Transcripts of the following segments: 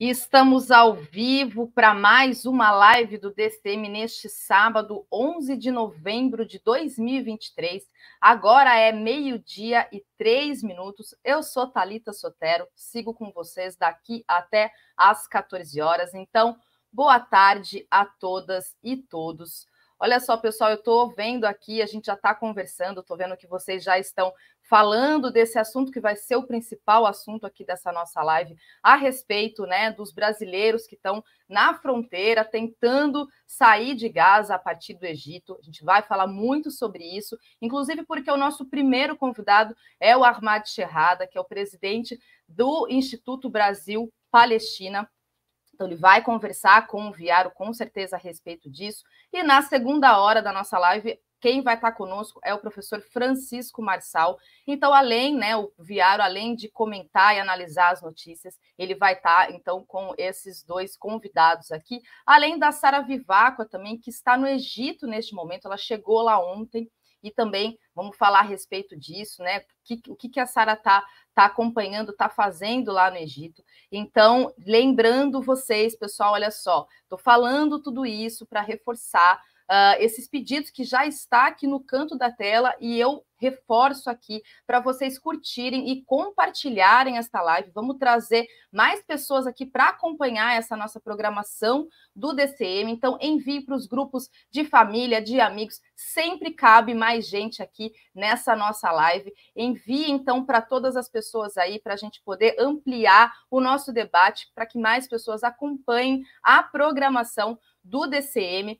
E estamos ao vivo para mais uma live do DCM neste sábado, 11 de novembro de 2023. Agora é 12h03. Eu sou Thalita Sotero, sigo com vocês daqui até às 14 horas. Então, boa tarde a todas e todos. Olha só, pessoal, eu estou vendo aqui, a gente já está conversando, estou vendo que vocês já estão falando desse assunto que vai ser o principal assunto aqui dessa nossa live, a respeito, né, dos brasileiros que estão na fronteira tentando sair de Gaza a partir do Egito. A gente vai falar muito sobre isso, inclusive porque o nosso primeiro convidado é o Ahmed Shehada, que é o presidente do Instituto Brasil Palestina. Então, ele vai conversar com o Viaro, com certeza, a respeito disso. E na segunda hora da nossa live, quem vai estar conosco é o professor Francisco Marshall. Então, além, né, o Viaro, além de comentar e analisar as notícias, ele vai estar, então, com esses dois convidados aqui. Além da Sara Vivacqua também, que está no Egito neste momento. Ela chegou lá ontem e também vamos falar a respeito disso, né? O que a Sara está acompanhando, está fazendo lá no Egito. Então, lembrando vocês, pessoal, olha só, estou falando tudo isso para reforçar esses pedidos que já está aqui no canto da tela, e eu reforço aqui para vocês curtirem e compartilharem esta live. Vamos trazer mais pessoas aqui para acompanhar essa nossa programação do DCM. Então, envie para os grupos de família, de amigos, sempre cabe mais gente aqui nessa nossa live. Envie, então, para todas as pessoas aí, para a gente poder ampliar o nosso debate, para que mais pessoas acompanhem a programação do DCM.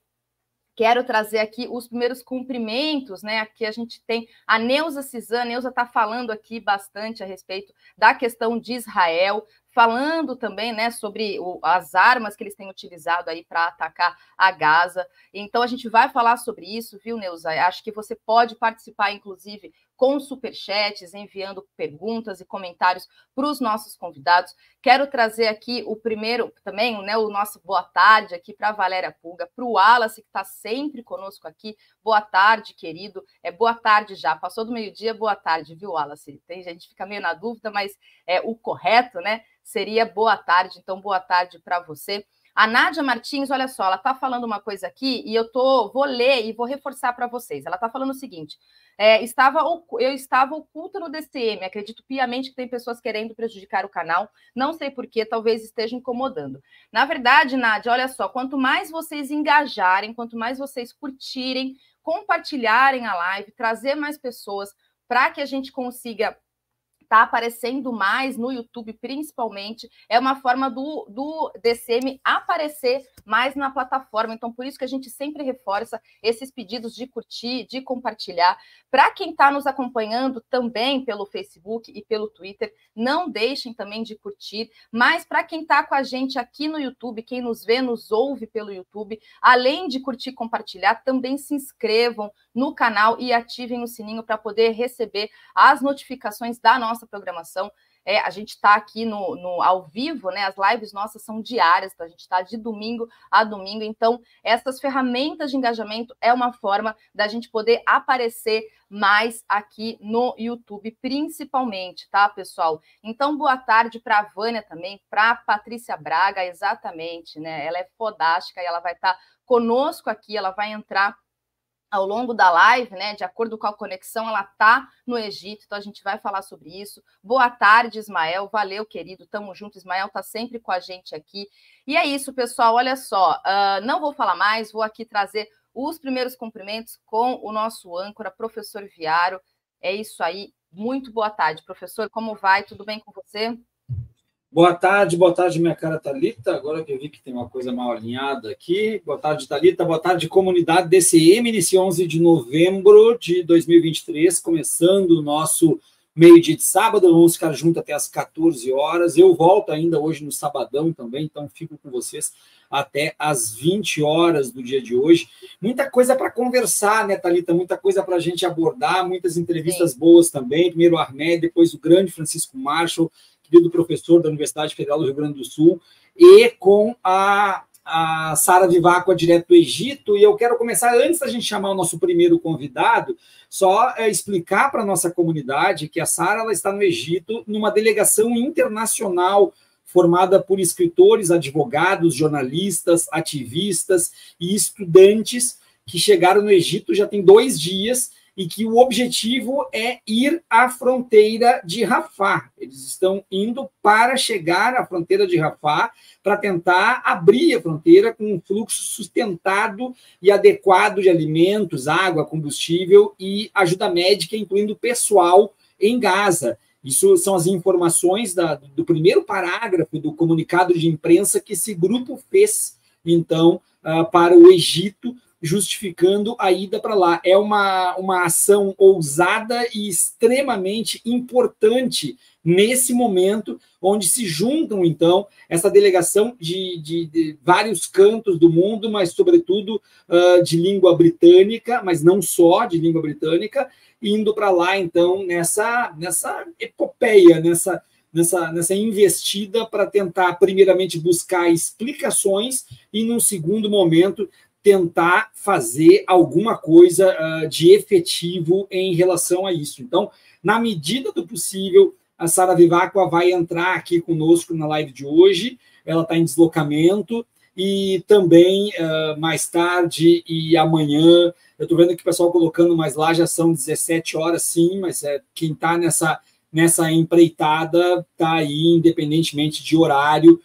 Quero trazer aqui os primeiros cumprimentos, né? Aqui a gente tem a Neuza Cisane. Neuza está falando aqui bastante a respeito da questão de Israel, falando também, né, sobre as armas que eles têm utilizado aí para atacar a Gaza. Então a gente vai falar sobre isso, viu, Neuza? Acho que você pode participar, inclusive, com superchats, enviando perguntas e comentários para os nossos convidados. Quero trazer aqui o primeiro também, né, o nosso boa tarde aqui para a Valéria Puga, para o Wallace, que está sempre conosco aqui. Boa tarde, querido. É boa tarde já. Passou do meio-dia, boa tarde, viu, Wallace? Tem gente que fica meio na dúvida, mas é o correto, né? Seria boa tarde. Então, boa tarde para você. A Nádia Martins, olha só, ela está falando uma coisa aqui e eu vou ler e vou reforçar para vocês. Ela está falando o seguinte: eu estava oculta no DCM, acredito piamente que tem pessoas querendo prejudicar o canal, não sei porquê, talvez esteja incomodando. Na verdade, Nádia, olha só, quanto mais vocês engajarem, quanto mais vocês curtirem, compartilharem a live, trazer mais pessoas para que a gente consiga... Tá aparecendo mais no YouTube, principalmente, é uma forma do DCM aparecer mais na plataforma. Então, por isso que a gente sempre reforça esses pedidos de curtir, de compartilhar. Para quem está nos acompanhando também pelo Facebook e pelo Twitter, não deixem também de curtir. Mas para quem está com a gente aqui no YouTube, quem nos vê, nos ouve pelo YouTube, além de curtir e compartilhar, também se inscrevam no canal e ativem o sininho para poder receber as notificações da nossa programação. A gente está aqui no ao vivo, né? As lives nossas são diárias, então a gente está de domingo a domingo. Então, essas ferramentas de engajamento é uma forma da gente poder aparecer mais aqui no YouTube, principalmente, tá, pessoal? Então, boa tarde para a Vânia também, para a Patrícia Braga, exatamente, né? Ela é fodástica e ela vai estar conosco aqui, ela vai entrar ao longo da live, né, de acordo com a conexão, ela está no Egito, então a gente vai falar sobre isso. Boa tarde, Ismael, valeu, querido, tamo junto, Ismael está sempre com a gente aqui. E é isso, pessoal, olha só, não vou falar mais, vou aqui trazer os primeiros cumprimentos com o nosso âncora, professor Viaro. É isso aí, muito boa tarde, professor, como vai? Tudo bem com você? Boa tarde, minha cara Thalita. Agora que eu vi que tem uma coisa mal alinhada aqui. Boa tarde, Thalita. Boa tarde, comunidade DCM, nesse 11 de novembro de 2023, começando o nosso meio-dia de sábado. Vamos ficar junto até às 14 horas. Eu volto ainda hoje no sabadão também, então fico com vocês até às 20 horas do dia de hoje. Muita coisa para conversar, né, Thalita? Muita coisa para a gente abordar, muitas entrevistas boas também. Primeiro o Ahmed, depois o grande Francisco Marshall, do professor da Universidade Federal do Rio Grande do Sul, e com a Sara Vivacqua, direto do Egito. E eu quero começar, antes da gente chamar o nosso primeiro convidado, só explicar para a nossa comunidade que a Sara está no Egito, numa delegação internacional formada por escritores, advogados, jornalistas, ativistas e estudantes que chegaram no Egito já tem 2 dias e que o objetivo é ir à fronteira de Rafah. Eles estão indo para chegar à fronteira de Rafah para tentar abrir a fronteira com um fluxo sustentado e adequado de alimentos, água, combustível e ajuda médica, incluindo pessoal em Gaza. Isso são as informações do primeiro parágrafo do comunicado de imprensa que esse grupo fez, então, para o Egito, justificando a ida para lá. É uma ação ousada e extremamente importante nesse momento, onde se juntam, então, essa delegação de vários cantos do mundo, mas, sobretudo, de língua britânica, mas não só de língua britânica, indo para lá, então, nessa epopeia, nessa investida para tentar, primeiramente, buscar explicações e, num segundo momento, tentar fazer alguma coisa de efetivo em relação a isso. Então, na medida do possível, a Sara Vivacqua vai entrar aqui conosco na live de hoje, ela está em deslocamento, e também mais tarde e amanhã, eu estou vendo que o pessoal colocando mais lá, já são 17 horas sim, mas quem está nessa empreitada está aí, independentemente de horário,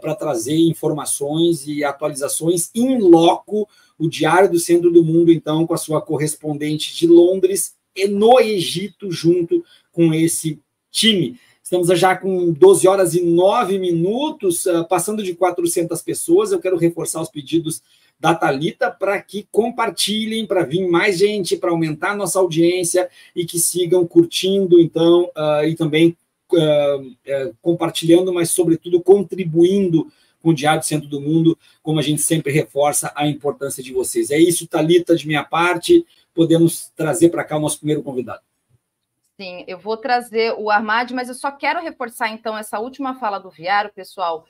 para trazer informações e atualizações in loco, o Diário do Centro do Mundo, então, com a sua correspondente de Londres e no Egito, junto com esse time. Estamos já com 12 horas e 9 minutos, passando de 400 pessoas. Eu quero reforçar os pedidos da Thalita para que compartilhem, para vir mais gente, para aumentar a nossa audiência e que sigam curtindo, então, e também compartilhando, mas, sobretudo, contribuindo com o Diário do Centro do Mundo, como a gente sempre reforça a importância de vocês. É isso, Thalita, de minha parte. Podemos trazer para cá o nosso primeiro convidado. Sim, eu vou trazer o Ahmed, mas eu só quero reforçar, então, essa última fala do Viaro, pessoal,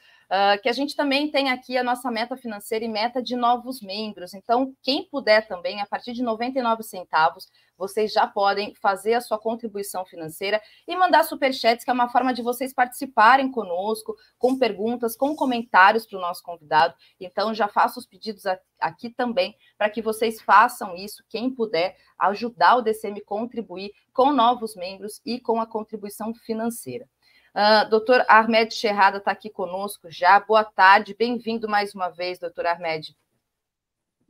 que a gente também tem aqui a nossa meta financeira e meta de novos membros. Então, quem puder também, a partir de 99 centavos, vocês já podem fazer a sua contribuição financeira e mandar superchats, que é uma forma de vocês participarem conosco, com perguntas, com comentários para o nosso convidado. Então, já faço os pedidos aqui também, para que vocês façam isso, quem puder ajudar o DCM a contribuir com novos membros e com a contribuição financeira. Doutor Ahmed Shehada está aqui conosco já. Boa tarde, bem-vindo mais uma vez, doutor Ahmed.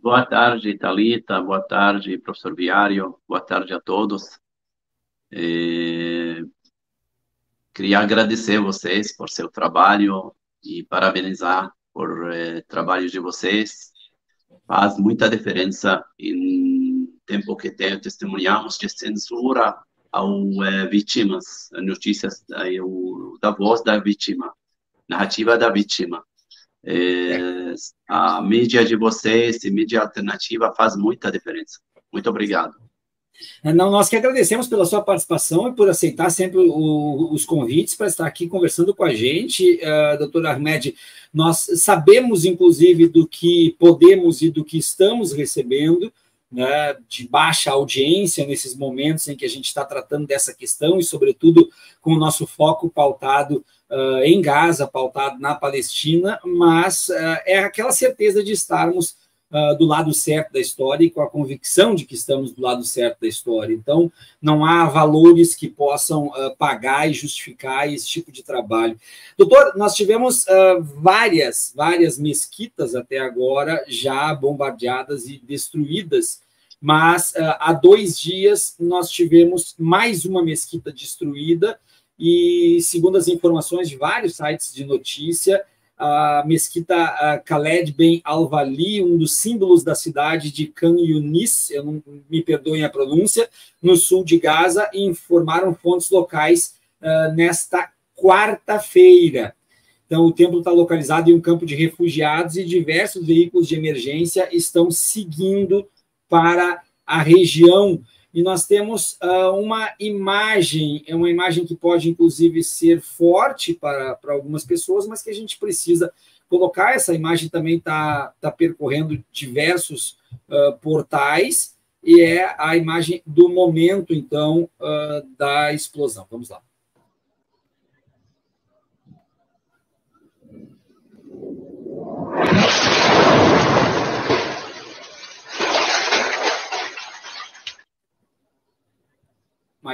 Boa tarde, Thalita. Boa tarde, professor Viário. Boa tarde a todos. Queria agradecer a vocês por seu trabalho e parabenizar por trabalho de vocês. Faz muita diferença em tempo que testemunhamos de censura ao vítimas, notícias da voz da vítima, narrativa da vítima. A mídia de vocês e mídia alternativa faz muita diferença. Muito obrigado. Não, nós que agradecemos pela sua participação e por aceitar sempre os convites para estar aqui conversando com a gente, doutor Ahmed. Nós sabemos, inclusive, do que podemos e do que estamos recebendo, né, de baixa audiência nesses momentos em que a gente está tratando dessa questão e, sobretudo, com o nosso foco pautado em Gaza, pautado na Palestina, mas é aquela certeza de estarmos do lado certo da história e com a convicção de que estamos do lado certo da história. Então, não há valores que possam pagar e justificar esse tipo de trabalho. Doutor, nós tivemos várias mesquitas até agora já bombardeadas e destruídas, mas há 2 dias nós tivemos mais uma mesquita destruída e, segundo as informações de vários sites de notícia, a mesquita Khaled Ibn al-Walid, um dos símbolos da cidade de Khan Yunis, me perdoem a pronúncia, no sul de Gaza, informaram fontes locais nesta quarta-feira. Então, o templo está localizado em um campo de refugiados e diversos veículos de emergência estão seguindo para a região. E nós temos uma imagem, é uma imagem que pode, inclusive, ser forte para algumas pessoas, mas que a gente precisa colocar. Essa imagem também está percorrendo diversos portais, e é a imagem do momento, então, da explosão. Vamos lá.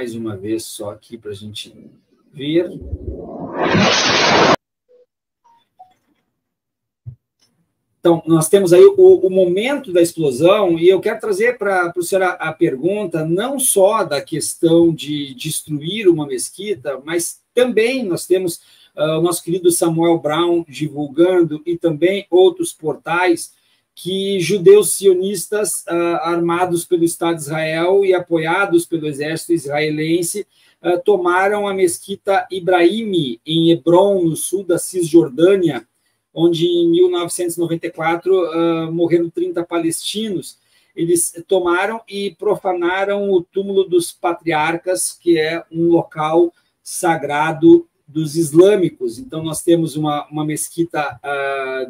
mais uma vez só aqui para a gente ver. Então, nós temos aí o momento da explosão, e eu quero trazer para a senhora a pergunta não só da questão de destruir uma mesquita, mas também nós temos o nosso querido Samuel Brown divulgando, e também outros portais, que judeus sionistas armados pelo Estado de Israel e apoiados pelo exército israelense tomaram a mesquita Ibrahimi, em Hebron, no sul da Cisjordânia, onde em 1994 morreram 30 palestinos. Eles tomaram e profanaram o túmulo dos patriarcas, que é um local sagrado dos islâmicos. Então, nós temos uma mesquita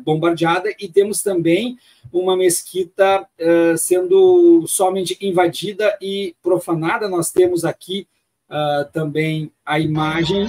bombardeada, e temos também uma mesquita sendo somente invadida e profanada. Nós temos aqui também a imagem.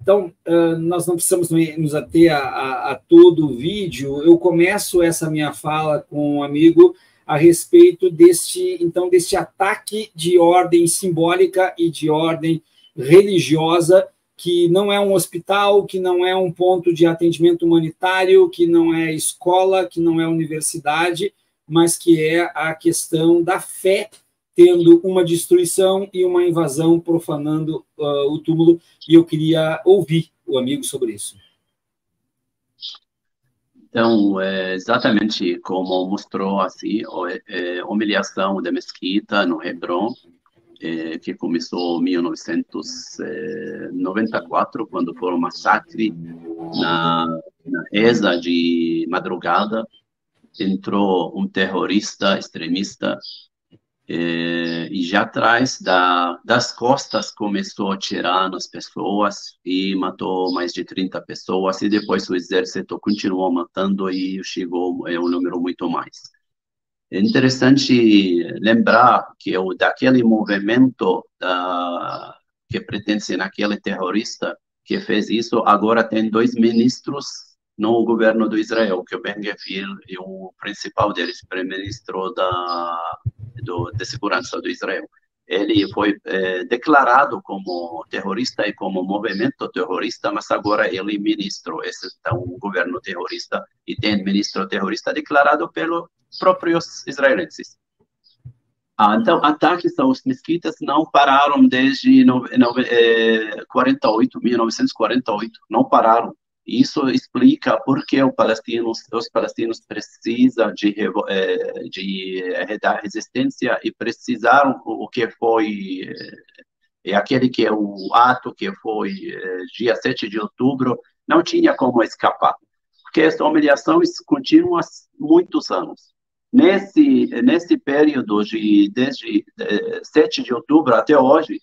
Então, nós não precisamos nos ater a todo o vídeo. Eu começo essa minha fala com um amigo a respeito deste ataque de ordem simbólica e de ordem religiosa, que não é um hospital, que não é um ponto de atendimento humanitário, que não é escola, que não é universidade, mas que é a questão da fé, tendo uma destruição e uma invasão profanando o túmulo, e eu queria ouvir o amigo sobre isso. Então, exatamente como mostrou assim, a humilhação da mesquita no Hebron, que começou em 1994, quando foi um massacre na reza de madrugada. Entrou um terrorista extremista e já atrás das costas começou a tirar as pessoas e matou mais de 30 pessoas, e depois o exército continuou matando e chegou um número muito mais. É interessante lembrar que daquele movimento que pertence naquele terrorista que fez isso, agora tem dois ministros no governo do Israel, que o Ben Gvir é o principal deles, primeiro-ministro de segurança do Israel. Ele foi declarado como terrorista e como movimento terrorista, mas agora ele é ministro. Esse é um governo terrorista e tem ministro terrorista declarado pelos próprios israelenses. Então, ataques aos mesquitas não pararam desde 1948, não pararam. Isso explica por que os palestinos precisam da resistência, e precisaram o que foi aquele que é o ato que foi dia 7 de outubro, não tinha como escapar, porque essa humilhação continua há muitos anos. Nesse período desde 7 de outubro até hoje,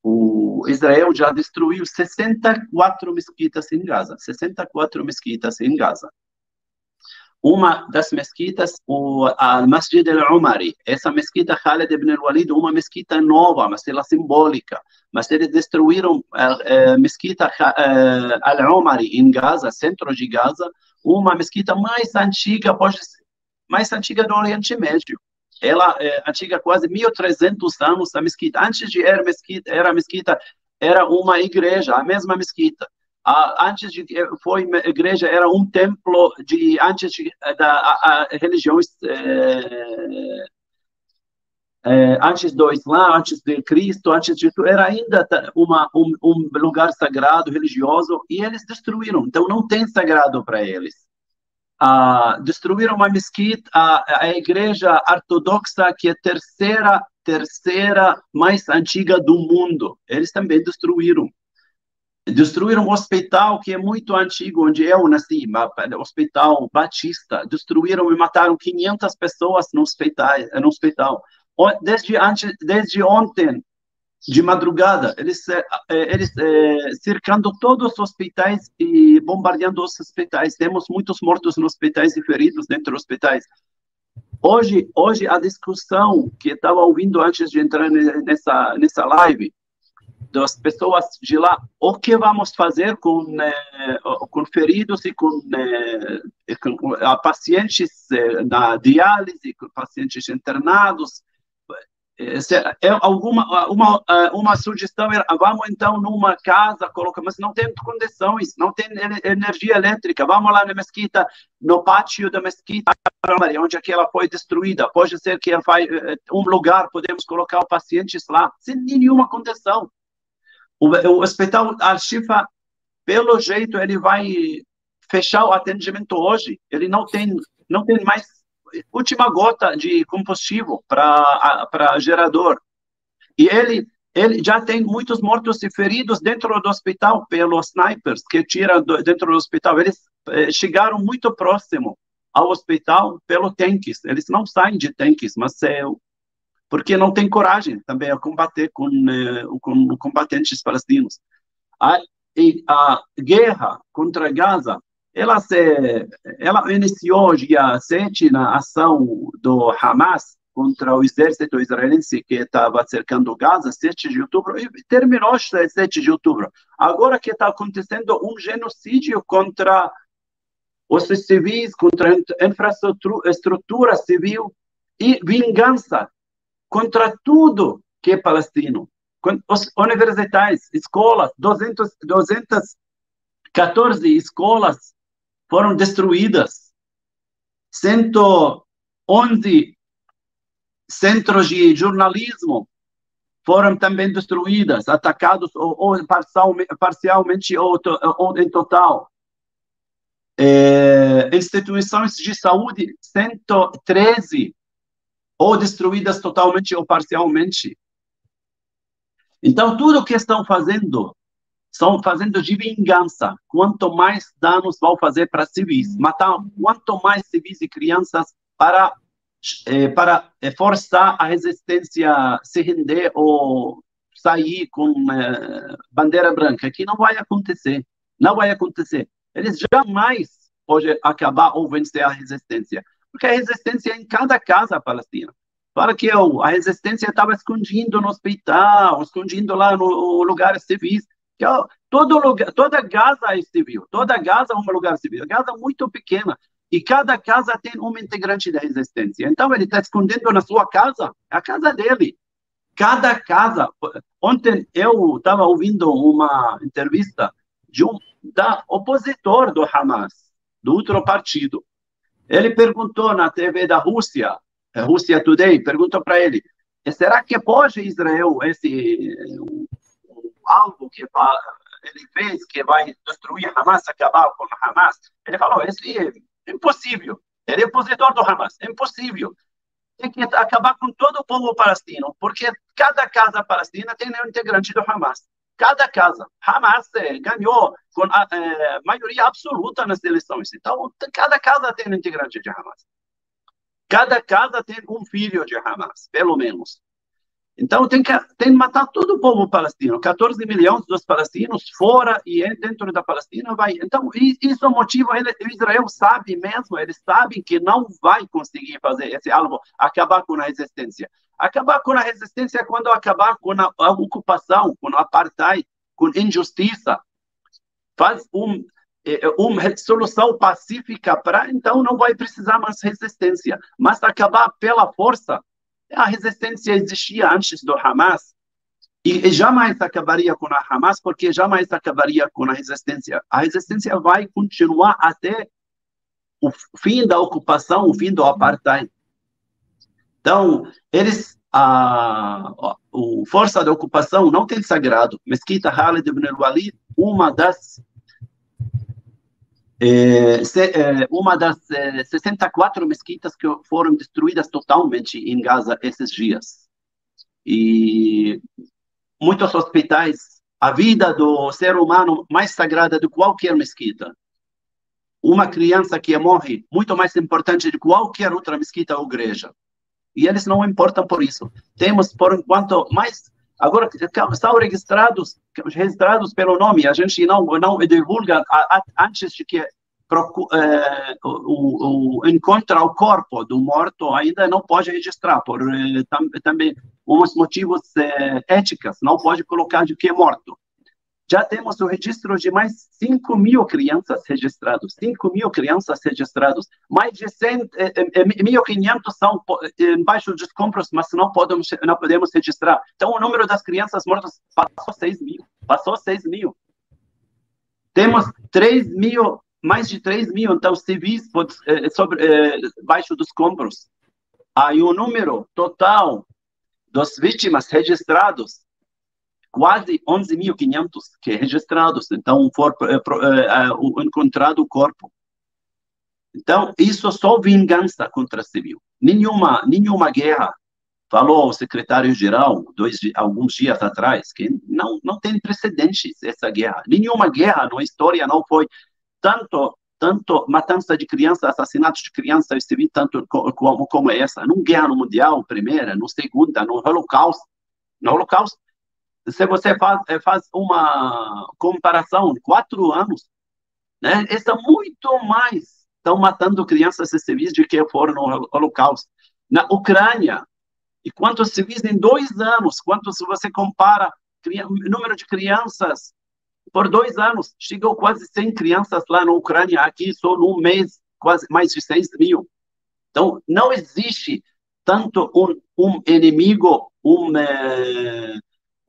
o Israel já destruiu 64 mesquitas em Gaza. 64 mesquitas em Gaza. Uma das mesquitas, a Masjid Al-Omari. Essa mesquita, Khaled Ibn al-Walid, uma mesquita nova, mas ela simbólica. Mas eles destruíram a mesquita Al-Omari em Gaza, centro de Gaza. Uma mesquita mais antiga, mais antiga do Oriente Médio. Ela é antiga quase 1.300 anos, a mesquita. Antes de era mesquita, era uma igreja, a mesma mesquita. Antes de foi igreja, era um templo de antes de, da religiões antes do Islã, antes de Cristo, antes de tudo, era ainda um lugar sagrado, religioso, e eles destruíram. Então não tem sagrado para eles. Destruíram uma mesquita, a igreja ortodoxa, que é a terceira mais antiga do mundo. Eles também destruíram. Destruíram um hospital que é muito antigo, onde eu nasci, o Hospital Batista. Destruíram e mataram 500 pessoas no hospital. Desde ontem, de madrugada, eles cercando todos os hospitais e bombardeando os hospitais. Temos muitos mortos nos hospitais e feridos dentro dos hospitais. Hoje a discussão que eu estava ouvindo antes de entrar nessa live das pessoas de lá, o que vamos fazer com feridos e com pacientes na diálise, com pacientes internados. Uma sugestão era, vamos então numa casa, coloca, mas não tem condições, não tem energia elétrica, vamos lá na mesquita, no pátio da mesquita, onde aquela foi destruída, pode ser que vai um lugar, podemos colocar os pacientes lá, sem nenhuma condição. O hospital Al-Shifa, pelo jeito, ele vai fechar o atendimento hoje, ele não tem mais última gota de combustível para gerador. E ele já tem muitos mortos e feridos dentro do hospital pelos snipers que tiram dentro do hospital. Eles chegaram muito próximo ao hospital pelo tanques. Eles não saem de tanques, mas porque não tem coragem também a combater com combatentes palestinos. A guerra contra Gaza, ela iniciou dia 7 na ação do Hamas contra o exército israelense que estava cercando Gaza, 7 de outubro, e terminou 7 de outubro. Agora que está acontecendo um genocídio contra os civis, contra a infraestrutura civil e vingança contra tudo que é palestino. Os universitários, escolas, 214 escolas foram destruídas, 111 centros de jornalismo foram também destruídos, atacados ou parcialmente ou em total. Instituições de saúde, 113, ou destruídas totalmente ou parcialmente. Então, tudo o que estão fazendo, estão fazendo de vingança. Quanto mais danos vão fazer para civis, matar quanto mais civis e crianças para forçar a resistência a se render ou sair com bandeira branca, que não vai acontecer. Não vai acontecer. Eles jamais podem acabar ou vencer a resistência. Porque a resistência é em cada casa palestina. Para que a resistência estava escondindo no hospital, escondindo lá no lugar civis. Toda Gaza é civil, toda Gaza é um lugar civil, Gaza é muito pequena, e cada casa tem um integrante da resistência, então ele está escondendo na sua casa, a casa dele, cada casa. Ontem eu estava ouvindo uma entrevista de da opositor do Hamas, do outro partido. Ele perguntou na TV da Rússia, Rússia Today, perguntou para ele, será que pode Israel, esse algo que ele fez, que vai destruir Hamas, acabar com Hamas? Ele falou, esse é impossível, ele é opositor do Hamas, é impossível, tem que acabar com todo o povo palestino, porque cada casa palestina tem um integrante do Hamas, cada casa. Hamas ganhou com a maioria absoluta nas eleições, então cada casa tem um integrante de Hamas, cada casa tem um filho de Hamas, pelo menos. Então, tem que matar todo o povo palestino. 14 milhões dos palestinos fora e dentro da Palestina vai. Então, isso é o motivo. Israel sabe mesmo, eles sabem que não vai conseguir fazer esse alvo, acabar com a resistência. Acabar com a resistência é quando acabar com a ocupação, com o apartheid, com injustiça. Faz uma solução pacífica para, então, não vai precisar mais resistência. Mas acabar pela força. A resistência existia antes do Hamas e jamais acabaria com a Hamas, porque jamais acabaria com a resistência. A resistência vai continuar até o fim da ocupação, o fim do apartheid. Então, a força da ocupação não tem sagrado. Mesquita Khaled Ibn al-Walid, uma das 64 mesquitas que foram destruídas totalmente em Gaza esses dias. E muitos hospitais, a vida do ser humano mais sagrada de qualquer mesquita. Uma criança que morre, muito mais importante de qualquer outra mesquita ou igreja. E eles não importam por isso. Temos, por enquanto, mais... Agora, estão registrados pelo nome, a gente não divulga antes de que encontre o corpo do morto, ainda não pode registrar, por também os motivos éticos, não pode colocar de que é morto. Já temos o registro de mais 5 mil crianças registradas, 5 mil crianças registradas, mais de 1.500 são embaixo de compras, mas não podemos registrar. Então, o número das crianças mortas passou 6 mil, Temos 3 mil, mais de 3 mil, então, civis baixo dos compras. Aí o número total das vítimas registradas, quase 11.500 que é registrados, então encontrado o corpo. Então isso só vingança contra civil, nenhuma guerra. Falou o secretário-geral alguns dias atrás que não tem precedentes essa guerra, nenhuma guerra na história não foi tanto matança de crianças, assassinatos de crianças civis tanto como essa, numa guerra mundial primeira, no segunda, no Holocausto. No Holocausto, se você faz uma comparação, 4 anos, né? Isso é muito mais. Estão matando crianças e civis do que foram no Holocausto. Na Ucrânia, e quantos civis em 2 anos? Quanto se você compara número de crianças por 2 anos? Chegou quase 100 crianças lá na Ucrânia, aqui só num mês, quase mais de 6 mil. Então, não existe tanto um inimigo,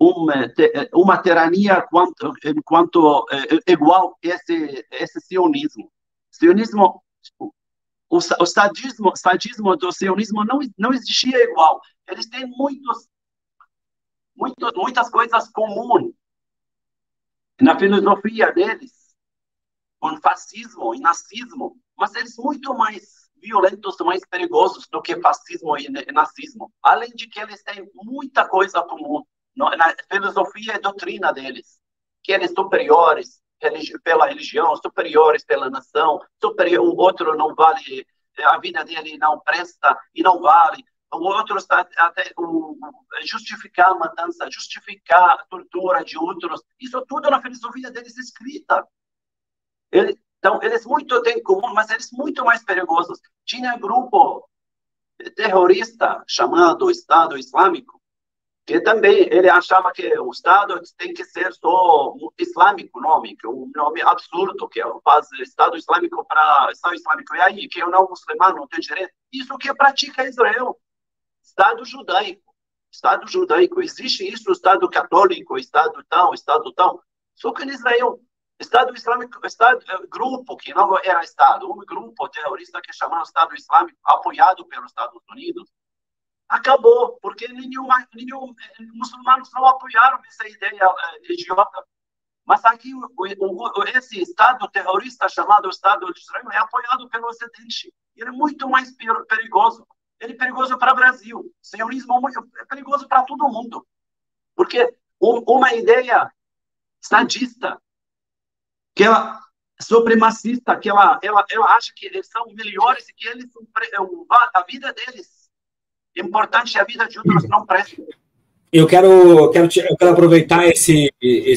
uma tirania igual esse sionismo. O sadismo do sionismo não existia igual. Eles têm muitas coisas comuns na filosofia deles, com fascismo e nazismo, mas eles são muito mais violentos, mais perigosos do que fascismo e nazismo. Além de que eles têm muita coisa comum na filosofia e doutrina deles, que eles superiores pela religião, superiores pela nação, o outro não vale, a vida dele não presta e não vale, o outro está até justificar a matança, justificar a tortura de outros, isso tudo na filosofia deles escrita. Então, eles muito têm em comum, mas eles muito mais perigosos. Tinha um grupo terrorista chamado Estado Islâmico, que também ele achava que o Estado tem que ser só islâmico, nome, que é um nome absurdo, que faz Estado Islâmico para Estado Islâmico. E aí, que o não muçulmano não tem direito. Isso que pratica Israel. Estado judaico. Estado judaico. Existe isso, Estado católico, Estado tal, Estado tal. Só que em Israel, Estado Islâmico, Estado grupo, que não era Estado, um grupo terrorista que chamaram Estado Islâmico, apoiado pelos Estados Unidos. Acabou, porque nenhum muçulmanos não apoiaram essa ideia idiota. Mas aqui, esse Estado terrorista chamado Estado de Israel é apoiado pelo Ocidente. Ele é muito mais perigoso. Ele é perigoso para o Brasil. Sionismo é perigoso para todo mundo. Porque uma ideia estadista, que ela supremacista, que ela acha que eles são melhores e que eles a vida deles importante é a vida de outros, não presta. Eu quero aproveitar esse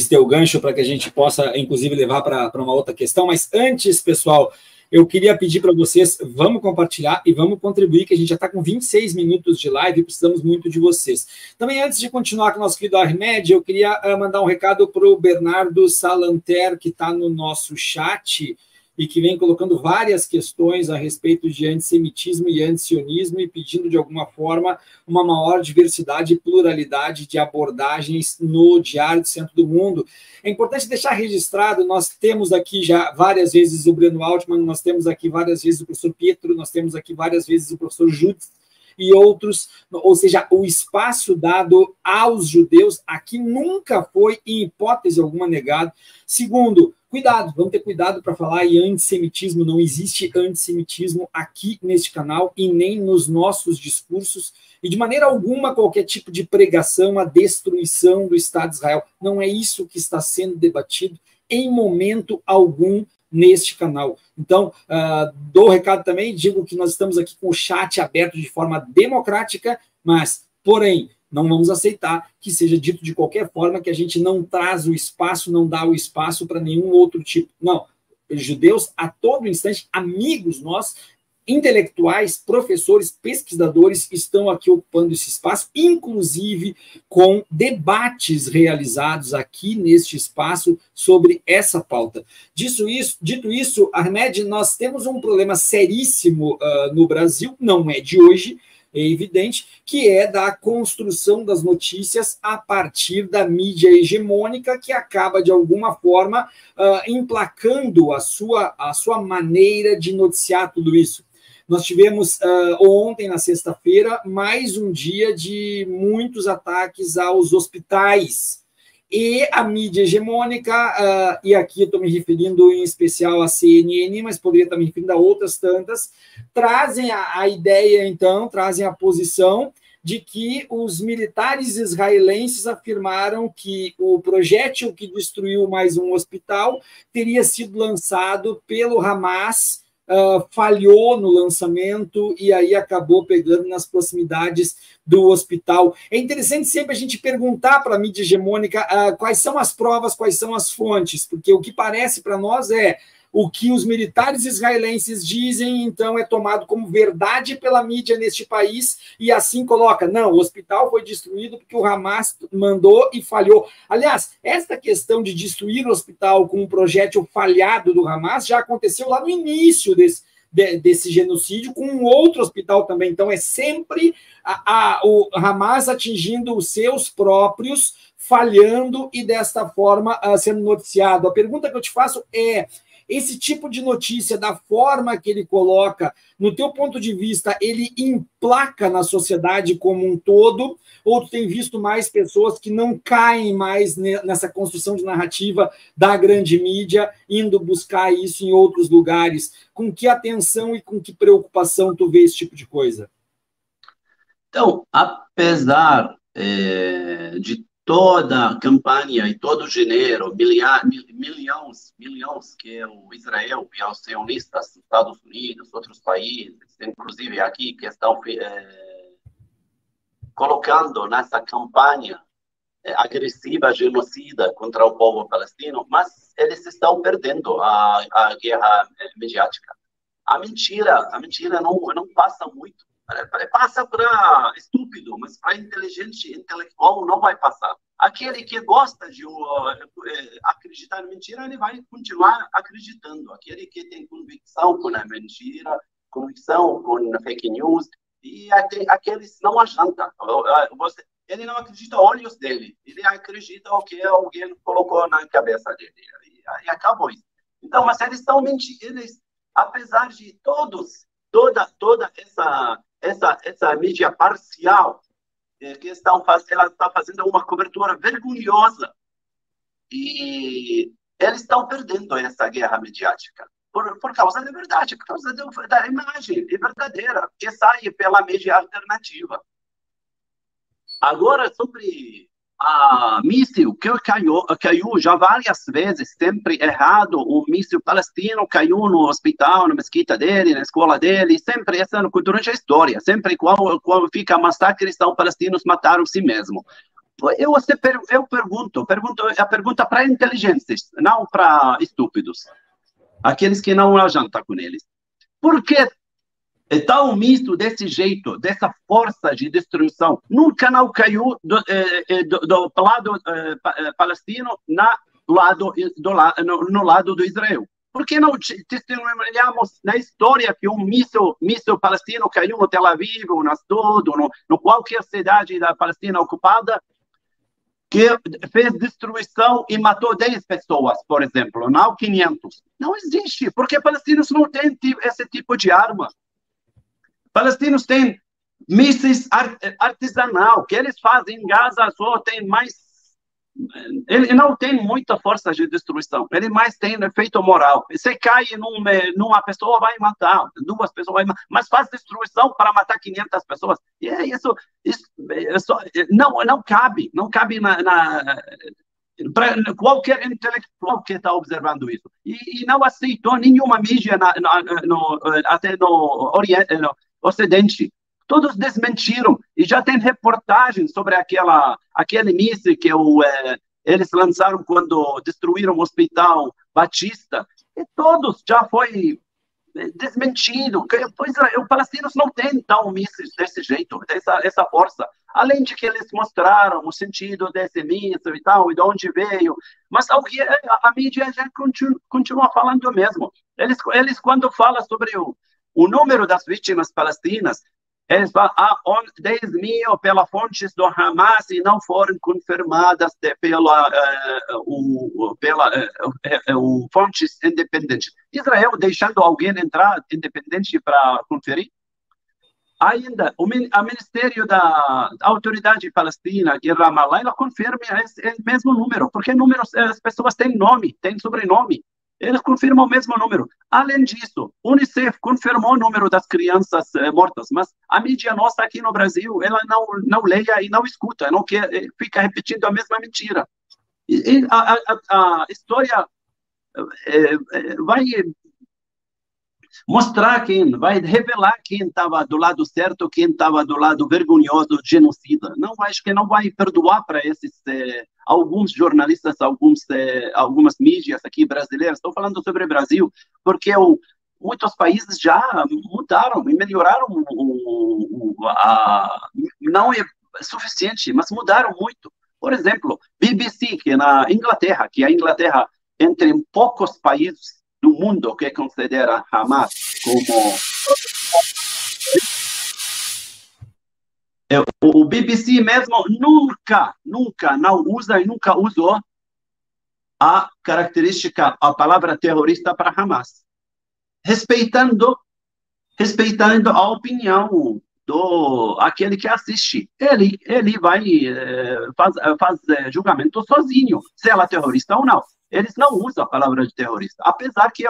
teu gancho para que a gente possa, inclusive, levar para uma outra questão. Mas antes, pessoal, eu queria pedir para vocês, vamos compartilhar e vamos contribuir, que a gente já está com 26 minutos de live e precisamos muito de vocês. Também, antes de continuar com o nosso querido Ahmed, eu queria mandar um recado para o Bernardo Salanter, que está no nosso chat, e que vem colocando várias questões a respeito de antissemitismo e antissionismo e pedindo, de alguma forma, uma maior diversidade e pluralidade de abordagens no Diário do Centro do Mundo. É importante deixar registrado, nós temos aqui já várias vezes o Breno Altman, nós temos aqui várias vezes o professor Pietro, nós temos aqui várias vezes o professor Jutz e outros, ou seja, o espaço dado aos judeus aqui nunca foi, em hipótese alguma, negado. Segundo, cuidado, vamos ter cuidado para falar em antissemitismo. Não existe antissemitismo aqui neste canal e nem nos nossos discursos. E de maneira alguma, qualquer tipo de pregação, a destruição do Estado de Israel. Não é isso que está sendo debatido em momento algum neste canal. Então, dou o recado também, digo que nós estamos aqui com o chat aberto de forma democrática, mas, porém, não vamos aceitar que seja dito de qualquer forma que a gente não traz o espaço, não dá o espaço para nenhum outro tipo. Não, judeus a todo instante, amigos nós, intelectuais, professores, pesquisadores estão aqui ocupando esse espaço, inclusive com debates realizados aqui neste espaço sobre essa pauta. Dito isso, Ahmed, nós temos um problema seríssimo no Brasil, não é de hoje, é evidente, que é da construção das notícias a partir da mídia hegemônica, que acaba, de alguma forma, emplacando a sua maneira de noticiar tudo isso. Nós tivemos ontem, na sexta-feira, mais um dia de muitos ataques aos hospitais. E a mídia hegemônica, e aqui estou me referindo em especial à CNN, mas poderia estar me referindo a outras tantas, trazem a ideia, então, trazem a posição de que os militares israelenses afirmaram que o projétil que destruiu mais um hospital teria sido lançado pelo Hamas, falhou no lançamento e aí acabou pegando nas proximidades do hospital. É interessante sempre a gente perguntar para a mídia hegemônica quais são as provas, quais são as fontes, porque o que parece para nós é o que os militares israelenses dizem, então é tomado como verdade pela mídia neste país e assim coloca, não, o hospital foi destruído porque o Hamas mandou e falhou. Aliás, esta questão de destruir o hospital com um projétil falhado do Hamas já aconteceu lá no início desse genocídio com um outro hospital também, então é sempre o Hamas atingindo os seus próprios, falhando e desta forma sendo noticiado. A pergunta que eu te faço é: esse tipo de notícia, da forma que ele coloca, no teu ponto de vista, ele emplaca na sociedade como um todo? Ou tu tem visto mais pessoas que não caem mais nessa construção de narrativa da grande mídia, indo buscar isso em outros lugares? Com que atenção e com que preocupação tu vê esse tipo de coisa? Então, apesar de toda a campanha e todo o dinheiro, milhões que o Israel e os sionistas, Estados Unidos, outros países, inclusive aqui, que estão colocando nessa campanha agressiva, genocida contra o povo palestino, mas eles estão perdendo a guerra mediática. A mentira não passa muito. Passa para estúpido, mas para inteligente, intelectual, não vai passar. Aquele que gosta de acreditar na mentira, ele vai continuar acreditando. Aquele que tem convicção com a mentira, convicção com a fake news, e aqueles não adianta. Ele não acredita nos olhos dele, ele acredita o que alguém colocou na cabeça dele. E acabou isso. Então, mas eles estão mentindo. Apesar de toda essa mídia parcial que ela está fazendo uma cobertura vergonhosa, e eles estão perdendo essa guerra mediática por causa da verdade, por causa da imagem verdadeira que sai pela mídia alternativa. Agora, sobre a míssil que caiu já várias vezes, sempre errado, o míssil palestino caiu no hospital, na mesquita dele, na escola dele, sempre essa durante a história, sempre quando fica massacre, são palestinos mataram si mesmo. Eu pergunto a pergunta para inteligentes, não para estúpidos, aqueles que não jantam com eles. Por que tão misto desse jeito, dessa força de destruição? Nunca não caiu do lado palestino no lado do Israel. Por que não testemunhamos na história que um míssil palestino caiu no Tel Aviv, ou na Asdod, ou no qualquer cidade da Palestina ocupada, que fez destruição e matou 10 pessoas, por exemplo, não 500? Não existe, porque palestinos não têm esse tipo de arma. Palestinos têm mísseis artesanal, que eles fazem em Gaza, só tem mais... Ele não tem muita força de destruição, ele mais tem efeito moral. Se cai numa pessoa, vai matar, duas pessoas vai matar, mas faz destruição para matar 500 pessoas. E isso não cabe para qualquer intelectual que está observando isso. E não aceitou nenhuma mídia até no Oriente... Ocidente, todos desmentiram, e já tem reportagem sobre aquele míssil que eles lançaram quando destruíram o hospital Batista, e todos já foi desmentido. Pois os palestinos não têm tão mísseis desse jeito, dessa força. Além de que eles mostraram o sentido desse míssil e tal, e de onde veio. Mas a mídia já continua falando o mesmo. Eles quando falam sobre o número das vítimas palestinas, eles falam 10 mil pelas fontes do Hamas e não foram confirmadas pela fontes independentes. Israel deixando alguém entrar independente para conferir? Ainda, o Ministério da Autoridade Palestina de Ramallah, ela confirma esse mesmo número, porque números, as pessoas têm nome, têm sobrenome. Eles confirmam o mesmo número. Além disso, o Unicef confirmou o número das crianças mortas, mas a mídia nossa aqui no Brasil, ela não leia e não escuta, não quer, fica repetindo a mesma mentira. E a história vai mostrar quem, vai revelar quem estava do lado certo, quem estava do lado vergonhoso, genocida. Não, acho que não vai perdoar para esses alguns jornalistas, algumas mídias aqui brasileiras. Estou falando sobre o Brasil, porque muitos países já mudaram e melhoraram, não é suficiente, mas mudaram muito. Por exemplo, BBC, que na Inglaterra, que a Inglaterra, entre poucos países do mundo que considera Hamas como... O BBC mesmo nunca usa e nunca usou a característica, a palavra terrorista para Hamas, respeitando a opinião do aquele que assiste. Ele vai faz julgamento sozinho, se ela é terrorista ou não. Eles não usam a palavra de terrorista, apesar que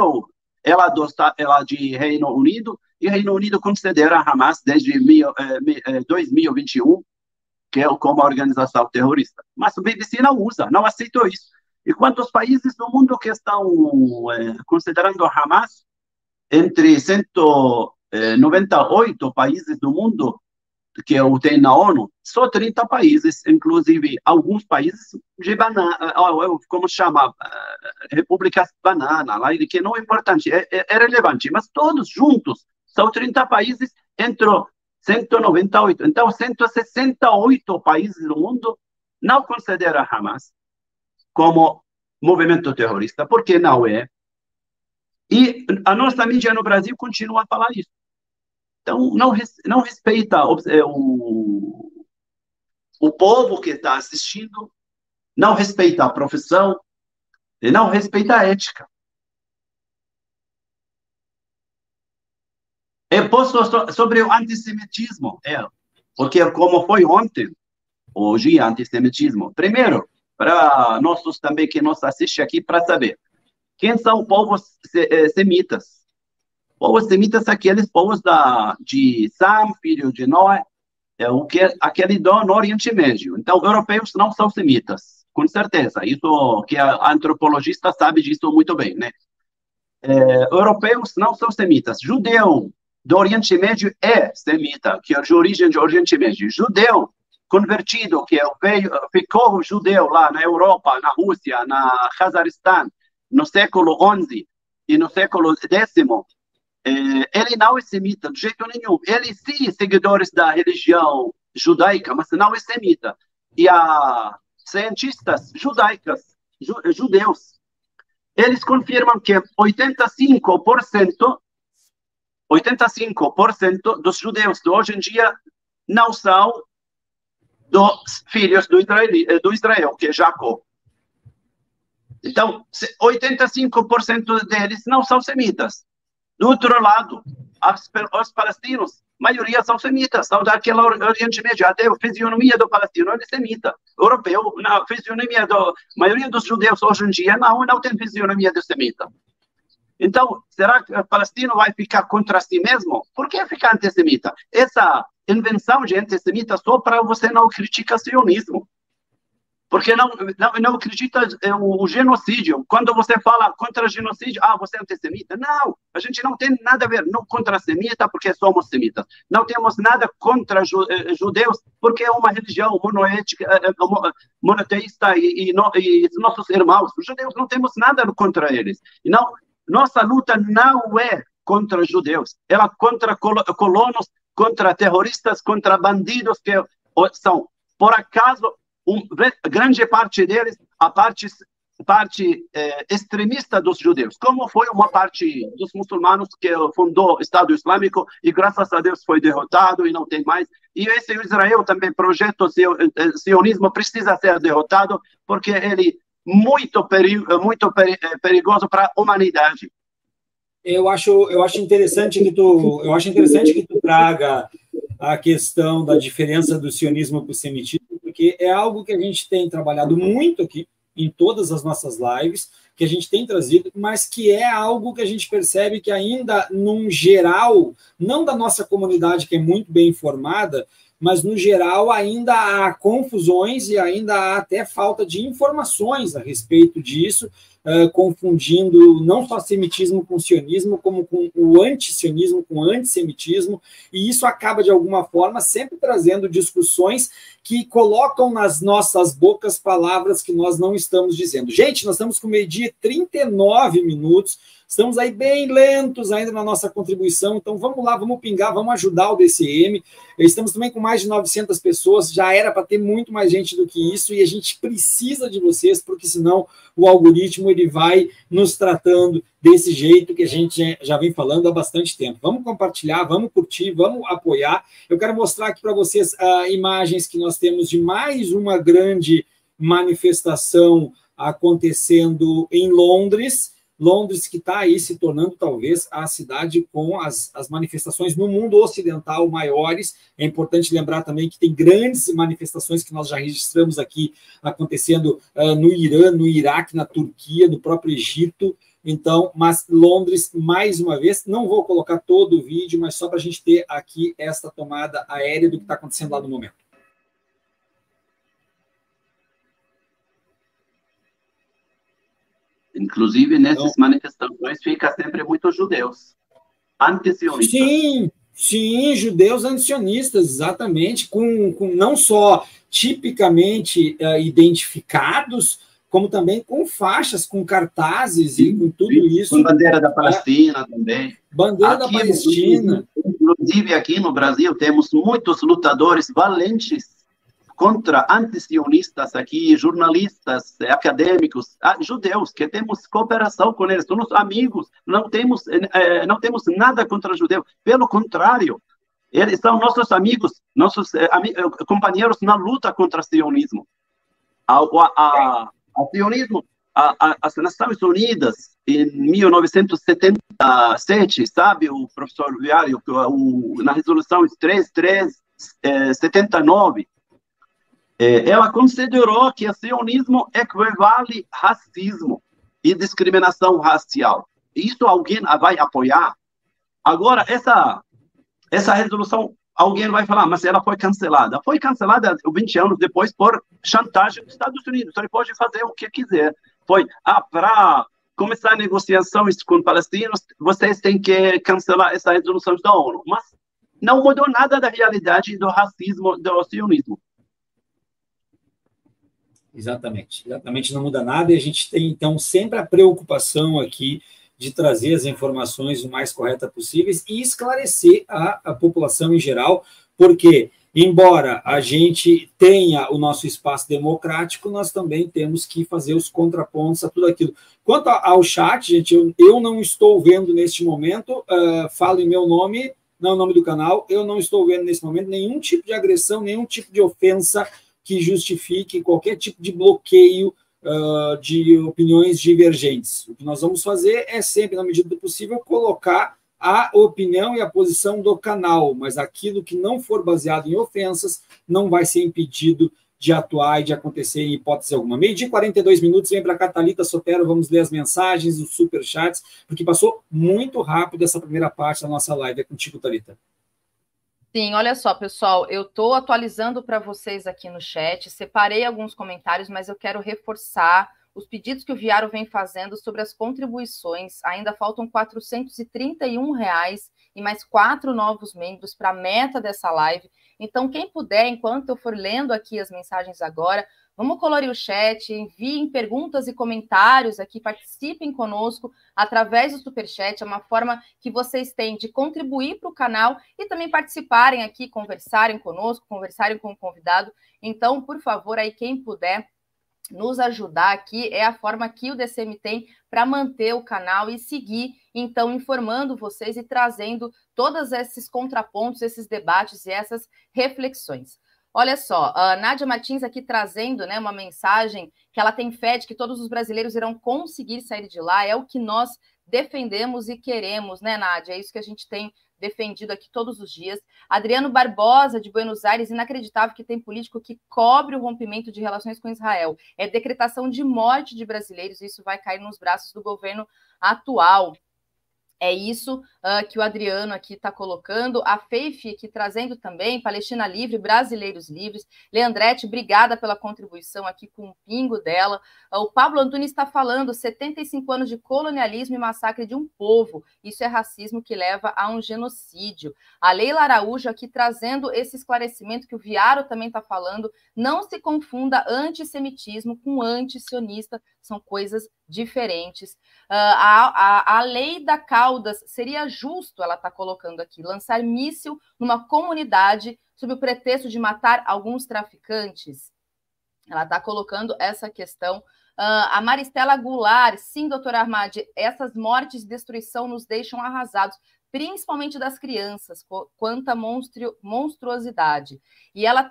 ela de Reino Unido, e Reino Unido considera a Hamas desde 2021 que é como uma organização terrorista. Mas o BBC não usa, não aceitou isso. E quanto aos países do mundo que estão considerando a Hamas, entre 198 países do mundo que tem na ONU, só 30 países, inclusive alguns países de banana, como chama, repúblicas banana, que não é importante, é relevante, mas todos juntos, são 30 países entre 198, então 168 países do mundo não consideram Hamas como movimento terrorista, porque não é. E a nossa mídia no Brasil continua a falar isso. Então, não respeita o povo que está assistindo, não respeita a profissão, e não respeita a ética. Eu posso sobre o antissemitismo, porque como foi ontem, hoje é antissemitismo. Primeiro, para nossos também que nos assistem aqui, para saber, quem são povos semitas? Povos semitas, aqueles povos de Sam, filho de Noé, aquele do Oriente Médio. Então, europeus não são semitas, com certeza. Isso que a antropologista sabe disso muito bem, né? Europeus não são semitas. Judeu do Oriente Médio é semita, que é de origem do Oriente Médio. Judeu convertido, que ficou judeu lá na Europa, na Rússia, na Cazaquistão, no século XI e no século X, ele não é semita de jeito nenhum. Ele sim seguidores da religião judaica, mas não é semita. E a cientistas judaicas, judeus, eles confirmam que 85% dos judeus de hoje em dia não são dos filhos do Israel, que é Jacó. Então, 85% deles não são semitas. Do outro lado, os palestinos, a maioria são semitas, são daquela Oriente Médio, até a fisionomia do palestino é semita. Europeu, na fisionomia da maioria dos judeus hoje em dia, não tem fisionomia de semita. Então, será que o palestino vai ficar contra si mesmo? Por que ficar antissemita? Essa invenção de antissemita só para você não criticar o sionismo. Porque não acredita o genocídio. Quando você fala contra o genocídio, você é antissemita. Não, a gente não tem nada a ver não contra semita, porque somos semitas. Não temos nada contra judeus, porque é uma religião monoteísta e nossos irmãos. Os judeus não temos nada contra eles. Não, nossa luta não é contra judeus, ela contra colonos, contra terroristas, contra bandidos, que são, por acaso, grande parte deles, a parte extremista dos judeus, como foi uma parte dos muçulmanos que fundou o Estado Islâmico e, graças a Deus, foi derrotado e não tem mais. E esse Israel também, projeto sionismo, precisa ser derrotado, porque ele muito perigoso para a humanidade. Eu acho interessante que tu traga a questão da diferença do sionismo para o semitismo, porque é algo que a gente tem trabalhado muito aqui em todas as nossas lives, que a gente tem trazido, mas que é algo que a gente percebe que ainda, num geral, não da nossa comunidade, que é muito bem informada, mas, no geral, ainda há confusões e ainda há até falta de informações a respeito disso, confundindo não só semitismo com sionismo, como com o antisionismo, com o antissemitismo, e isso acaba, de alguma forma, sempre trazendo discussões que colocam nas nossas bocas palavras que nós não estamos dizendo. Gente, nós estamos com meio-dia e 39 minutos, estamos aí bem lentos ainda na nossa contribuição, então vamos lá, vamos pingar, vamos ajudar o DCM. Estamos também com mais de 900 pessoas, já era para ter muito mais gente do que isso, e a gente precisa de vocês, porque senão o algoritmo ele vai nos tratando desse jeito que a gente já vem falando há bastante tempo. Vamos compartilhar, vamos curtir, vamos apoiar. Eu quero mostrar aqui para vocês imagens que nós temos de mais uma grande manifestação acontecendo em Londres, que está aí se tornando, talvez, a cidade com as manifestações no mundo ocidental maiores. É importante lembrar também que tem grandes manifestações que nós já registramos aqui, acontecendo no Irã, no Iraque, na Turquia, no próprio Egito. Então, mas Londres, mais uma vez, não vou colocar todo o vídeo, mas só para a gente ter aqui esta tomada aérea do que está acontecendo lá no momento. Inclusive, nessas manifestações fica sempre muitos judeus antisionistas. Sim, judeus antisionistas, exatamente, com não só tipicamente identificados, como também com faixas, com cartazes e com tudo isso. Com bandeira da Palestina também. Bandeira da Palestina. Inclusive, aqui no Brasil, temos muitos lutadores valentes contra antisionistas aqui, jornalistas, acadêmicos, judeus, que temos cooperação com eles, somos amigos, não temos nada contra judeus, pelo contrário, eles são nossos amigos, companheiros na luta contra o sionismo. As Nações Unidas, em 1977, sabe, o professor Viário, na resolução 3379, ela considerou que o sionismo equivale a racismo e discriminação racial. Isso alguém vai apoiar? Agora, essa resolução, alguém vai falar, mas ela foi cancelada. Foi cancelada 20 anos depois por chantagem dos Estados Unidos. Ele pode fazer o que quiser. Foi, para começar negociações com palestinos, vocês têm que cancelar essa resolução da ONU. Mas não mudou nada da realidade do racismo, do sionismo. Exatamente, não muda nada, e a gente tem, então, sempre a preocupação aqui de trazer as informações o mais corretas possíveis e esclarecer a população em geral, porque, embora a gente tenha o nosso espaço democrático, nós também temos que fazer os contrapontos a tudo aquilo. Quanto ao chat, gente, eu não estou vendo neste momento, falo em meu nome, não o nome do canal, eu não estou vendo nesse momento nenhum tipo de agressão, nenhum tipo de ofensa que justifique qualquer tipo de bloqueio de opiniões divergentes. O que nós vamos fazer é sempre, na medida do possível, colocar a opinião e a posição do canal, mas aquilo que não for baseado em ofensas não vai ser impedido de atuar e de acontecer em hipótese alguma. Meio-dia e 42 minutos, vem para a Thalita Sotero, vamos ler as mensagens, os superchats, porque passou muito rápido essa primeira parte da nossa live. É contigo, Thalita. Sim, olha só, pessoal, eu estou atualizando para vocês aqui no chat, separei alguns comentários, mas eu quero reforçar os pedidos que o Viaro vem fazendo sobre as contribuições. Ainda faltam R$431 e mais 4 novos membros para a meta dessa live. Então, quem puder, enquanto eu for lendo aqui as mensagens agora, Vamos colorir o chat, enviem perguntas e comentários aqui, participem conosco através do Superchat, é uma forma que vocês têm de contribuir para o canal e também participarem aqui, conversarem conosco, conversarem com o convidado. Então, por favor, aí quem puder nos ajudar aqui, é a forma que o DCM tem para manter o canal e seguir, então, informando vocês e trazendo todos esses contrapontos, esses debates e essas reflexões. Olha só, a Nádia Martins aqui trazendo, né, uma mensagem que ela tem fé de que todos os brasileiros irão conseguir sair de lá, é o que nós defendemos e queremos, né, Nádia? É isso que a gente tem defendido aqui todos os dias. Adriano Barbosa, de Buenos Aires, inacreditável que tem político que cobre o rompimento de relações com Israel. É decretação de morte de brasileiros, e isso vai cair nos braços do governo atual. É isso que o Adriano aqui está colocando. A Feife aqui trazendo também, Palestina Livre, Brasileiros Livres. Leandrete, obrigada pela contribuição aqui com o pingo dela. O Pablo Antunes está falando, 75 anos de colonialismo e massacre de um povo. Isso é racismo que leva a um genocídio. A Leila Araújo aqui trazendo esse esclarecimento que o Viaro também está falando. Não se confunda antissemitismo com antisionista, são coisas diferentes. A lei da Caldas seria justo, ela está colocando aqui, lançar míssil numa comunidade sob o pretexto de matar alguns traficantes. Ela está colocando essa questão. A Maristela Goulart, sim, doutora Ahmed, essas mortes e destruição nos deixam arrasados, principalmente das crianças, quanta monstruosidade. E ela,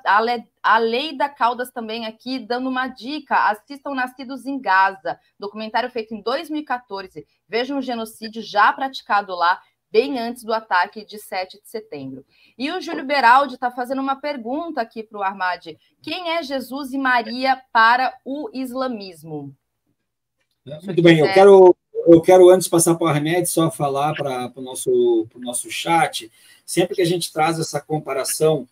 a lei da Caldas também aqui, dando uma dica, assistam Nascidos em Gaza, documentário feito em 2014, vejam o genocídio já praticado lá, bem antes do ataque de 7 de setembro. E o Júlio Beraldi está fazendo uma pergunta aqui para o Ahmed, quem é Jesus e Maria para o islamismo? Muito bem, eu quero, antes de passar para o Ahmed, só falar para o nosso chat, sempre que a gente traz essa comparação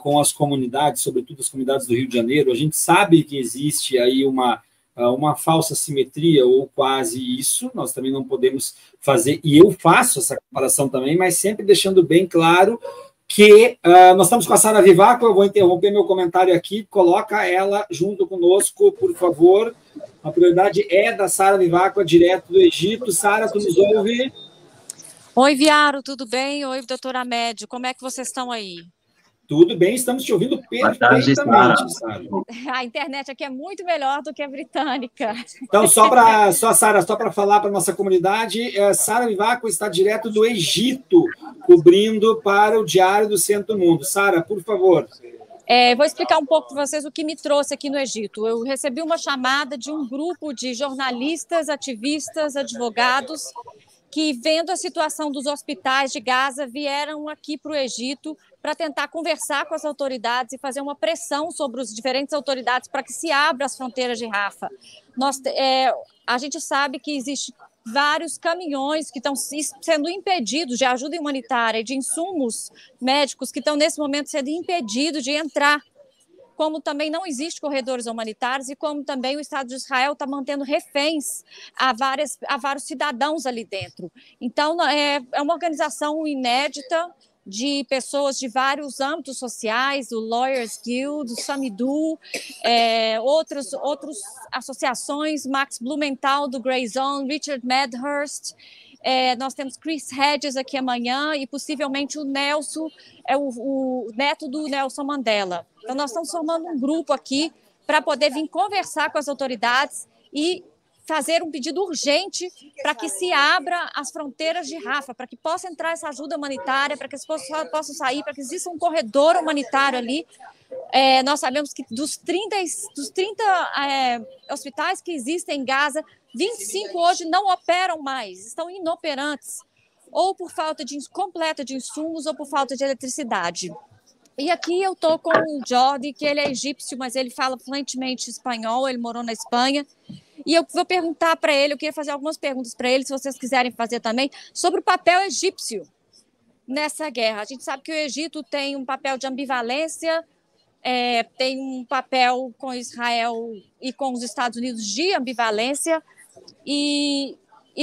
com as comunidades, sobretudo as comunidades do Rio de Janeiro, a gente sabe que existe aí uma falsa simetria, ou quase isso, nós também não podemos fazer, e eu faço essa comparação também, mas sempre deixando bem claro que nós estamos com a Sara Vivacqua, eu vou interromper meu comentário aqui, coloca ela junto conosco, por favor. A prioridade é da Sara Vivacqua, direto do Egito. Sara, tu nos ouve? Oi, Viaro, tudo bem? Oi, doutora Ahmed, como é que vocês estão aí? Tudo bem, estamos te ouvindo perfeitamente, Sara. A internet aqui é muito melhor do que a britânica. Então, só para falar para a nossa comunidade, Sara Vivacqua está direto do Egito, cobrindo para o Diário do Centro do Mundo. Sara, por favor. Vou explicar um pouco para vocês o que me trouxe aqui no Egito. Eu recebi uma chamada de um grupo de jornalistas, ativistas, advogados, que, vendo a situação dos hospitais de Gaza, vieram aqui para o Egito para tentar conversar com as autoridades e fazer uma pressão sobre as diferentes autoridades para que se abra as fronteiras de Rafah. A gente sabe que existem vários caminhões que estão sendo impedidos de ajuda humanitária e de insumos médicos que estão, nesse momento, sendo impedidos de entrar, como também não existe corredores humanitários e como também o Estado de Israel está mantendo reféns a vários cidadãos ali dentro. Então, é uma organização inédita, de pessoas de vários âmbitos sociais, o Lawyers Guild, o Samidu, outras associações, Max Blumenthal, do Grey Zone, Richard Medhurst, nós temos Chris Hedges aqui amanhã e possivelmente o Nelson, o neto do Nelson Mandela. Então, nós estamos formando um grupo aqui para poder vir conversar com as autoridades e fazer um pedido urgente para que se abra as fronteiras de Rafah, para que possa entrar essa ajuda humanitária, para que as pessoas possam sair, para que exista um corredor humanitário ali. Nós sabemos que dos 30 hospitais que existem em Gaza, 25 hoje não operam mais, estão inoperantes, ou por falta completa de insumos ou por falta de eletricidade. E aqui eu estou com o Jordi, que ele é egípcio, mas ele fala fluentemente espanhol, ele morou na Espanha. E eu vou perguntar para ele, eu queria fazer algumas perguntas para ele, se vocês quiserem fazer também, sobre o papel egípcio nessa guerra. A gente sabe que o Egito tem um papel de ambivalência, tem um papel com Israel e com os Estados Unidos de ambivalência e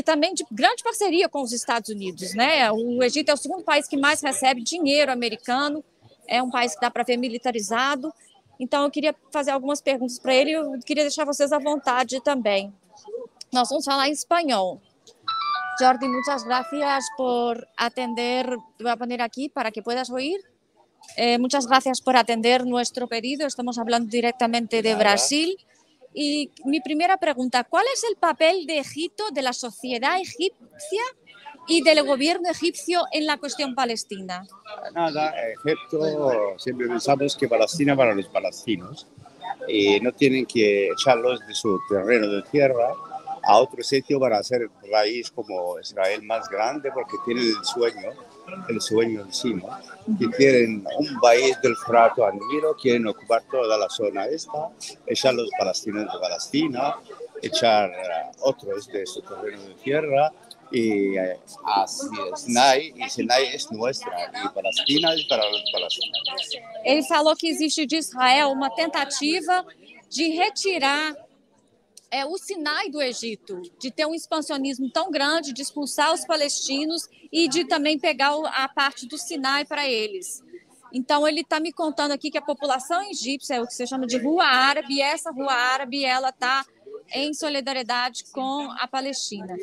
também de grande parceria com os Estados Unidos, né? O Egito é o segundo país que mais recebe dinheiro americano, é um país que dá para ver militarizado. Então, eu queria fazer algumas perguntas para ele e eu queria deixar vocês à vontade também. Nós vamos falar em espanhol. Jordi, muchas gracias por atender. Te voy a poner aquí para que puedas oír. Muchas gracias por atender nuestro pedido. Estamos hablando directamente de Brasil. Y mi primera pregunta, ¿cuál es el papel de Egipto, de la sociedad egipcia y del gobierno egipcio en la cuestión palestina? Nada, Egipto, siempre pensamos que Palestina para los palestinos. Y no tienen que echarlos de su terreno de tierra a otro sitio para hacer país como Israel más grande, porque tienen el sueño encima, que quieren un país del Frato al Nilo, quieren ocupar toda la zona esta, echar los palestinos de Palestina, echar otros de su terreno de tierra, y así es Sinai, y Sinai es nuestra, y Palestina es para los palestinos. Ele falou que existe de Israel uma tentativa de retirar o Sinai do Egito, de ter um expansionismo tão grande, de expulsar os palestinos e de também pegar a parte do Sinai para eles. Então, ele está me contando aqui que a população egípcia, é o que se chama de Rua Árabe, e essa Rua Árabe ela está em solidariedade com a Palestina.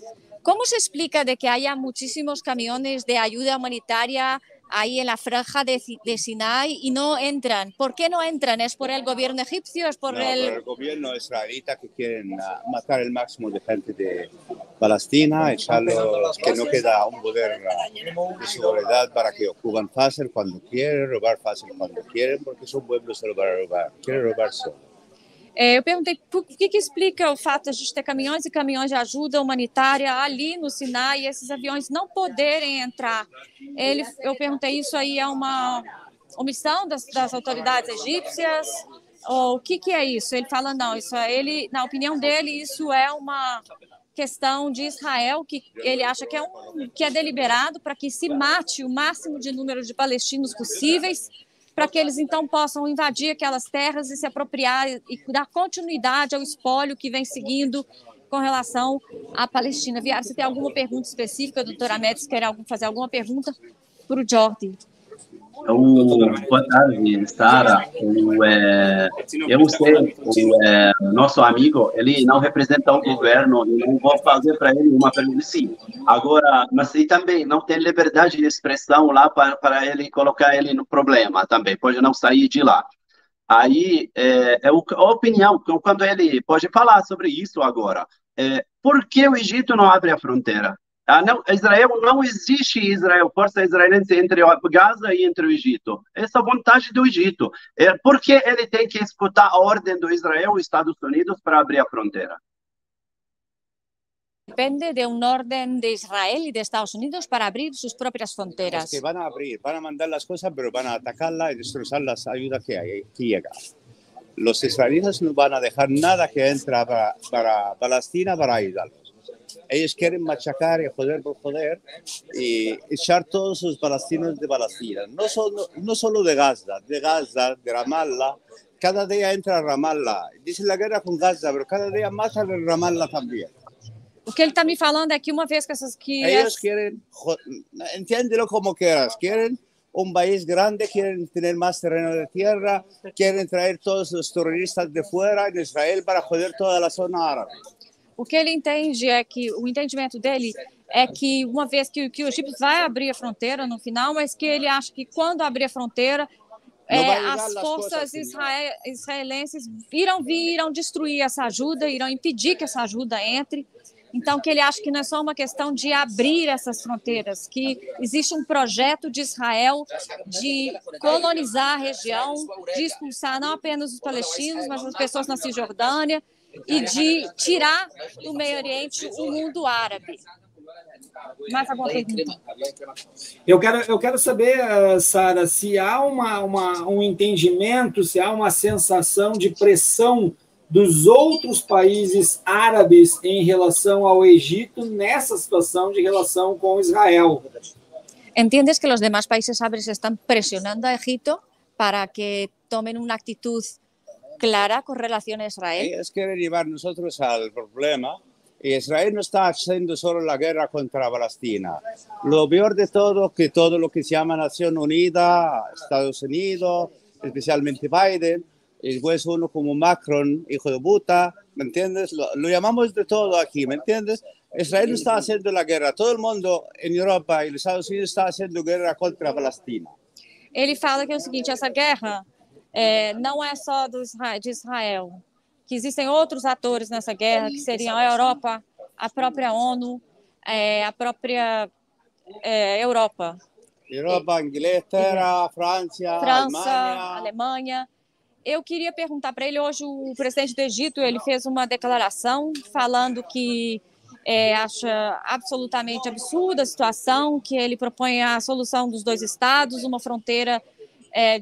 Como se explica de que há muitíssimos caminhões de ajuda humanitária aí na franja de Sinai e não entram? Por que não entram? É por el governo egípcio? É por el governo israelita que querem matar o máximo de gente de Palestina, echarlos, que não queda um poder de segurança para que ocupem fácil quando querem, roubar fácil quando querem, porque são pueblos que querem roubar só. Eu perguntei o que explica o fato de a gente ter caminhões e caminhões de ajuda humanitária ali no Sinai e esses aviões não poderem entrar. Eu perguntei, isso aí é uma omissão das autoridades egípcias? Ou o que é isso? Ele fala, não, isso é ele, na opinião dele, isso é uma questão de Israel, que ele acha que é deliberado para que se mate o máximo de número de palestinos possíveis, para que eles então possam invadir aquelas terras e se apropriar e dar continuidade ao espólio que vem seguindo com relação à Palestina. Viaro, você tem alguma pergunta específica, doutora Ahmed, se quer fazer alguma pergunta para o Jordi? Boa tarde, Sara. Eu sei que nosso amigo, ele não representa o governo, não vou fazer para ele uma pergunta, sim. Agora, mas ele também não tem liberdade de expressão lá para ele colocar ele no problema também, pode não sair de lá. Aí, a opinião, quando ele pode falar sobre isso agora, por que o Egito não abre a fronteira? Não, Israel não existe Israel, força israelense entre Gaza e entre o Egito. Essa é a vontade do Egito. Por que ele tem que escutar a ordem do Israel e Estados Unidos para abrir a fronteira? Depende de uma ordem de Israel e de Estados Unidos para abrir suas próprias fronteiras. Es que van a abrir, van a mandar as coisas, mas van a atacarlas e destrozar as ajudas que chegam. Os israelíes não vão deixar nada que entre para Palestina para ajudá-los. Ellos quieren machacar y joder por joder y echar todos los palestinos de Palestina, no solo de Gaza, de Ramallah. Cada día entra Ramallah, dicen la guerra con Gaza, pero cada día más a Ramallah también. O que ele está me falando é que uma vez que ellos quieren, entiéndelo como quieras, quieren un país grande, quieren tener más terreno de tierra, quieren traer todos los terroristas de fuera en Israel para joder toda la zona árabe. O que ele entende é que, o entendimento dele é que uma vez que o Egito vai abrir a fronteira no final, mas que ele acha que quando abrir a fronteira, as forças israelenses irão destruir essa ajuda, irão impedir que essa ajuda entre. Então, que ele acha que não é só uma questão de abrir essas fronteiras, que existe um projeto de Israel de colonizar a região, de expulsar não apenas os palestinos, mas as pessoas na Cisjordânia, e de tirar do Meio Oriente o mundo árabe. Mais alguma pergunta? Eu quero saber, Sara, se há um entendimento, se há uma sensação de pressão dos outros países árabes em relação ao Egito nessa situação de relação com Israel. Entendes que os demais países árabes estão pressionando a Egito para que tomem uma atitude clara con relación a Israel? Ellos quieren llevar nosotros al problema. Israel no está haciendo solo la guerra contra Palestina. Lo peor de todo es que todo lo que se llama Nación Unida, Estados Unidos, especialmente Biden, y después uno como Macron, hijo de puta, ¿me entiendes? Lo llamamos de todo aquí, ¿me entiendes? Israel está haciendo la guerra, todo el mundo en Europa e os Estados Unidos está haciendo guerra contra a Palestina. Ele fala que é o seguinte, essa guerra não é só de Israel, que existem outros atores nessa guerra, que seriam a Europa, a própria ONU, a própria Europa. Europa, Inglaterra, França, Alemanha. Eu queria perguntar para ele, hoje o presidente do Egito, ele fez uma declaração falando que acha absolutamente absurda a situação, que ele propõe a solução dos dois estados, uma fronteira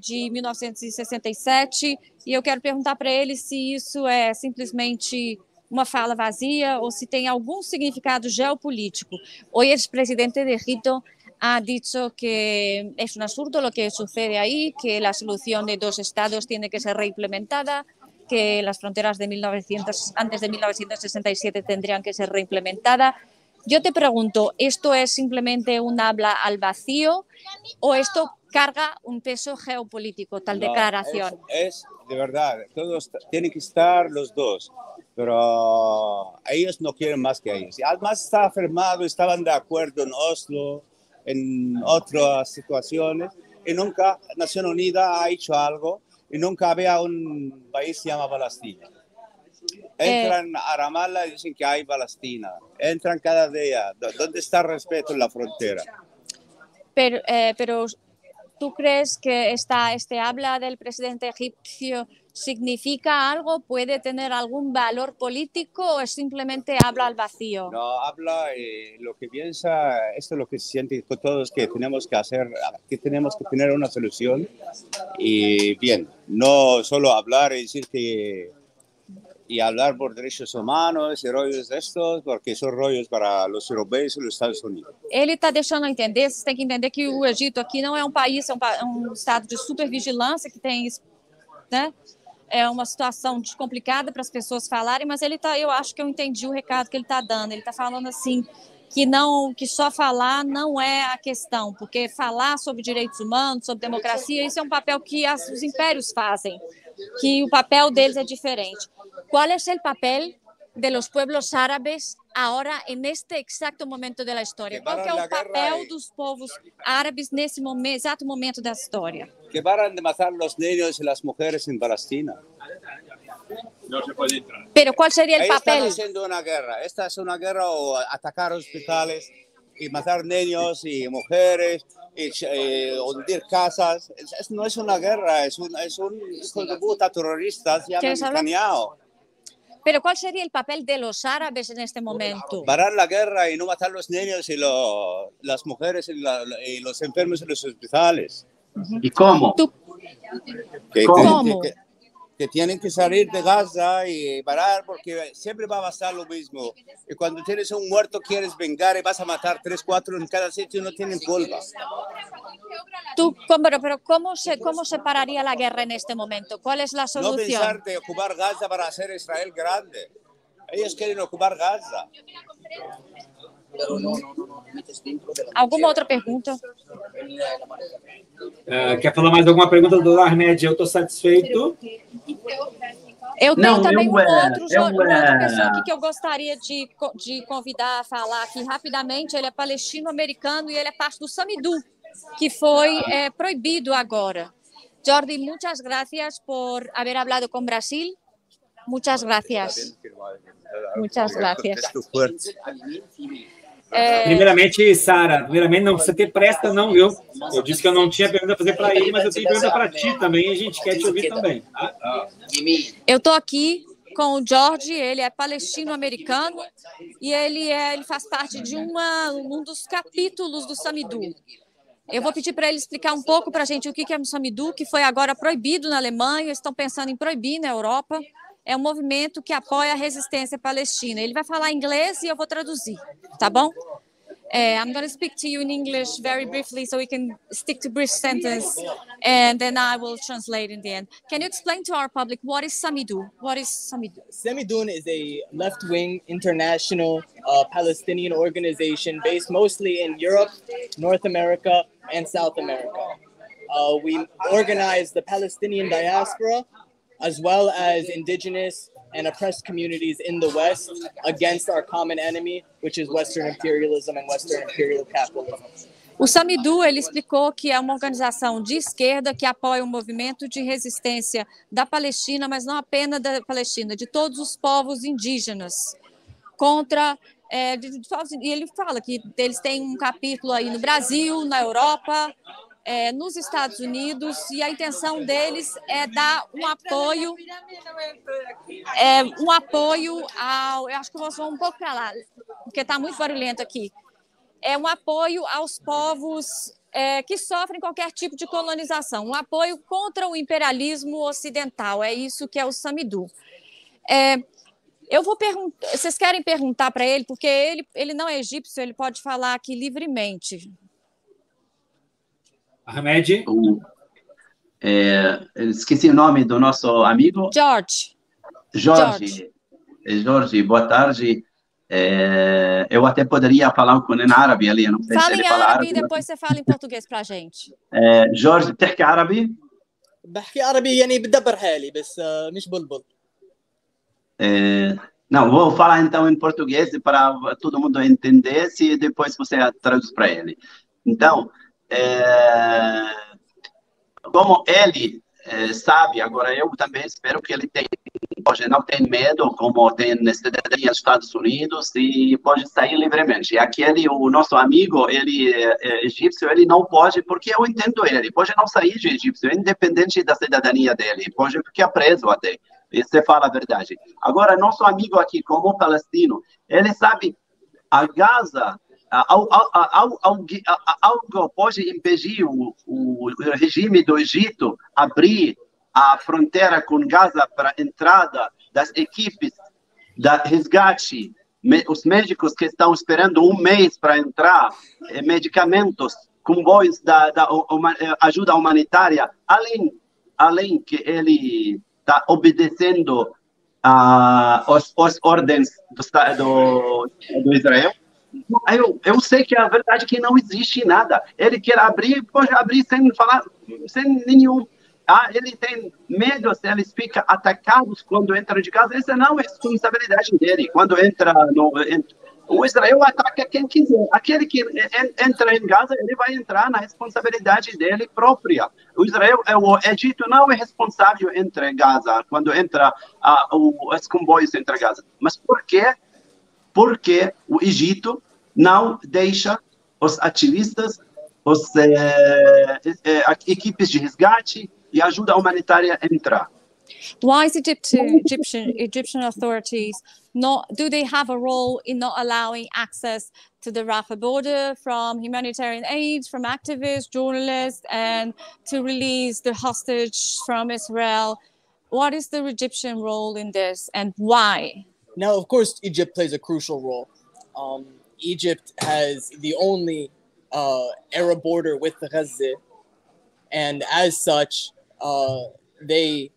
de 1967, e eu quero perguntar para ele se isso é simplesmente uma fala vazia ou se tem algum significado geopolítico. Hoje o presidente do Egito ha dicho que es un absurdo lo que sucede ahí, que la solución de dos estados tiene que ser reimplementada, que las fronteras de antes de 1967 tendrían que ser reimplementadas. Yo te pregunto, ¿esto es simplemente un habla al vacío o esto carga un peso geopolítico, tal declaración? Es de verdad, todos tienen que estar los dos, pero ellos no quieren más que ellos. Además está afirmado, estaban de acuerdo en Oslo, en otras situaciones, y nunca Nación Unida ha hecho algo, y nunca había un país que se llama Palestina. Entran a Ramallah y dicen que hay Palestina, entran cada día. ¿Dónde está el respeto en la frontera? Pero ¿tú crees que este habla del presidente egipcio significa algo? ¿Puede tener algún valor político o es simplemente habla al vacío? No, habla lo que piensa, esto es lo que se siente con todos, que tenemos que hacer, que tenemos que tener una solución y bien, no solo hablar y decir que, y hablar por derechos humanos e rollos destes, porque são rollos para os europeus e os Estados Unidos. Ele está deixando entender, vocês têm que entender que o Egito aqui não é um país, é um estado de supervigilância que tem, né, é uma situação complicada para as pessoas falarem, mas ele tá, eu acho que eu entendi o recado que ele está dando. Ele está falando assim que não, que só falar não é a questão, porque falar sobre direitos humanos, sobre democracia, isso é um papel que os impérios fazem, que o papel deles é diferente. ¿Cuál es el papel de los pueblos árabes ahora en este exacto momento de la historia? ¿Cuál es el papel de los pueblos árabes en ese exacto momento de la historia? Que paran de matar los niños y las mujeres en Palestina. No se puede entrar. Pero ¿cuál sería el papel? Están haciendo una guerra. Esta es una guerra o atacar hospitales y matar niños y mujeres y hundir casas. No es una guerra, es un hijo de puta terrorista planeado. Pero ¿cuál sería el papel de los árabes en este momento? Parar la guerra y no matar los niños y las mujeres y los enfermos en los hospitales. ¿Y cómo? ¿Cómo? Que tienen que salir de Gaza y parar, porque siempre va a pasar lo mismo. Y cuando tienes un muerto quieres vengar y vas a matar 3, 4 en cada sitio y no tienen culpa. Pero ¿cómo se pararía la guerra en este momento? ¿Cuál es la solución? No pensar de ocupar Gaza para hacer Israel grande. Ellos quieren ocupar Gaza. Alguma outra pergunta? Quer falar mais alguma pergunta do Ahmed? Eu estou satisfeito. Eu tenho também uma outra pessoa aqui que eu gostaria de convidar a falar aqui rapidamente. Ele é palestino-americano e ele é parte do Samidu, que foi proibido agora. Jordi, muchas gracias por haber hablado con Brasil. Muchas gracias. Muchas gracias. Primeiramente, Sara, não precisa ter pressa, não, viu? Eu disse que eu não tinha pergunta a fazer para ele, mas eu tenho pergunta para ti também, a gente quer te ouvir também. Tá? Eu estou aqui com o Jordi, ele é palestino-americano e ele faz parte de um dos capítulos do Samidu. Eu vou pedir para ele explicar um pouco para a gente o que é o Samidu, que foi agora proibido na Alemanha, estão pensando em proibir na Europa. É um movimento que apoia a resistência palestina. Ele vai falar inglês e eu vou traduzir, tá bom? I'm going to speak to you in English very briefly so we can stick to brief sentence and then I will translate in the end. Can you explain to our public what is Samidu? What is Samidu? Samidu is a left-wing international Palestinian organization based mostly in Europe, North America and South America. We organize the Palestinian diaspora as well as indigenous and oppressed communities in the West against our common enemy, which is Western imperialism and Western imperial capitalism. O Samidu, ele explicou que é uma organização de esquerda que apoia o movimento de resistência da Palestina, mas não apenas da Palestina, de todos os povos indígenas. Contra, e ele fala que eles têm um capítulo aí no Brasil, na Europa, nos Estados Unidos, e a intenção deles é dar um apoio ao... Eu acho que eu vou só um pouco para lá, porque está muito barulhento aqui. É um apoio aos povos que sofrem qualquer tipo de colonização, um apoio contra o imperialismo ocidental, é isso que é o Samidu. Eu vou perguntar, vocês querem perguntar para ele, porque ele não é egípcio, ele pode falar aqui livremente. Ahmed? Esqueci o nome do nosso amigo. Jorge, boa tarde. Eu até poderia falar com ele em árabe ali, não sei se ele fala árabe. E depois você fala em português para a gente. Jorge, você fala árabe? Eu árabe, mas não, vou falar então em português para todo mundo entender, se depois você traduz para ele. Então, como ele sabe, agora eu também espero que ele tenha, hoje não tem medo, como tem cidadania dos Estados Unidos, e pode sair livremente. E aquele, o nosso amigo, ele é egípcio, ele não pode, porque eu entendo ele, pode não sair de egípcio, independente da cidadania dele, pode ficar preso até. Isso fala a verdade. Agora, nosso amigo aqui, como palestino, ele sabe, a Gaza, algo pode impedir o regime do Egito abrir a fronteira com Gaza para a entrada das equipes da resgate, os médicos que estão esperando um mês para entrar, medicamentos, comboios da ajuda humanitária, além que ele está obedecendo as ordens do Israel. Eu sei que a verdade é que não existe nada. Ele quer abrir, pode abrir sem falar, sem nenhum. Ele tem medo se eles ficam atacados quando entram de casa. Essa não é responsabilidade dele. Quando entra no... O Israel ataca quem quiser. Aquele que entra em Gaza, ele vai entrar na responsabilidade dele própria. O Egito não é responsável entre Gaza, quando entra os comboios entre Gaza. Mas por quê? Porque o Egito não deixa os ativistas, as equipes de resgate e ajuda humanitária entrar. Why is Egyptian authorities do they have a role in not allowing access to the Rafah border from humanitarian aid, from activists, journalists, and to release the hostage from Israel? What is the Egyptian role in this, and why? Now, of course, Egypt plays a crucial role. Egypt has the only Arab border with Gaza, and as such, they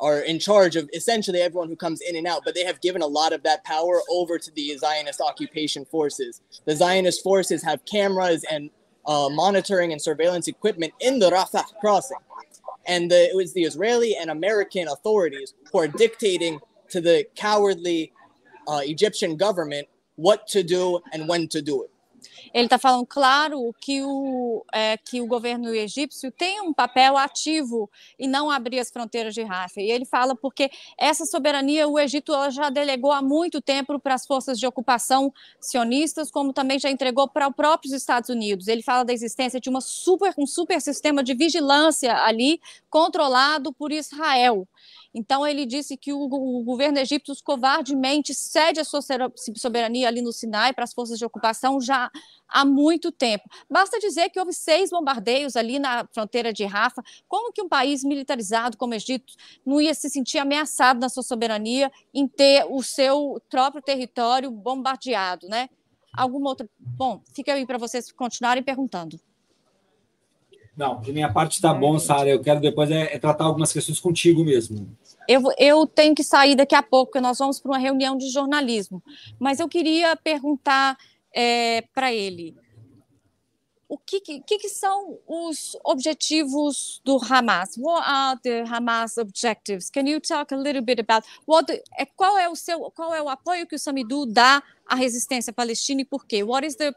are in charge of essentially everyone who comes in and out, but they have given a lot of that power over to the Zionist occupation forces. The Zionist forces have cameras and monitoring and surveillance equipment in the Rafah crossing. And it was the Israeli and American authorities who are dictating to the cowardly Egyptian government what to do and when to do it. Ele está falando, claro, que o governo egípcio tem um papel ativo e não abrir as fronteiras de Rafah. E ele fala porque essa soberania o Egito já delegou há muito tempo para as forças de ocupação sionistas, como também já entregou para os próprios Estados Unidos. Ele fala da existência de um super sistema de vigilância ali, controlado por Israel. Então, ele disse que o governo egípcio covardemente cede a sua soberania ali no Sinai para as forças de ocupação já há muito tempo. Basta dizer que houve 6 bombardeios ali na fronteira de Rafah. Como que um país militarizado como o Egito não ia se sentir ameaçado na sua soberania em ter o seu próprio território bombardeado, né? Alguma outra... Bom, fica aí para vocês continuarem perguntando. Não, de minha parte tá bom, Sara. Eu quero depois tratar algumas questões contigo mesmo. Eu tenho que sair daqui a pouco, porque nós vamos para uma reunião de jornalismo. Mas eu queria perguntar para ele. o que são os objetivos do Hamas? What are the Hamas objectives? Can you talk a little bit about qual é o apoio que o Samidu dá à resistência palestina e por quê? What is the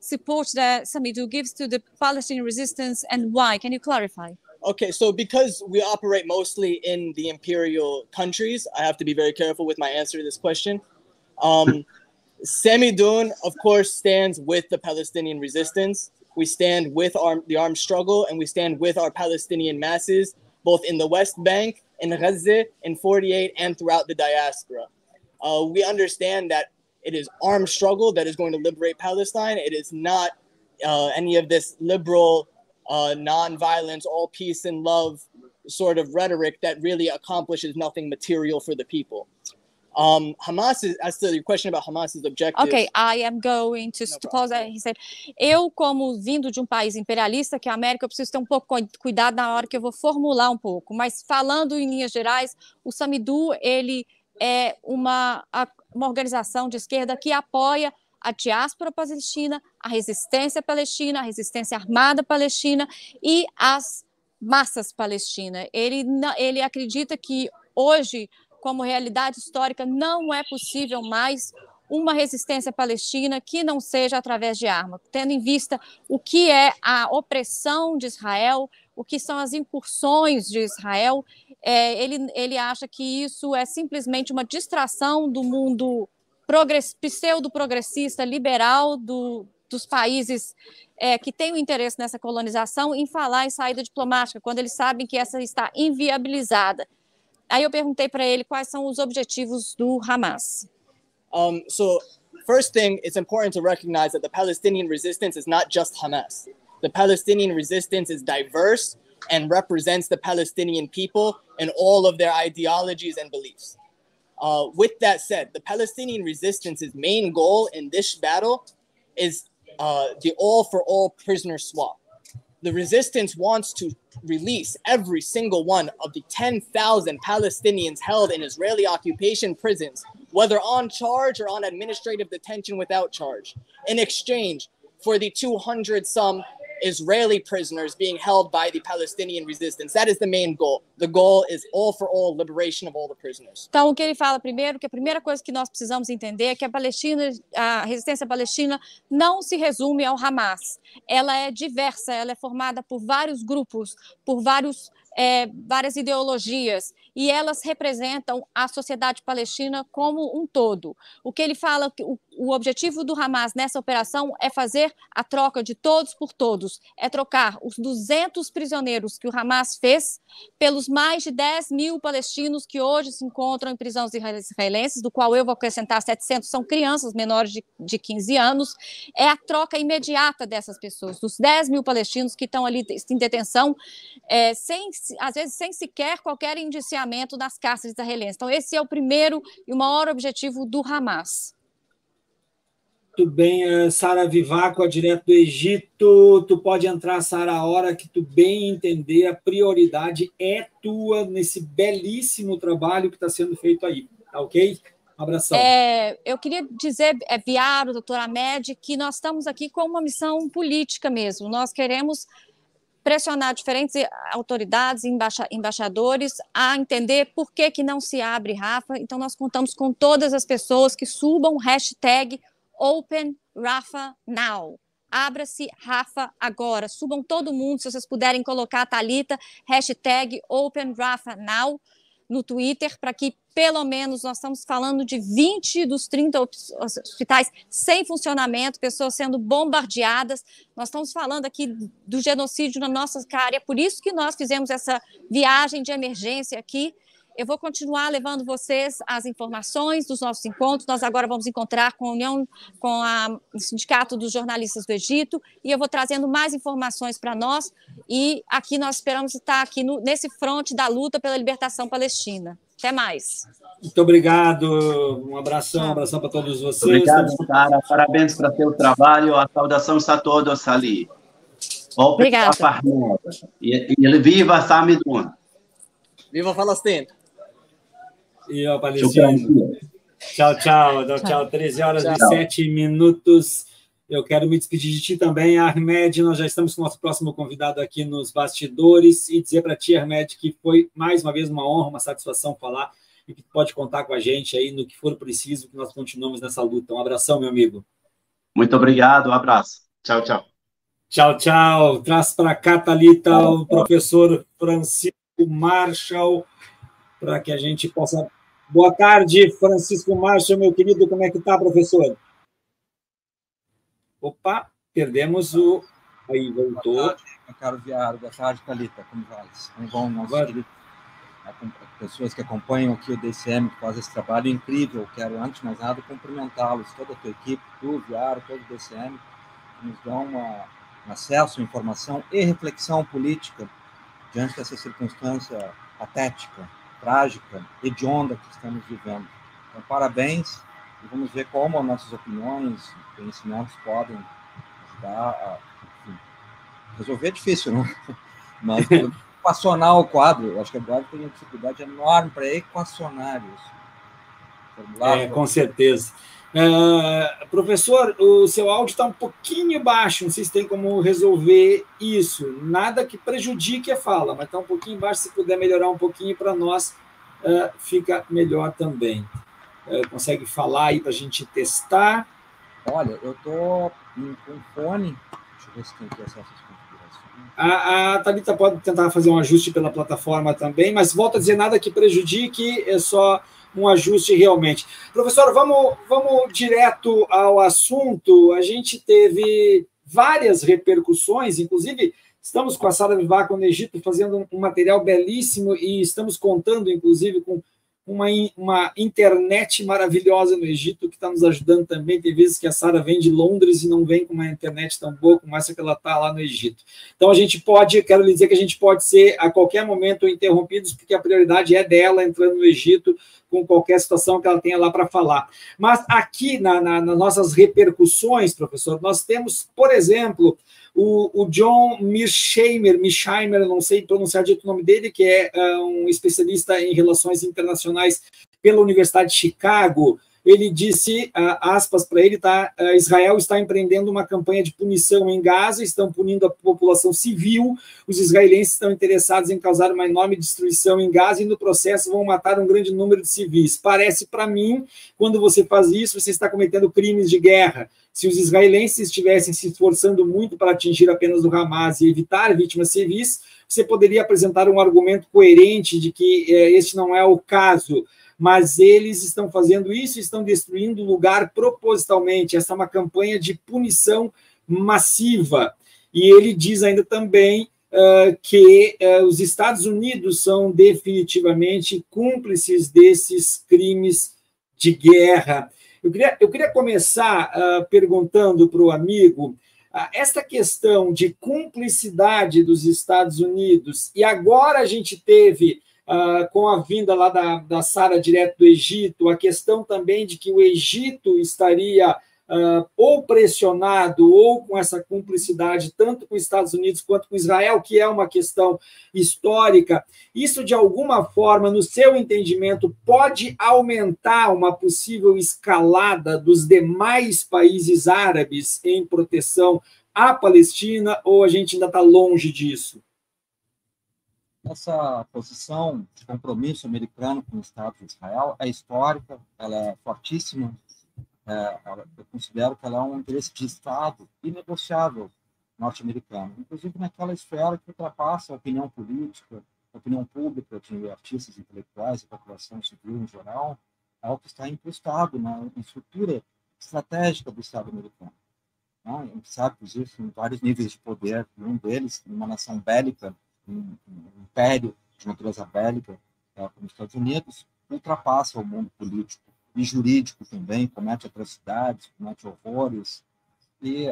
support that Samidu gives to the Palestinian resistance and why? Can you clarify? Okay, so because we operate mostly in the imperial countries, I have to be very careful with my answer to this question. Semidun, of course, stands with the Palestinian resistance. We stand with the armed struggle, and we stand with our Palestinian masses, both in the West Bank, in Gaza, in 48, and throughout the diaspora. We understand that it is armed struggle that is going to liberate Palestine. It is not any of this liberal, non-violence, all peace and love sort of rhetoric that really accomplishes nothing material for the people. As to your question about Hamas's objectives. Okay, I am going to pause. He said, eu, como vindo de um país imperialista, que é a América, eu preciso ter um pouco de cuidado na hora que eu vou formular um pouco. Mas falando em linhas gerais, o Samidu, ele é uma organização de esquerda que apoia a diáspora palestina, a resistência palestina, a resistência armada palestina e as massas palestinas. Ele acredita que hoje, como realidade histórica, não é possível mais uma resistência palestina que não seja através de arma, tendo em vista o que é a opressão de Israel, o que são as incursões de Israel. Ele acha que isso é simplesmente uma distração do mundo pseudo-progressista, liberal dos países que têm o interesse nessa colonização em falar em saída diplomática, quando eles sabem que essa está inviabilizada. Aí eu perguntei para ele quais são os objetivos do Hamas. So, first thing, it's important to recognize that the Palestinian resistance is not just Hamas. The Palestinian resistance is diverse and represents the Palestinian people and all of their ideologies and beliefs. With that said, the Palestinian resistance's main goal in this battle is the all-for-all prisoner swap. The resistance wants to release every single one of the 10,000 Palestinians held in Israeli occupation prisons, whether on charge or on administrative detention without charge, in exchange for the 200-some Israeli prisoners being held by the Palestinian resistance. That is the main goal. The goal is all for all, liberation of all the prisoners. Então, o que ele fala primeiro, que a primeira coisa que nós precisamos entender é que a resistência palestina não se resume ao Hamas. Ela é diversa, ela é formada por vários grupos, por várias ideologias, e elas representam a sociedade palestina como um todo. O que ele fala, o objetivo do Hamas nessa operação é fazer a troca de todos por todos, é trocar os 200 prisioneiros que o Hamas fez pelos mais de 10 mil palestinos que hoje se encontram em prisões israelenses, do qual eu vou acrescentar 700, são crianças menores de 15 anos, é a troca imediata dessas pessoas, dos 10 mil palestinos que estão ali em detenção, às vezes sem sequer qualquer indiciamento das cárceres israelenses. Então, esse é o primeiro e o maior objetivo do Hamas. Muito bem, Sara Vivacqua, direto do Egito. Tu pode entrar, Sara, a hora que tu bem entender. A prioridade é tua nesse belíssimo trabalho que está sendo feito aí, tá ok? Um abração. Eu queria dizer, Viaro, doutor Ahmed, que nós estamos aqui com uma missão política mesmo. Nós queremos pressionar diferentes autoridades, embaixadores, a entender por que que não se abre Rafah. Então, nós contamos com todas as pessoas que subam hashtag #OpenRafahNow. Abra-se Rafah agora. Subam todo mundo, se vocês puderem colocar a Thalita, hashtag #OpenRafahNow no Twitter, para que pelo menos, nós estamos falando de 20 dos 30 hospitais sem funcionamento, pessoas sendo bombardeadas. Nós estamos falando aqui do genocídio na nossa cara, é por isso que nós fizemos essa viagem de emergência aqui. Eu vou continuar levando vocês as informações dos nossos encontros. Nós agora vamos encontrar com a União, com o Sindicato dos Jornalistas do Egito, e eu vou trazendo mais informações para nós. E aqui nós esperamos estar aqui nesse fronte da luta pela libertação palestina. Até mais. Muito obrigado. Um abração para todos vocês. Obrigado, Sara. Parabéns para seu trabalho. A saudação está a todos ali. Obrigado. E viva Samidun. Viva Palestina. E ó, Palestina. Tchau, tchau. 13 horas e 7 minutos. Eu quero me despedir de ti também, Ahmed. Nós já estamos com o nosso próximo convidado aqui nos bastidores e dizer para ti, Ahmed, que foi mais uma vez uma honra, uma satisfação falar e que pode contar com a gente aí no que for preciso, que nós continuamos nessa luta. Um abração, meu amigo. Muito obrigado, um abraço. Tchau, tchau. Tchau, tchau. Traz para cá, Thalita, o professor Francisco Marshall, para que a gente possa... Boa tarde, Francisco Marshall, meu querido. Como é que está, professor? Opa, perdemos o... Aí, voltou. Boa tarde, meu caro Viaro. Boa tarde, Thalita. Como vai? Como vão nossos pessoas que acompanham aqui o DCM, que faz esse trabalho incrível. Quero, antes de mais nada, cumprimentá-los, toda a tua equipe, tu, Viaro, todo o DCM, que nos dão um acesso, informação e reflexão política diante dessa circunstância patética, trágica, hedionda que estamos vivendo. Então, parabéns. E vamos ver como as nossas opiniões, conhecimentos podem ajudar a enfim, resolver. É difícil, não? Mas equacionar o quadro. Eu acho que agora tem uma dificuldade enorme para equacionar isso. Com certeza. Professor, o seu áudio está um pouquinho baixo. Não sei se tem como resolver isso. Nada que prejudique a fala, mas está um pouquinho baixo. Se puder melhorar um pouquinho para nós, fica melhor também. Consegue falar aí para a gente testar? Olha, eu estou com fone. Deixa eu ver se tem aqui acesso às configurações. A Thalita pode tentar fazer um ajuste pela plataforma também, mas volta a dizer, nada que prejudique, é só um ajuste realmente. Professor, vamos direto ao assunto. A gente teve várias repercussões, inclusive estamos com a Sara Vivacqua no Egito fazendo um material belíssimo e estamos contando, inclusive, com uma internet maravilhosa no Egito, que está nos ajudando também. Tem vezes que a Sara vem de Londres e não vem com uma internet tão boa como essa que ela está lá no Egito. Então, a gente pode, quero lhe dizer que a gente pode ser, a qualquer momento, interrompidos, porque a prioridade é dela entrando no Egito com qualquer situação que ela tenha lá para falar. Mas aqui, nas nossas repercussões, professor, nós temos, por exemplo, o John Mearsheimer, não sei pronunciar direito o nome dele, que é um especialista em relações internacionais pela Universidade de Chicago. Ele disse, aspas para ele, tá, Israel está empreendendo uma campanha de punição em Gaza, estão punindo a população civil, os israelenses estão interessados em causar uma enorme destruição em Gaza e no processo vão matar um grande número de civis. Parece para mim, quando você faz isso, você está cometendo crimes de guerra. Se os israelenses estivessem se esforçando muito para atingir apenas o Hamas e evitar vítimas civis, você poderia apresentar um argumento coerente de que este não é o caso, mas eles estão fazendo isso, estão destruindo o lugar propositalmente. Essa é uma campanha de punição massiva. E ele diz ainda também que os Estados Unidos são definitivamente cúmplices desses crimes de guerra. Eu queria começar perguntando para o amigo esta questão de cumplicidade dos Estados Unidos. E agora a gente teve, com a vinda lá da Sara direto do Egito, a questão também de que o Egito estaria ou pressionado ou com essa cumplicidade, tanto com os Estados Unidos quanto com Israel, que é uma questão histórica. Isso, de alguma forma, no seu entendimento, pode aumentar uma possível escalada dos demais países árabes em proteção à Palestina, ou a gente ainda está longe disso? Essa posição de compromisso americano com o Estado de Israel é histórica, ela é fortíssima. Eu considero que ela é um interesse de Estado inegociável norte-americano, inclusive naquela esfera que ultrapassa a opinião política, a opinião pública de artistas intelectuais e população civil em geral, algo que está incrustado na estrutura estratégica do Estado americano. A gente sabe, inclusive, em vários níveis de poder, e um deles, uma nação bélica, um império de natureza bélica, como os Estados Unidos, ultrapassa o mundo político e jurídico também, comete atrocidades, comete horrores. E,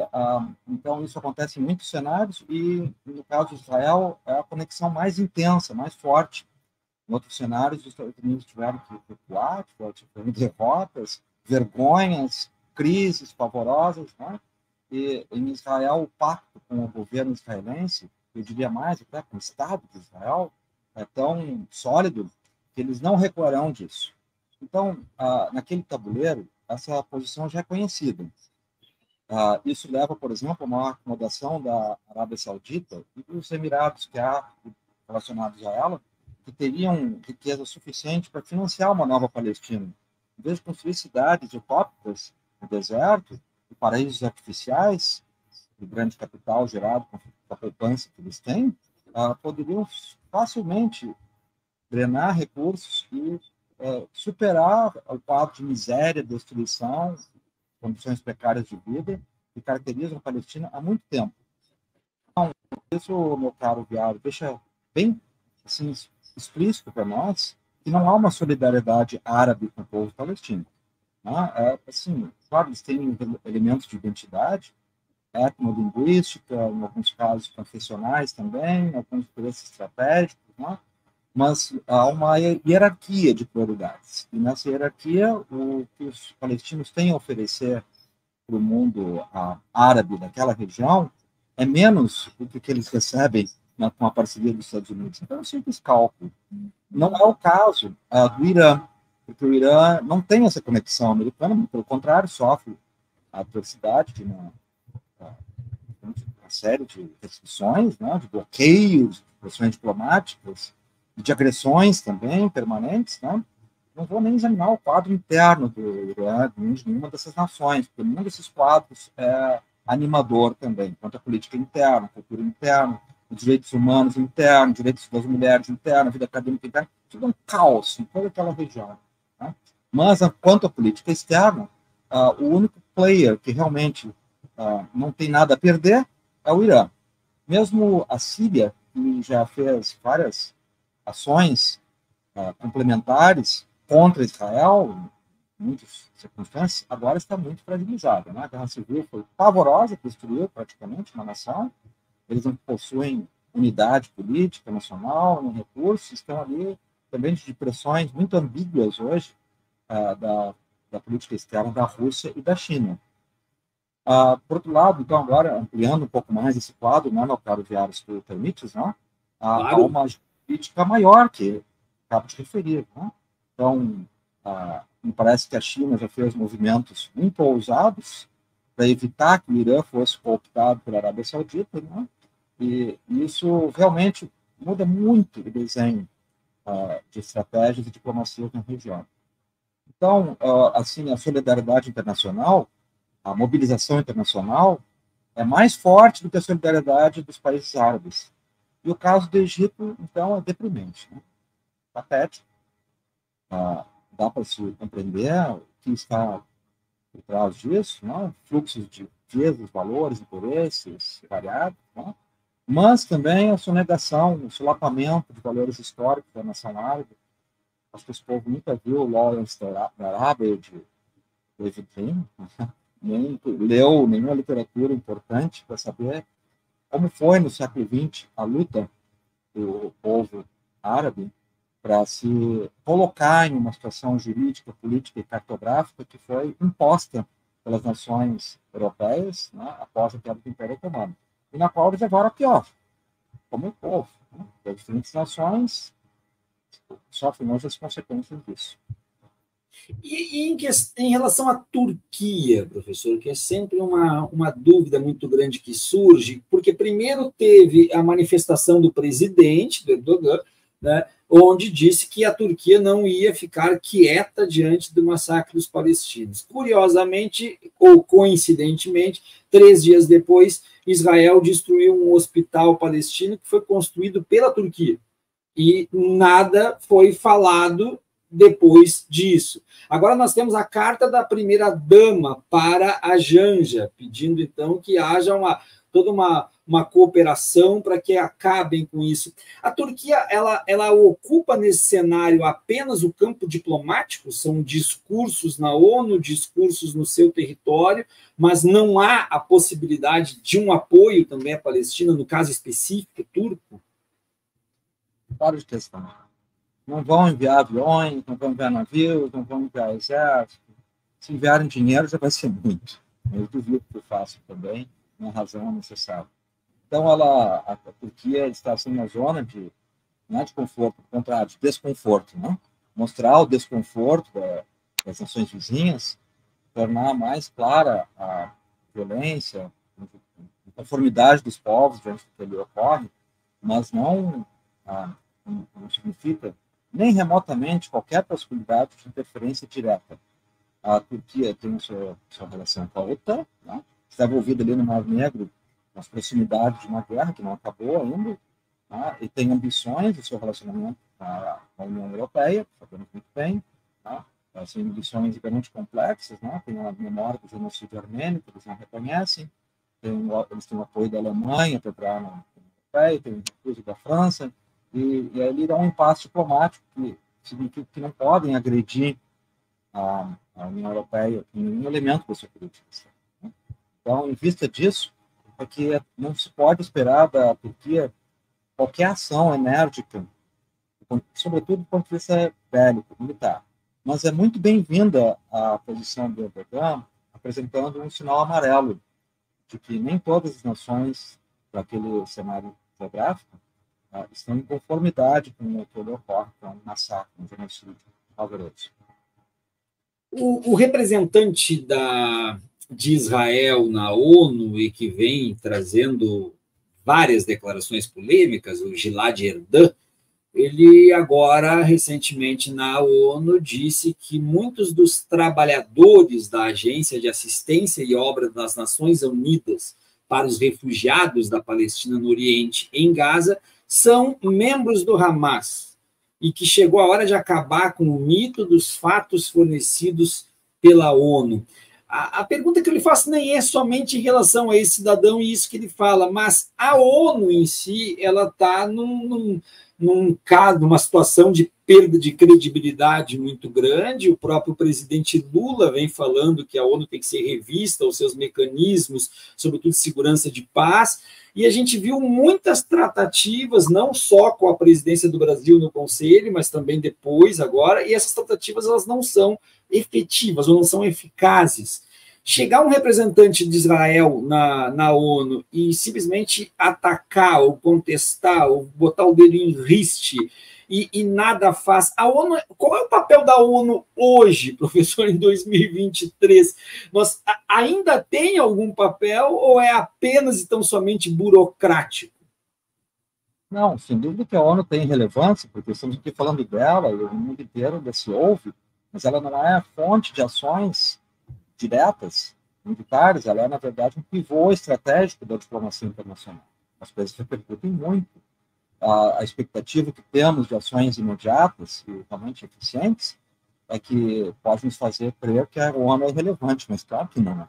então, isso acontece em muitos cenários e, no caso de Israel, é a conexão mais intensa, mais forte. Em outros cenários, os Estados Unidos tiveram que recuar, tiveram derrotas, vergonhas, crises pavorosas, né? E, em Israel, o pacto com o governo israelense, eu diria mais até com o Estado de Israel, é tão sólido que eles não recuarão disso. Então, naquele tabuleiro, essa posição já é conhecida. Isso leva, por exemplo, a uma acomodação da Arábia Saudita e dos Emirados que há relacionados a ela, que teriam riqueza suficiente para financiar uma nova Palestina. Em vez de construir cidades utópicas no deserto, e paraísos artificiais, de grande capital gerado com a poupança que eles têm, poderiam facilmente drenar recursos e superar o quadro de miséria, destruição, condições precárias de vida que caracterizam a Palestina há muito tempo. Então, isso, meu caro Viário, deixa bem assim, explícito para nós que não há uma solidariedade árabe com o povo palestino. Né? Assim, claro, eles têm elementos de identidade, etnolinguística, em alguns casos confessionais também, alguns interesses estratégicos, né? Mas há uma hierarquia de prioridades. E nessa hierarquia, o que os palestinos têm a oferecer para o mundo árabe daquela região é menos do que eles recebem com a parceria dos Estados Unidos. Então, é um simples cálculo. Não é o caso do Irã, porque o Irã não tem essa conexão americana, pelo contrário, sofre a atrocidade de uma série de restrições, né, de bloqueios, de pressões diplomáticas, de agressões também permanentes, né? Não vou nem examinar o quadro interno do Irã, de nenhuma dessas nações, porque nenhum desses quadros é animador também, quanto à política interna, cultura interna, os direitos humanos internos, direitos das mulheres internos, vida acadêmica interna, tudo é um caos em toda aquela região. Né? Mas, quanto à política externa, o único player que realmente não tem nada a perder é o Irã. Mesmo a Síria, que já fez várias ações complementares contra Israel, em muitas circunstâncias, agora está muito fragilizada. Né? A guerra civil foi pavorosa, destruiu praticamente uma nação, eles não possuem unidade política nacional, nem recursos, estão ali também de pressões muito ambíguas hoje da política externa da Rússia e da China. Por outro lado, então, agora, ampliando um pouco mais esse quadro, né, meu caro Viário, se tu permites, né? Há uma política maior que acabo de referir. Né? Então, me parece que a China já fez movimentos muito ousados para evitar que o Irã fosse cooptado pela Arábia Saudita, né? E isso realmente muda muito o desenho de estratégias e diplomacia na região. Então, assim, a solidariedade internacional, a mobilização internacional, é mais forte do que a solidariedade dos países árabes. E o caso do Egito, então, é deprimente. Né? Patético. Dá para se compreender o que está por trás disso, né? Fluxos de riquezas, valores, interesses variados, né? Mas também a sonegação, o solapamento de valores históricos da nação árabe. Acho que esse povo nunca viu o Lawrence da Arábia de David Green, nem leu nenhuma literatura importante para saber como foi no século XX a luta do povo árabe para se colocar em uma situação jurídica, política e cartográfica que foi imposta pelas nações europeias, né, após a queda do Império Otomano, e na qual eles levaram a pior, como o povo, né, das diferentes nações sofrem hoje as consequências disso. E em relação à Turquia, professor, que é sempre uma dúvida muito grande que surge, porque primeiro teve a manifestação do presidente, do Erdogan, né, onde disse que a Turquia não ia ficar quieta diante do massacre dos palestinos. Curiosamente, ou coincidentemente, 3 dias depois, Israel destruiu um hospital palestino que foi construído pela Turquia. E nada foi falado depois disso. Agora nós temos a carta da primeira-dama para a Janja, pedindo, então, que haja toda uma cooperação para que acabem com isso. A Turquia, ela ocupa nesse cenário apenas o campo diplomático? São discursos na ONU, discursos no seu território, mas não há a possibilidade de um apoio também à Palestina, no caso específico turco? Para de questão. Não vão enviar aviões, não vão enviar navios, não vão enviar exército. Se enviarem dinheiro, já vai ser muito. Eu duvido que eu faça também, na razão necessária. Então, a Turquia está assim, na zona de, não é de conforto, ao contrário, de desconforto. Né? Mostrar o desconforto das nações vizinhas, tornar mais clara a violência, inconformidade dos povos diante do que ali ocorre, mas não, não significa nem remotamente qualquer possibilidade de interferência direta. A Turquia tem sua relação com a OTAN, né? Está envolvida ali no Mar Negro, nas proximidades de uma guerra que não acabou ainda, né? E tem ambições do seu relacionamento com a União Europeia, sabemos muito bem, né? São ambições realmente complexas, né? Tem a memória do genocídio armênio, que eles não reconhecem, eles têm o apoio da Alemanha para entrar na União Europeia, tem o apoio da França, e ali dá um impasse diplomático que significa que não podem agredir a União Europeia em nenhum elemento da sua política. Né? Então, em vista disso, é que não se pode esperar da Turquia qualquer ação enérgica, sobretudo do ponto de vista bélico, militar. Mas é muito bem-vinda a posição do Erdogan, apresentando um sinal amarelo de que nem todas as nações daquele cenário geográfico estão em conformidade com o que ocorre, com um massacre, um genocídio alvoroço. O representante de Israel na ONU e que vem trazendo várias declarações polêmicas, o Gilad Erdan, ele agora, recentemente, na ONU, disse que muitos dos trabalhadores da Agência de Assistência e Obra das Nações Unidas para os Refugiados da Palestina no Oriente, em Gaza, são membros do Hamas, e que chegou a hora de acabar com o mito dos fatos fornecidos pela ONU. A pergunta que eu lhe faço nem é somente em relação a esse cidadão e isso que ele fala, mas a ONU em si, ela está num caso, numa situação de perda de credibilidade muito grande. O próprio presidente Lula vem falando que a ONU tem que ser revista, os seus mecanismos, sobretudo de segurança de paz, e a gente viu muitas tratativas, não só com a presidência do Brasil no Conselho, mas também depois, agora, e essas tratativas elas não são efetivas ou não são eficazes. Chegar um representante de Israel na ONU e simplesmente atacar ou contestar ou botar o dedo em riste e nada faz. A ONU, qual é o papel da ONU hoje, professor, em 2023? Nós ainda tem algum papel ou é apenas e tão somente burocrático? Não, sem dúvida que a ONU tem relevância, porque estamos aqui falando dela e o mundo inteiro ainda se ouve, mas ela não é a fonte de ações diretas, militares. Ela é, na verdade, um pivô estratégico da diplomacia internacional. As coisas repercutem muito. A expectativa que temos de ações imediatas e realmente eficientes é que pode nos fazer crer que a ONU é relevante, mas claro que não.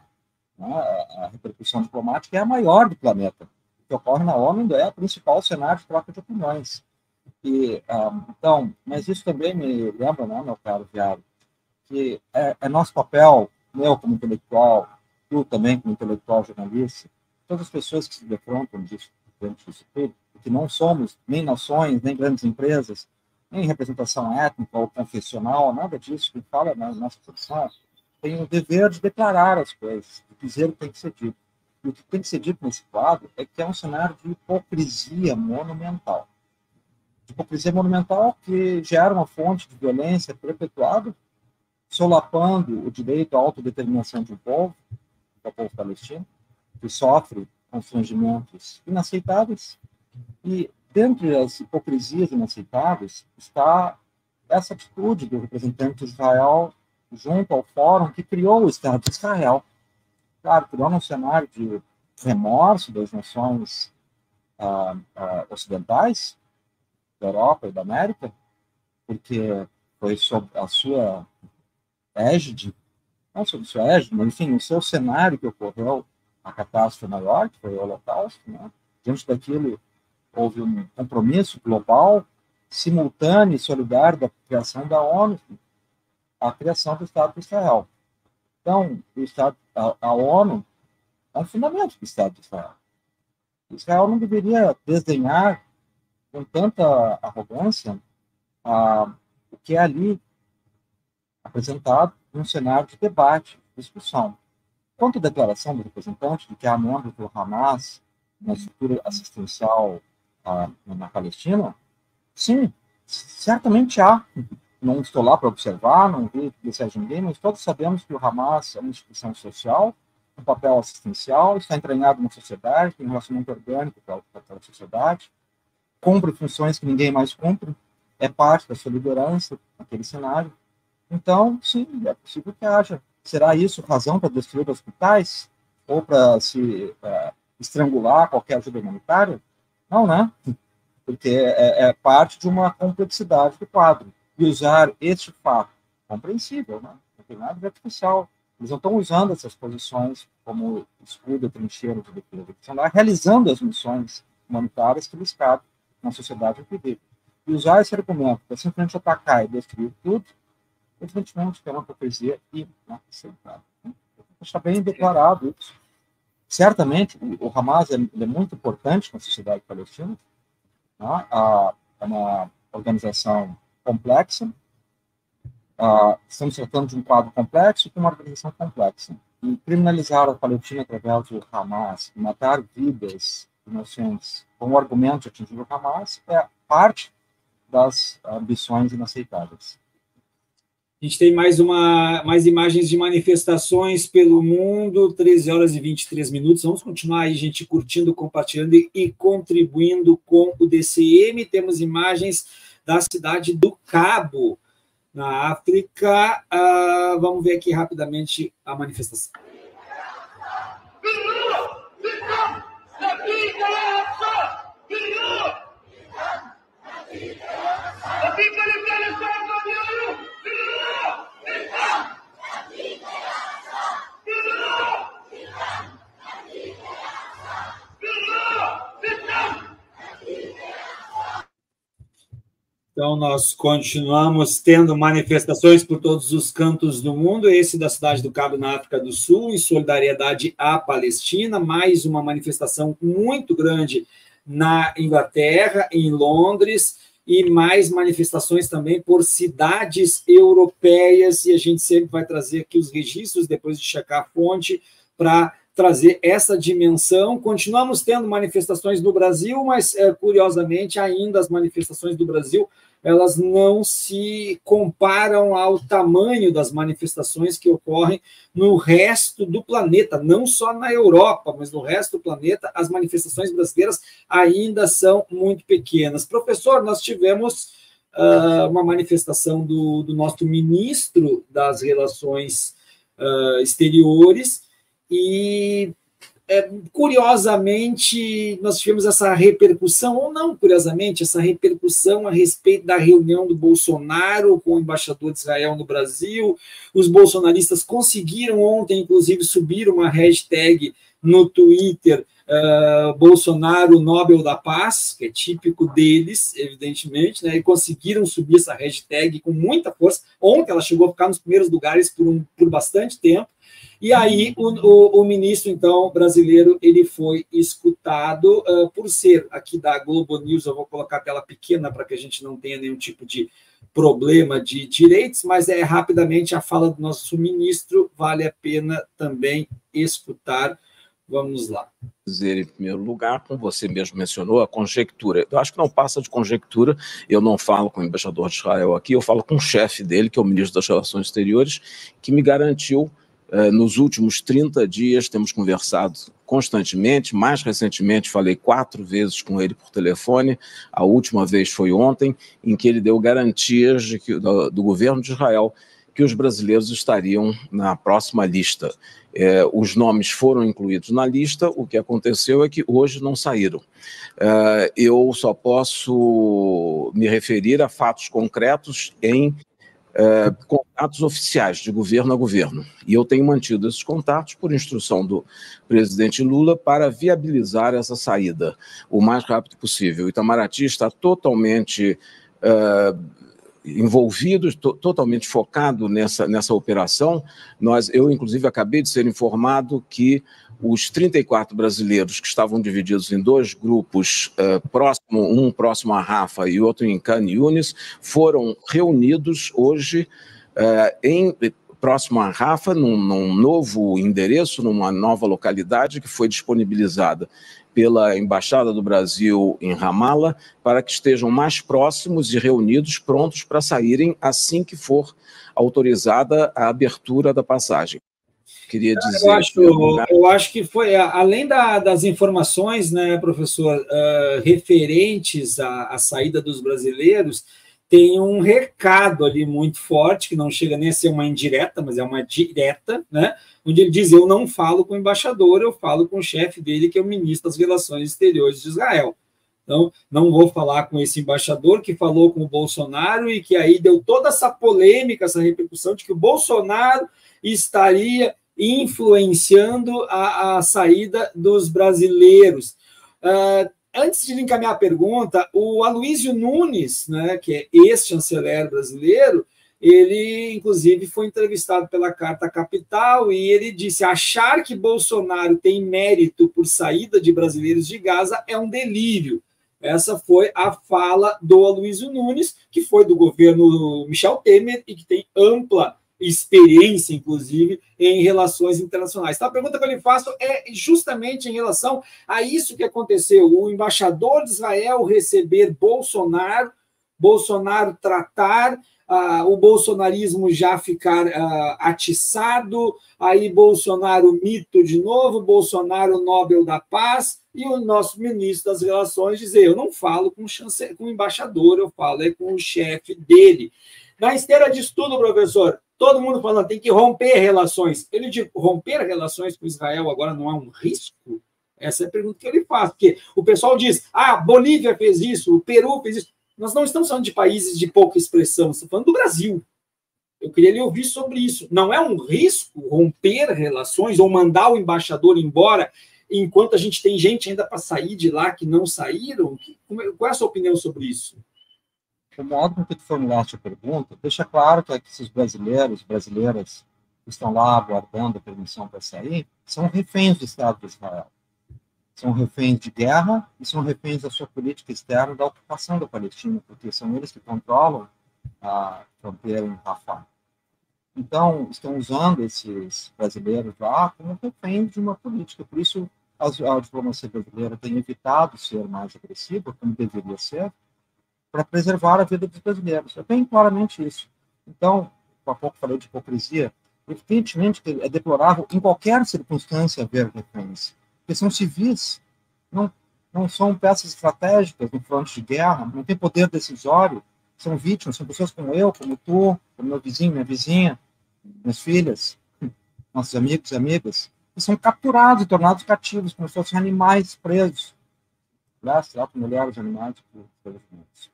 A repercussão diplomática é a maior do planeta. O que ocorre na ONU ainda é o principal cenário de troca de opiniões. E, então, mas isso também me lembra, né, meu caro Viaro, que é nosso papel, eu como intelectual, tu também como intelectual jornalista, todas as pessoas que se defrontam disso tudo, que não somos nem nações, nem grandes empresas, nem representação étnica ou confessional, nada disso que fala na nossa profissão, tem o dever de declarar as coisas, de dizer o que tem que ser dito. E o que tem que ser dito nesse quadro é que é um cenário de hipocrisia monumental. Hipocrisia monumental que gera uma fonte de violência perpetuada, solapando o direito à autodeterminação de um povo, do povo palestino, que sofre constrangimentos inaceitáveis. E, dentre as hipocrisias inaceitáveis, está essa atitude do representante de Israel junto ao fórum que criou o Estado de Israel. Claro, criou um cenário de remorso das nações ocidentais, da Europa e da América, porque foi sob a sua égide, não sobre sua égide, mas enfim, no seu cenário que ocorreu a catástrofe maior, que foi o Holocausto, né? Diante daquilo, houve um compromisso global, simultâneo e solidário da criação da ONU, a criação do Estado de Israel. Então, a ONU é um fundamento do Estado de Israel. Israel não deveria desdenhar com tanta arrogância o que é ali apresentado num cenário de debate, discussão. Quanto à declaração do representante de que há membros do Hamas na estrutura assistencial na Palestina, sim, certamente há. Não estou lá para observar, não vi que disse a ninguém, mas todos sabemos que o Hamas é uma instituição social um papel assistencial, está entranhado na sociedade, tem um relacionamento orgânico com aquela sociedade, cumpre funções que ninguém mais cumpre, é parte da sua liderança naquele cenário. Então, sim, é possível que haja. Será isso razão para destruir hospitais? Ou para se estrangular qualquer ajuda humanitária? Não, né? Porque é parte de uma complexidade do quadro. E usar este fato compreensível, né? Não tem nada de artificial. Eles não estão usando essas posições como escudo, trincheiro de defesa. Eles estão lá realizando as missões humanitárias que lhes cabem na sociedade impedida. E usar esse argumento para simplesmente atacar e destruir tudo, evidentemente, que é uma hipocrisia inaceitável. Está bem declarado isso. Certamente, o Hamas é muito importante na sociedade palestina, né? É uma organização complexa, estamos tratando de um quadro complexo com uma organização complexa. E criminalizar a Palestina através do Hamas, matar vidas inocentes com o argumento de atingir o Hamas, é parte das ambições inaceitáveis. A gente tem mais imagens de manifestações pelo mundo, 13 horas e 23 minutos. Vamos continuar aí, gente, curtindo, compartilhando e contribuindo com o DCM. Temos imagens da cidade do Cabo, na África. Vamos ver aqui rapidamente a manifestação. Então, nós continuamos tendo manifestações por todos os cantos do mundo, esse da cidade do Cabo, na África do Sul, em solidariedade à Palestina, mais uma manifestação muito grande na Inglaterra, em Londres, e mais manifestações também por cidades europeias, e a gente sempre vai trazer aqui os registros, depois de checar a fonte, para trazer essa dimensão. Continuamos tendo manifestações no Brasil, mas, curiosamente, ainda as manifestações do Brasil, elas não se comparam ao tamanho das manifestações que ocorrem no resto do planeta, não só na Europa, mas no resto do planeta, as manifestações brasileiras ainda são muito pequenas. Professor, nós tivemos uma manifestação do nosso ministro das Relações Exteriores, e, curiosamente, nós tivemos essa repercussão, ou não curiosamente, essa repercussão a respeito da reunião do Bolsonaro com o embaixador de Israel no Brasil. Os bolsonaristas conseguiram ontem, inclusive, subir uma hashtag no Twitter, Bolsonaro Nobel da Paz, que é típico deles, evidentemente, né? E conseguiram subir essa hashtag com muita força. Ontem ela chegou a ficar nos primeiros lugares por bastante tempo. E aí o ministro, então, brasileiro, ele foi escutado por ser aqui da Globo News. Eu vou colocar a tela pequena para que a gente não tenha nenhum tipo de problema de direitos, mas é rapidamente a fala do nosso ministro, vale a pena também escutar. Vamos lá. Dizer, em primeiro lugar, como você mesmo mencionou, a conjectura. Eu acho que não passa de conjectura. Eu não falo com o embaixador de Israel aqui, eu falo com o chefe dele, que é o ministro das Relações Exteriores, que me garantiu. Nos últimos 30 dias temos conversado constantemente, mais recentemente falei 4 vezes com ele por telefone, a última vez foi ontem, em que ele deu garantias de que, do governo de Israel, que os brasileiros estariam na próxima lista. Os nomes foram incluídos na lista, o que aconteceu é que hoje não saíram. Eu só posso me referir a fatos concretos em contatos oficiais de governo a governo. E eu tenho mantido esses contatos por instrução do presidente Lula para viabilizar essa saída o mais rápido possível. O Itamaraty está totalmente envolvido, totalmente focado nessa operação. Eu, inclusive, acabei de ser informado que os 34 brasileiros que estavam divididos em 2 grupos, um próximo a Rafah e outro em Khan Yunis, foram reunidos hoje próximo a Rafah, num novo endereço, numa nova localidade que foi disponibilizada pela Embaixada do Brasil em Ramala, para que estejam mais próximos e reunidos, prontos para saírem assim que for autorizada a abertura da passagem. queria dizer. Eu acho que foi, além das informações, né, professor, referentes à saída dos brasileiros, tem um recado ali muito forte, que não chega nem a ser uma indireta, mas é uma direta, né, onde ele diz, eu não falo com o embaixador, eu falo com o chefe dele, que é o ministro das Relações Exteriores de Israel. Então, não vou falar com esse embaixador que falou com o Bolsonaro e que aí deu toda essa polêmica, essa repercussão de que o Bolsonaro estaria influenciando a saída dos brasileiros. Antes de lhe encaminhar a pergunta, o Aloysio Nunes, né, que é ex-chanceler brasileiro, ele, inclusive, foi entrevistado pela Carta Capital e ele disse: achar que Bolsonaro tem mérito por saída de brasileiros de Gaza é um delírio. Essa foi a fala do Aloysio Nunes, que foi do governo Michel Temer e que tem ampla experiência, inclusive, em relações internacionais. Então, a pergunta que eu lhe faço é justamente em relação a isso que aconteceu. O embaixador de Israel receber Bolsonaro, Bolsonaro tratar... o bolsonarismo já ficar atiçado, aí Bolsonaro mito de novo, Bolsonaro Nobel da Paz, e o nosso ministro das Relações dizer, eu não falo com o embaixador, eu falo com o chefe dele. Na esteira disso tudo, professor, todo mundo falando, tem que romper relações. Ele diz, romper relações com Israel agora não é um risco? Essa é a pergunta que eu lhe faço, porque o pessoal diz, ah, Bolívia fez isso, o Peru fez isso. Nós não estamos falando de países de pouca expressão, estamos falando do Brasil. Eu queria lhe ouvir sobre isso. Não é um risco romper relações ou mandar o embaixador embora enquanto a gente tem gente ainda para sair de lá que não saíram? Qual é a sua opinião sobre isso? O modo que tu formulaste a pergunta deixa claro que esses brasileiros, brasileiras que estão lá aguardando a permissão para sair, são reféns do Estado de Israel. São reféns de guerra e são reféns da sua política externa da ocupação da Palestina, porque são eles que controlam a fronteira em Rafah. Então, estão usando esses brasileiros lá como reféns de uma política. Por isso, a diplomacia brasileira tem evitado ser mais agressiva, como deveria ser, para preservar a vida dos brasileiros. É bem claramente isso. Então, há pouco falei de hipocrisia. Evidentemente, é deplorável em qualquer circunstância haver reféns. Porque são civis, não são peças estratégicas no fronte de guerra, não tem poder decisório, são vítimas, são pessoas como eu, como tu, como meu vizinho, minha vizinha, minhas filhas, nossos amigos e amigas, que são capturados e tornados cativos, como se fossem animais presos. Lá se trata mulheres, animais, pelos menos.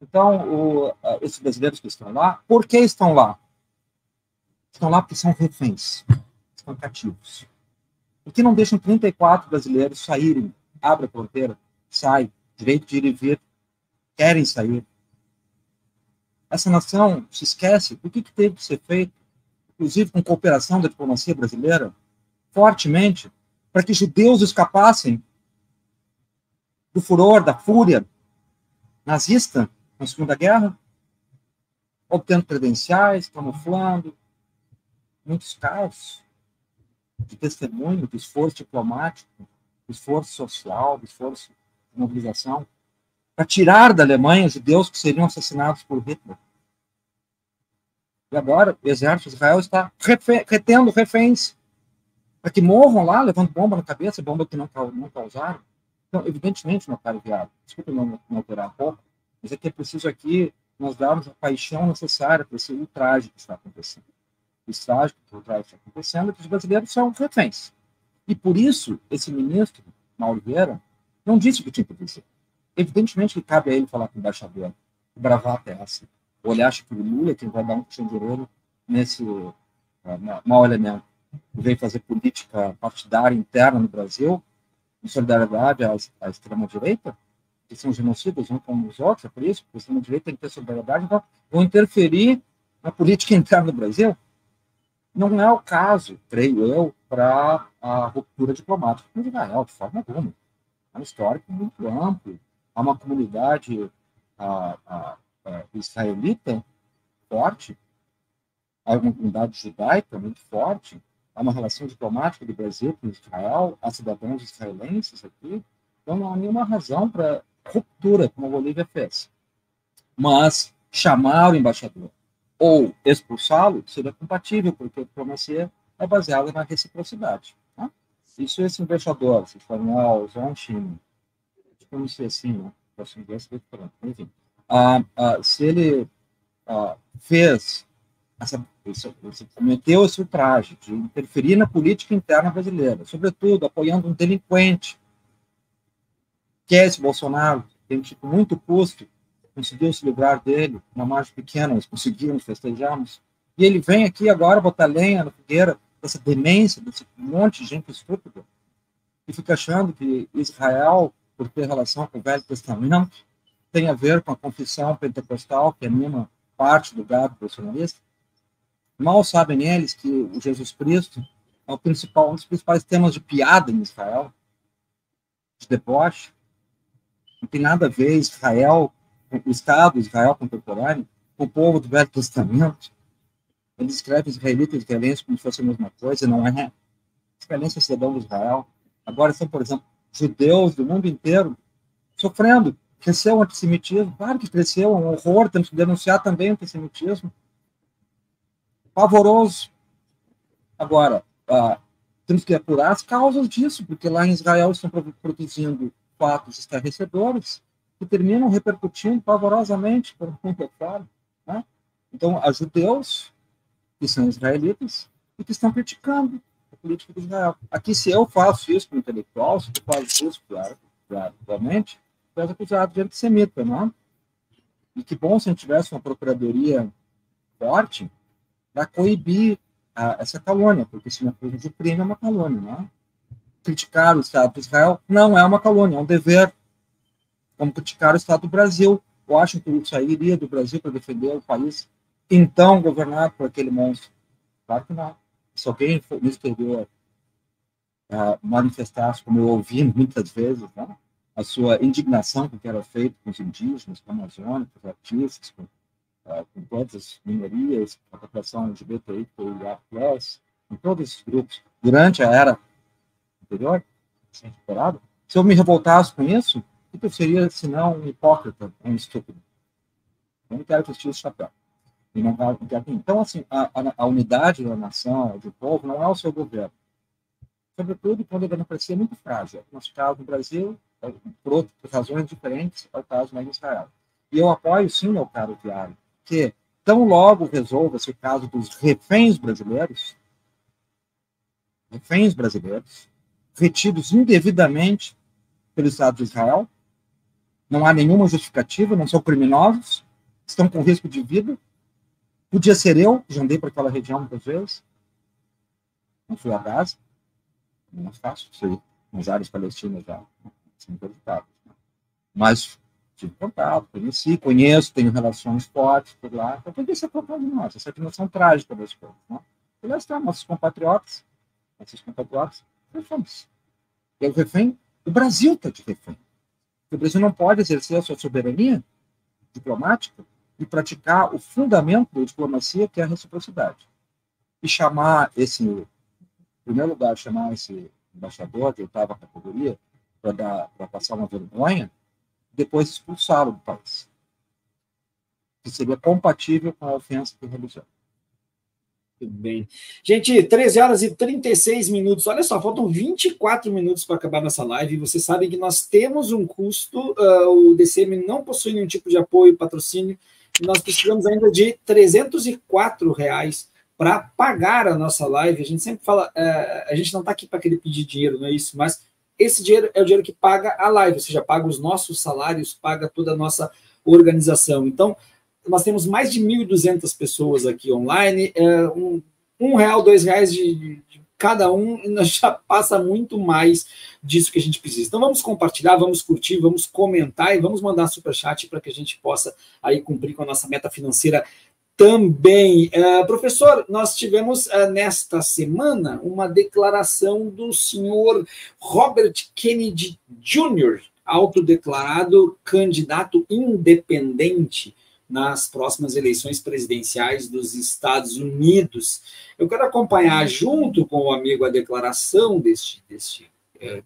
Então, esses brasileiros que estão lá, por que estão lá? Estão lá porque são reféns, estão cativos. Por que não deixam 34 brasileiros saírem? Abre a fronteira, sai, direito de ir e vir, querem sair. Essa nação se esquece do que teve que ser feito, inclusive com cooperação da diplomacia brasileira, fortemente, para que judeus escapassem do furor, da fúria nazista na Segunda Guerra, obtendo credenciais, camuflando, muitos casos de testemunho, do esforço diplomático, do esforço social, do esforço de mobilização, para tirar da Alemanha os judeus que seriam assassinados por Hitler. E agora o exército de Israel está retendo reféns para que morram lá, levando bomba na cabeça, bomba que não causaram. Então, evidentemente, meu caro Viaro, desculpa não alterar um pouco, mas é que é preciso aqui nós darmos a paixão necessária para esse ultraje que está acontecendo. Que os brasileiros são reféns. E por isso, esse ministro, Mauro Vieira, não disse o que tinha que dizer. Evidentemente que cabe a ele falar com o embaixador, bravata é essa. Ou ele acha que o Lula é quem vai dar um puxão de orelha nesse mau elemento. Ele veio fazer política partidária interna no Brasil, em solidariedade à extrema-direita, que são genocidas uns como os outros, é por isso que a extrema-direita tem que ter solidariedade, então vão interferir na política interna do Brasil. Não é o caso, creio eu, para a ruptura diplomática com Israel, de forma alguma. É um histórico muito amplo. Há uma comunidade israelita forte, há uma comunidade judaica muito forte, há uma relação diplomática do Brasil com Israel, há cidadãos israelenses aqui. Então, não há nenhuma razão para ruptura, como a Bolívia fez. Mas chamar o embaixador ou expulsá-lo seria compatível, porque a diplomacia é baseada na reciprocidade. Tá? E se esse embaixador, se espanhol, João Chino, como se assim, né? Enfim, se ele fez, cometeu esse ultraje de interferir na política interna brasileira, sobretudo apoiando um delinquente, que é esse Bolsonaro, que com muito custo conseguiu se livrar dele, uma margem pequena, nós conseguimos, festejamos, e ele vem aqui agora botar lenha na fogueira dessa demência, desse monte de gente estúpida, e fica achando que Israel, por ter relação com o Velho Testamento, tem a ver com a confissão pentecostal que anima parte do gado bolsonarista. Mal sabem eles que o Jesus Cristo é o principal, um dos principais temas de piada em Israel, de deboche. Não tem nada a ver Israel, o Estado Israel contemporâneo, com o povo do Velho Testamento. Eles escrevem israelitas e israelenses como se fosse a mesma coisa, não é? Israelense é cidadão de Israel. Agora são, por exemplo, judeus do mundo inteiro sofrendo. Cresceu o antissemitismo, claro que cresceu, é um horror, temos que denunciar também o antissemitismo. Pavoroso. Agora, temos que apurar as causas disso, porque lá em Israel estão produzindo fatos estarrecedores que terminam repercutindo pavorosamente pelo mundo, é claro. Né? Então, há judeus que são israelitas e que estão criticando a política de Israel. Aqui, se eu faço isso para o intelectual, se tu faz isso claramente, tu és acusado de antissemita, não é? E que bom se a gente tivesse uma procuradoria forte para coibir essa calúnia, porque se me acusa de crime é uma calúnia, não é? Criticar o Estado de Israel não é uma calúnia, é um dever. Como criticar o Estado do Brasil. Eu acho que eu sairia do Brasil para defender o país então governado por aquele monstro. Claro que não. Se alguém no exterior manifestasse, como eu ouvi muitas vezes, né, a sua indignação com o que era feito com os indígenas, com a Amazônia, com os artistas, com todas as minorias, com a população LGBTI, com todos esses grupos, durante a era anterior, se eu me revoltasse com isso, o que eu seria, senão, um hipócrita, um estúpido? Eu não quero que eu tire o chapéu. Então, assim, a unidade da nação, do povo, não é o seu governo. Sobretudo quando a democracia é muito frágil. No nosso caso, no Brasil, por razões diferentes, é o caso mais Israel. E eu apoio, sim, meu caro Viário, que tão logo resolva-se o caso dos reféns brasileiros, retidos indevidamente pelo Estado de Israel, não há nenhuma justificativa, não são criminosos, estão com risco de vida. Podia ser eu, já andei para aquela região muitas vezes, não fui a Gaza, não é fácil, sei, nas áreas palestinas já, sem prejudicar. Mas tive contato, conheço, tenho relações fortes por lá, então podia ser problema de nós, essa dimensão trágica das coisas. Né? E lá estão nossos compatriotas, reféns. E o refém, o Brasil está de refém. O Brasil não pode exercer a sua soberania diplomática e praticar o fundamento da diplomacia, que é a reciprocidade. E chamar esse, em primeiro lugar, chamar esse embaixador de oitava categoria para passar uma vergonha, depois expulsá-lo do país. Que seria compatível com a ofensa que realizou. Tudo bem. Gente, 13 horas e 36 minutos. Olha só, faltam 24 minutos para acabar nossa live. Vocês sabem que nós temos um custo, o DCM não possui nenhum tipo de apoio, patrocínio. Nós precisamos ainda de R$304 para pagar a nossa live. A gente sempre fala, a gente não está aqui para querer pedir dinheiro, não é isso? Mas esse dinheiro é o dinheiro que paga a live, ou seja, paga os nossos salários, paga toda a nossa organização. Então, nós temos mais de 1.200 pessoas aqui online, R$1, R$2 de cada um, e nós já passa muito mais disso que a gente precisa. Então vamos compartilhar, vamos curtir, vamos comentar e vamos mandar superchat para que a gente possa aí cumprir com a nossa meta financeira também. Professor, nós tivemos nesta semana uma declaração do senhor Robert Kennedy Jr., autodeclarado candidato independente nas próximas eleições presidenciais dos Estados Unidos. Eu quero acompanhar junto com o amigo a declaração deste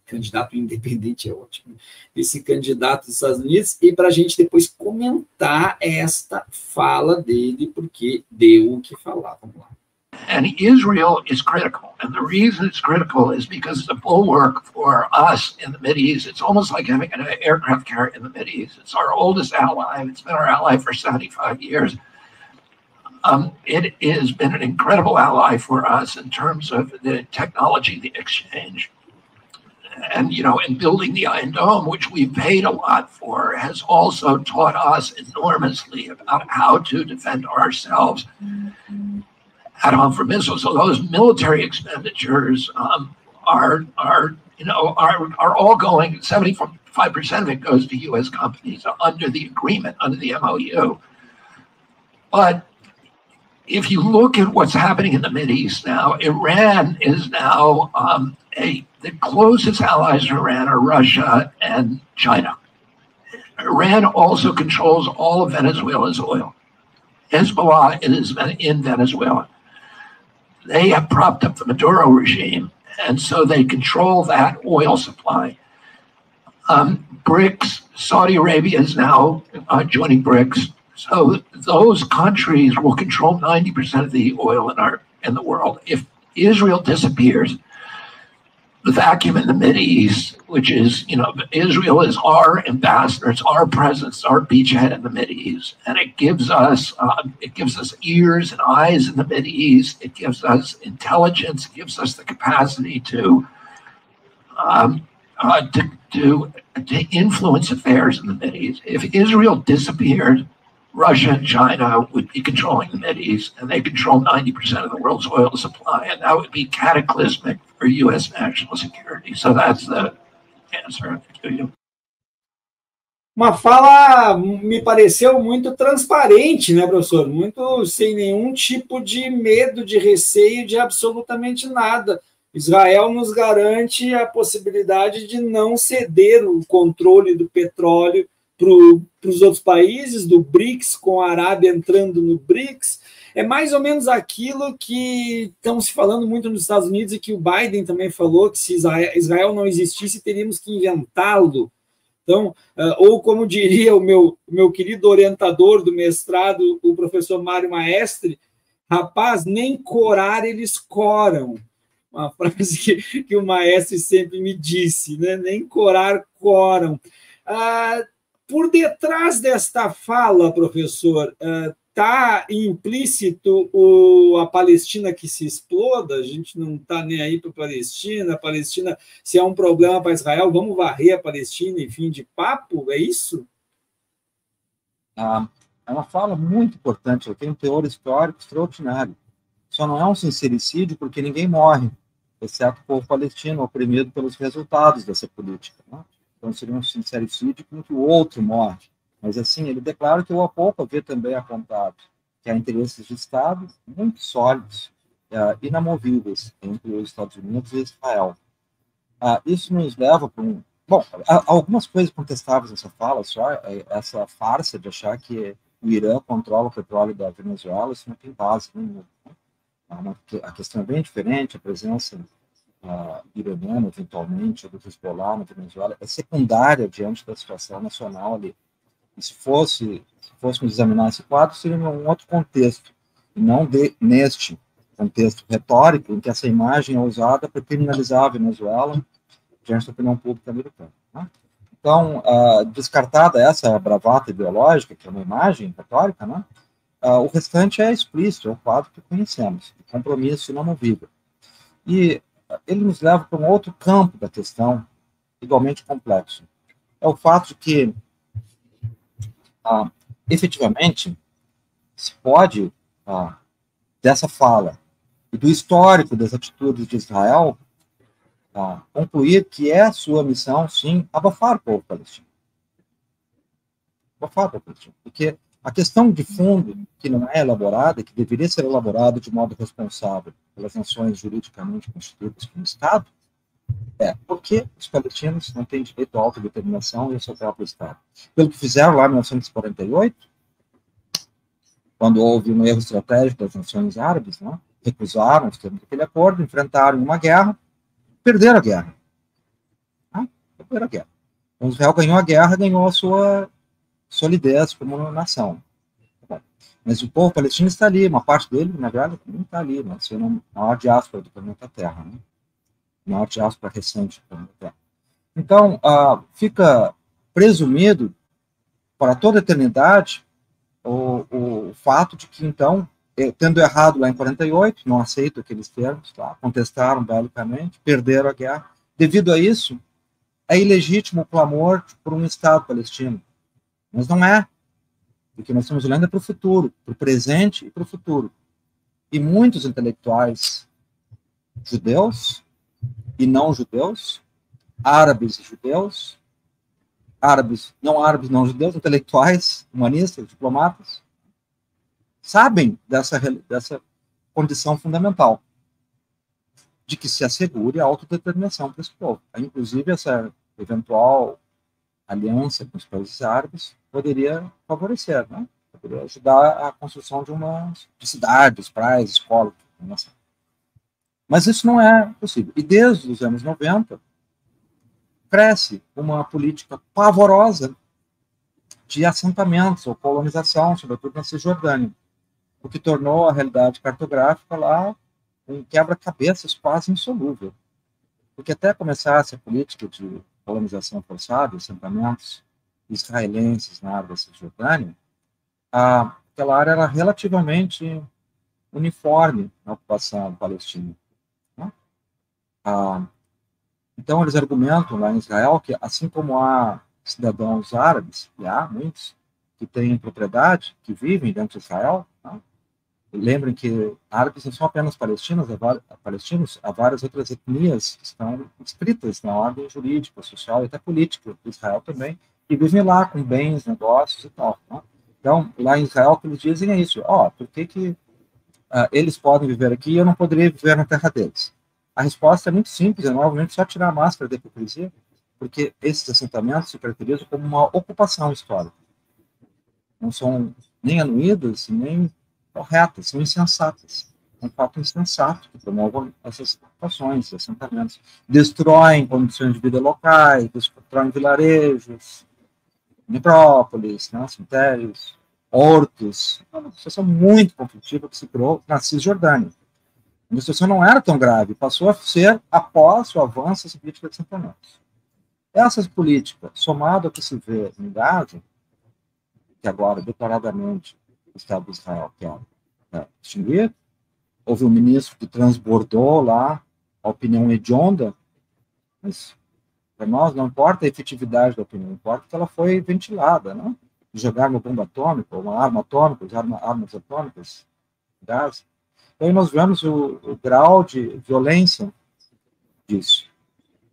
candidato independente, é ótimo, desse candidato dos Estados Unidos, e para a gente depois comentar esta fala dele, porque deu o que falar. Vamos lá. And Israel is critical. And the reason it's critical is because it's a bulwark for us in the Mideast. It's almost like having an aircraft carrier in the Mideast. It's our oldest ally. It's been our ally for 75 years. It has been an incredible ally for us in terms of the technology, the exchange. And, you know, and building the Iron Dome, which we paid a lot for, has also taught us enormously about how to defend ourselves at home from missiles. So those military expenditures are all going, 75% of it goes to U.S. companies under the agreement, under the MOU. But if you look at what's happening in the Mideast now, Iran is now the closest allies to Iran are Russia and China. Iran also controls all of Venezuela's oil. Hezbollah is in Venezuela. They have propped up the Maduro regime, and so they control that oil supply. BRICS, Saudi Arabia is now joining BRICS. So those countries will control 90% of the oil in the world. If Israel disappears, the vacuum in the Mideast, which is, you know, Israel is our ambassador, it's our presence, our beachhead in the Mideast, and it gives us ears and eyes in the Mideast. It gives us intelligence. It gives us the capacity to influence affairs in the Mideast. If Israel disappeared, Russia and China would be controlling the Mideast, and they control 90% of the world's oil supply, and that would be cataclysmic for U.S. national security. So that's the answer to you. Uma fala me pareceu muito transparente, né, professor? Muito sem nenhum tipo de medo, de receio, de absolutamente nada. Israel nos garante a possibilidade de não ceder o controle do petróleo para os outros países, do BRICS, com a Arábia entrando no BRICS. É mais ou menos aquilo que estão se falando muito nos Estados Unidos e que o Biden também falou, que se Israel não existisse, teríamos que inventá-lo. Então, ou como diria o meu querido orientador do mestrado, o professor Mário Maestre, rapaz, nem corar eles coram. Uma frase que o Maestre sempre me disse, né? Nem corar coram. Por detrás desta fala, professor, está implícito a Palestina que se exploda? A gente não está nem aí para a Palestina, se é um problema para Israel, vamos varrer a Palestina, enfim, de papo, é isso? É uma fala muito importante, ela tem um teor histórico extraordinário. Só não é um sincericídio porque ninguém morre, exceto o povo palestino, oprimido pelos resultados dessa política, né? Então, seria um sincericídio com que o outro morre. Mas, assim, ele declara que o pouco a ver também apontado, que há interesses de Estado muito sólidos, inamovíveis, entre os Estados Unidos e Israel. Isso nos leva para um... Bom, há algumas coisas contestáveis nessa fala, só essa farsa de achar que o Irã controla o petróleo da Venezuela, isso não tem base nenhuma. A questão é bem diferente, a presença iraniana, eventualmente, ou do Hezbollah na Venezuela, é secundária diante da situação nacional ali. E se fôssemos examinar esse quadro, seria um outro contexto, e não neste contexto retórico, em que essa imagem é usada para criminalizar a Venezuela diante da opinião pública americana, né? Então, descartada essa bravata ideológica, que é uma imagem retórica, né? O restante é explícito, é o quadro que conhecemos, de compromisso inamovível. E ele nos leva para um outro campo da questão, igualmente complexo. É o fato de que, efetivamente, se pode, dessa fala e do histórico das atitudes de Israel, concluir que é a sua missão, sim, abafar o povo palestino. Abafar o povo palestino. Porque a questão de fundo, que não é elaborada, que deveria ser elaborada de modo responsável pelas nações juridicamente constituídas como Estado, é por que os palestinos não têm direito à autodeterminação e ao seu próprio Estado? Pelo que fizeram lá em 1948, quando houve um erro estratégico das nações árabes, né? Recusaram os termos daquele acordo, enfrentaram uma guerra, perderam a guerra. Né? Perderam a guerra. Então, Israel ganhou a guerra, ganhou a sua solidez como nação. Bom, Mas o povo palestino está ali, uma parte dele, na verdade, não está ali, mas foi a maior diáspora do planeta Terra, né? A maior diáspora recente do planeta Terra. Então, fica presumido para toda a eternidade o fato de que, então, tendo errado lá em 48, não aceito aqueles termos, tá? Contestaram belicamente, perderam a guerra. Devido a isso, é ilegítimo o clamor por um Estado palestino. Mas não é. O que nós estamos olhando é para o futuro, para o presente e para o futuro. E muitos intelectuais judeus e não judeus, árabes e judeus, árabes não judeus, intelectuais, humanistas, diplomatas, sabem dessa condição fundamental, de que se assegure a autodeterminação para esse povo. Inclusive, essa eventual aliança com os países árabes poderia favorecer, né? Poderia ajudar a construção de cidades, praias, escolas. Mas isso não é possível. E desde os anos 90, cresce uma política pavorosa de assentamentos ou colonização, sobretudo na Cisjordânia, o que tornou a realidade cartográfica lá um quebra-cabeças quase insolúvel. Porque até começasse a política de colonização forçada, assentamentos israelenses na área da Cisjordânia, aquela área era relativamente uniforme na ocupação palestina. Né? Então, eles argumentam lá em Israel que, assim como há cidadãos árabes, e há muitos, que têm propriedade, que vivem dentro de Israel, né? Lembrem que árabes não são apenas palestinos, há várias outras etnias que estão inscritas na ordem jurídica, social e até política de Israel também, e vivem lá com bens, negócios e tal. Né? Então, lá em Israel, o que eles dizem é isso. Por que eles podem viver aqui e eu não poderia viver na terra deles? A resposta é muito simples, é novamente só tirar a máscara da hipocrisia, porque esses assentamentos se caracterizam como uma ocupação histórica. Não são nem anuídas, nem corretas, são insensatas. É um fato insensato que promovem essas ocupações, esses assentamentos. Destroem condições de vida locais, destroem vilarejos, metrópoles, né, cemitérios, hortos. É uma situação muito conflitiva que se criou na Cisjordânia. A situação não era tão grave, passou a ser após o avanço dessa política de assentamentos. Essas políticas, somado ao que se vê em Gaza, que agora declaradamente o Estado de Israel quer extinguir, houve um ministro que transbordou lá a opinião hedionda, mas para nós não importa a efetividade da opinião, importa que ela foi ventilada, né? Jogar uma bomba atômica, uma arma atômica, usar armas atômicas, Gaza. Então, nós vemos o grau de violência disso.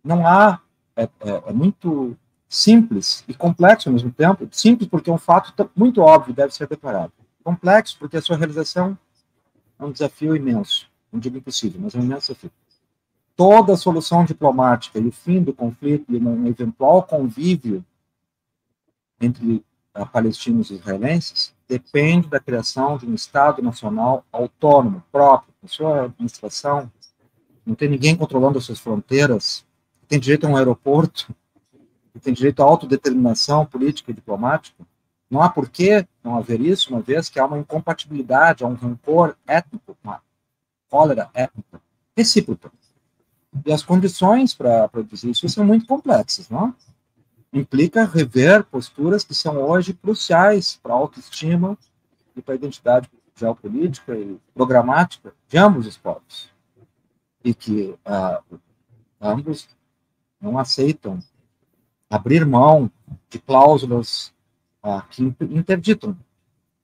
Não há... É muito simples e complexo ao mesmo tempo. Simples porque é um fato muito óbvio, deve ser declarado. Complexo porque a sua realização é um desafio imenso. Não digo impossível, mas é um imenso desafio. Toda a solução diplomática e o fim do conflito e um eventual convívio entre palestinos e israelenses depende da criação de um Estado nacional autônomo, próprio, com sua administração, não tem ninguém controlando as suas fronteiras, tem direito a um aeroporto, tem direito a autodeterminação política e diplomática. Não há por que não haver isso, uma vez que há uma incompatibilidade, há um rancor étnico, uma cólera étnica, recíproca. E as condições para produzir isso são muito complexas, não é? Implica rever posturas que são hoje cruciais para a autoestima e para a identidade geopolítica e programática de ambos os povos. E que ambos não aceitam abrir mão de cláusulas que interditam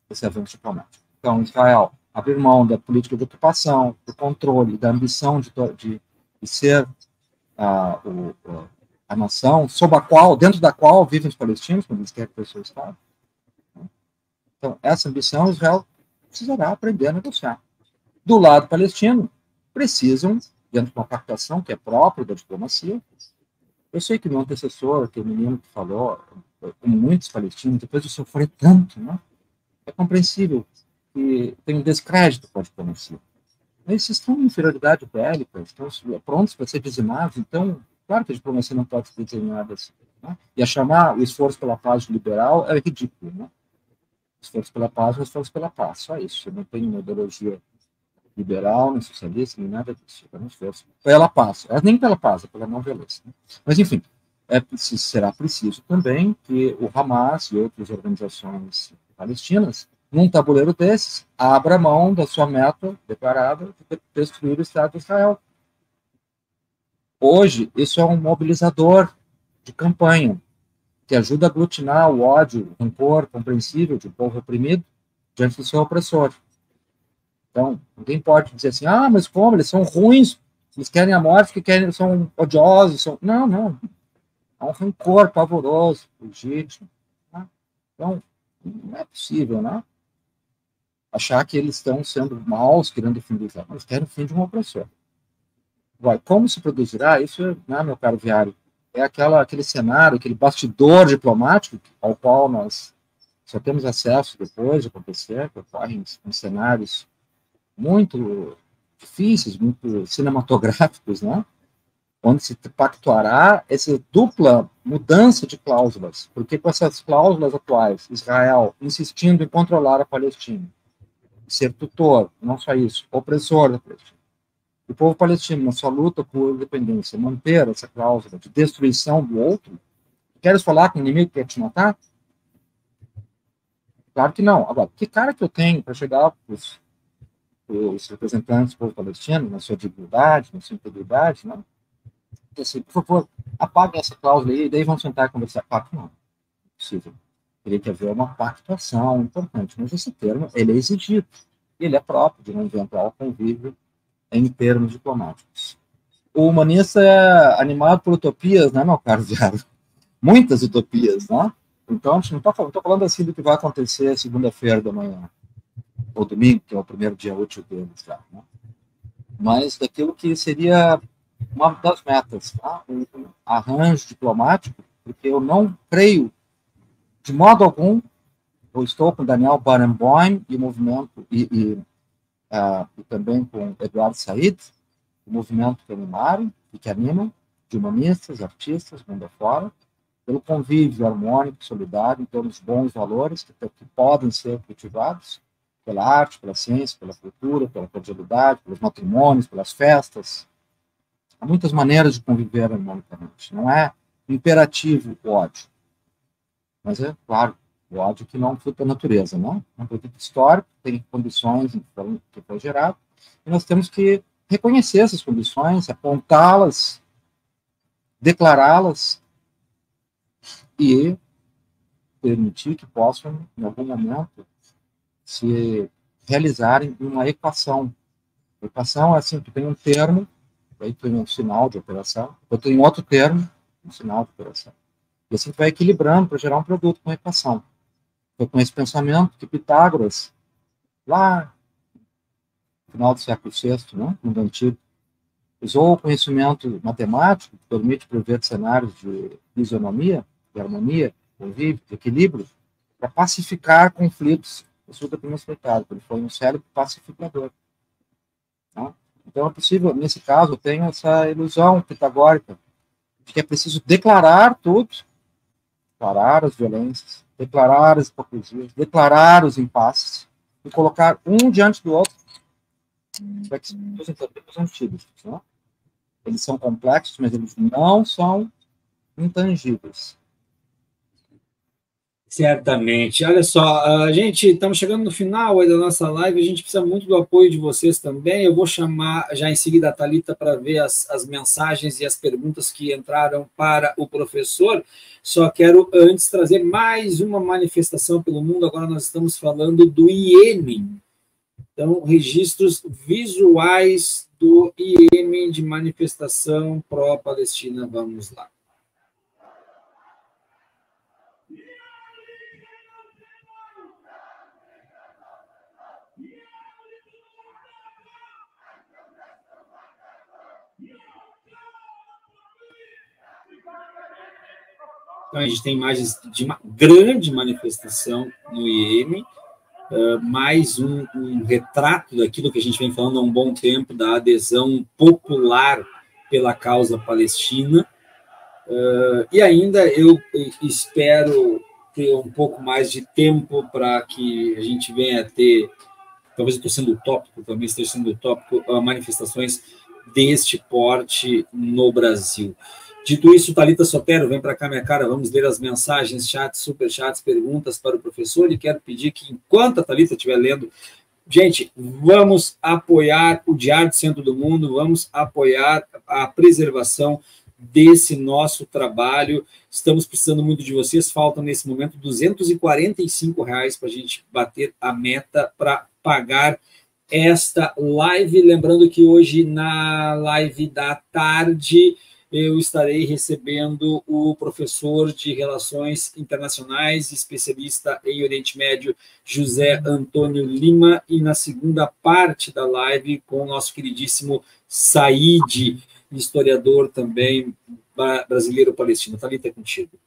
esse avanço diplomático. Então, Israel, abrir mão da política de ocupação, do controle, da ambição de ser a nação sob a qual, dentro da qual vivem os palestinos, quando eles querem que o seu Estado. Então, essa ambição, Israel precisará aprender a negociar. Do lado palestino, precisam, dentro de uma captação que é própria da diplomacia. Eu sei que meu antecessor, aquele menino que falou, como muitos palestinos, depois eu sofri tanto, né? É compreensível que tem um descrédito com a diplomacia. Mas eles estão em inferioridade bélica, estão prontos para ser dizimados, então, claro que a diplomacia não pode ser desenhada assim. Né? E a chamar o esforço pela paz liberal é ridículo. Né? Estamos pela paz, nós estamos pela paz, só isso. Não tem ideologia liberal, nem socialista, nem nada disso. Nós estamos pela paz, nem pela paz, é pela não violência. Né? Mas, enfim, será preciso também que o Hamas e outras organizações palestinas, num tabuleiro desses, abra mão da sua meta declarada de destruir o Estado de Israel. Hoje, isso é um mobilizador de campanha, que ajuda a aglutinar o ódio, o rancor compreensível de um povo reprimido diante do seu opressor. Então, ninguém pode dizer assim, ah, mas como, eles são ruins, eles querem a morte, que querem, são odiosos, são... Não, não. Há um rancor pavoroso, legítimo. Né? Então, não é possível, né? Achar que eles estão sendo maus, querendo defender, eles querem o fim de um opressor. Vai, como se produzirá isso, né, meu caro Viário? É aquele cenário, aquele bastidor diplomático ao qual nós só temos acesso depois de acontecer, que ocorrem em cenários muito difíceis, muito cinematográficos, né? Onde se pactuará essa dupla mudança de cláusulas, porque com essas cláusulas atuais, Israel insistindo em controlar a Palestina, ser tutor, não só isso, opressor da Palestina. O povo palestino, na sua luta por independência, manter essa cláusula de destruição do outro, queres falar com o inimigo que quer te matar? Claro que não. Agora, que cara que eu tenho para chegar para os representantes do povo palestino, na sua dignidade, na sua integridade, né? Assim, por favor, apaguem essa cláusula aí, e daí vão sentar e conversar. Claro que não. Não é possível. Teria que haver uma pactuação importante, mas esse termo, ele é exigido. Ele é próprio de um eventual convívio em termos diplomáticos. O humanista é animado por utopias, né, meu caro Viário? Muitas utopias, né? Então, a gente não está falando assim do que vai acontecer segunda-feira da manhã, ou domingo, que é o primeiro dia útil deles, já, né? Mas daquilo que seria uma das metas, tá? Um arranjo diplomático, porque eu não creio, de modo algum, eu estou com Daniel Barenboim e o movimento, e também com Eduardo Said, o movimento que animaram e que anima de humanistas, artistas, mundo afora, pelo convívio harmônico, solidário, em termos de bons valores que podem ser cultivados pela arte, pela ciência, pela cultura, pela cordialidade, pelos matrimônios, pelas festas. Há muitas maneiras de conviver harmonicamente. Não é imperativo o ódio. Mas é claro, o ódio que não fruto da natureza, não? É um produto histórico, tem condições que foi gerado, e nós temos que reconhecer essas condições, apontá-las, declará-las e permitir que possam, em algum momento, se realizarem uma equação. A equação é assim, tu tem um termo, aí tu tem um sinal de operação, eu tenho outro termo, um sinal de operação. E assim tu vai equilibrando para gerar um produto com equação. Foi com esse pensamento que Pitágoras, lá no final do século VI, né, no mundo antigo, usou o conhecimento matemático que permite prever cenários de isonomia, de harmonia, convívio, de equilíbrio, para pacificar conflitos. Isso da primeira expectativa, ele foi um cérebro pacificador. Né? Então é possível, nesse caso, eu tenho essa ilusão pitagórica de que é preciso declarar tudo, declarar as violências, declarar as hipocrisias, declarar os impasses e colocar um diante do outro para que os intangíveis antigos, né? Eles são complexos, mas eles não são intangíveis. Certamente. Olha só, a gente estamos chegando no final aí da nossa live, a gente precisa muito do apoio de vocês também. Eu vou chamar já em seguida a Thalita para ver as mensagens e as perguntas que entraram para o professor. Só quero antes trazer mais uma manifestação pelo mundo. Agora nós estamos falando do IEM. Então, registros visuais do IEM de manifestação pró-Palestina. Vamos lá. Então, a gente tem imagens de uma grande manifestação no IEM, mais um retrato daquilo que a gente vem falando há um bom tempo, da adesão popular pela causa palestina. E ainda eu espero ter um pouco mais de tempo para que a gente venha a ter, talvez eu estou sendo utópico, também esteja sendo utópico, manifestações deste porte no Brasil. Dito isso, Thalita Sotero, vem para cá, minha cara, vamos ler as mensagens, chats, superchats, perguntas para o professor, e quero pedir que, enquanto a Thalita estiver lendo, gente, vamos apoiar o Diário do Centro do Mundo, vamos apoiar a preservação desse nosso trabalho. Estamos precisando muito de vocês, faltam nesse momento R$245 para a gente bater a meta para pagar esta live. Lembrando que hoje, na live da tarde, eu estarei recebendo o professor de Relações Internacionais, especialista em Oriente Médio, José Antônio Lima, e na segunda parte da live com o nosso queridíssimo Said, historiador também brasileiro palestino. Thalita, é contigo.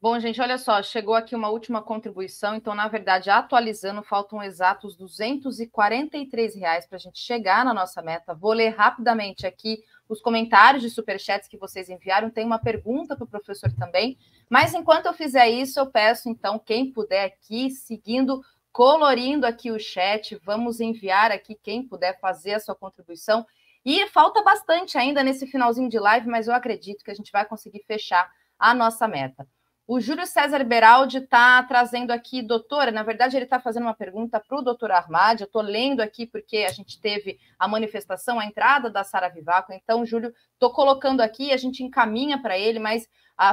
Bom, gente, olha só, chegou aqui uma última contribuição, então, na verdade, atualizando, faltam exatos R$243 para a gente chegar na nossa meta. Vou ler rapidamente aqui os comentários de superchats que vocês enviaram. Tem uma pergunta para o professor também, mas enquanto eu fizer isso, eu peço, então, quem puder aqui, seguindo, colorindo aqui o chat, vamos enviar aqui quem puder fazer a sua contribuição. E falta bastante ainda nesse finalzinho de live, mas eu acredito que a gente vai conseguir fechar a nossa meta. O Júlio César Beraldi está trazendo aqui, doutora, na verdade ele está fazendo uma pergunta para o doutor Ahmed, eu estou lendo aqui porque a gente teve a manifestação, a entrada da Sara Vivacqua, então, Júlio, estou colocando aqui, a gente encaminha para ele, mas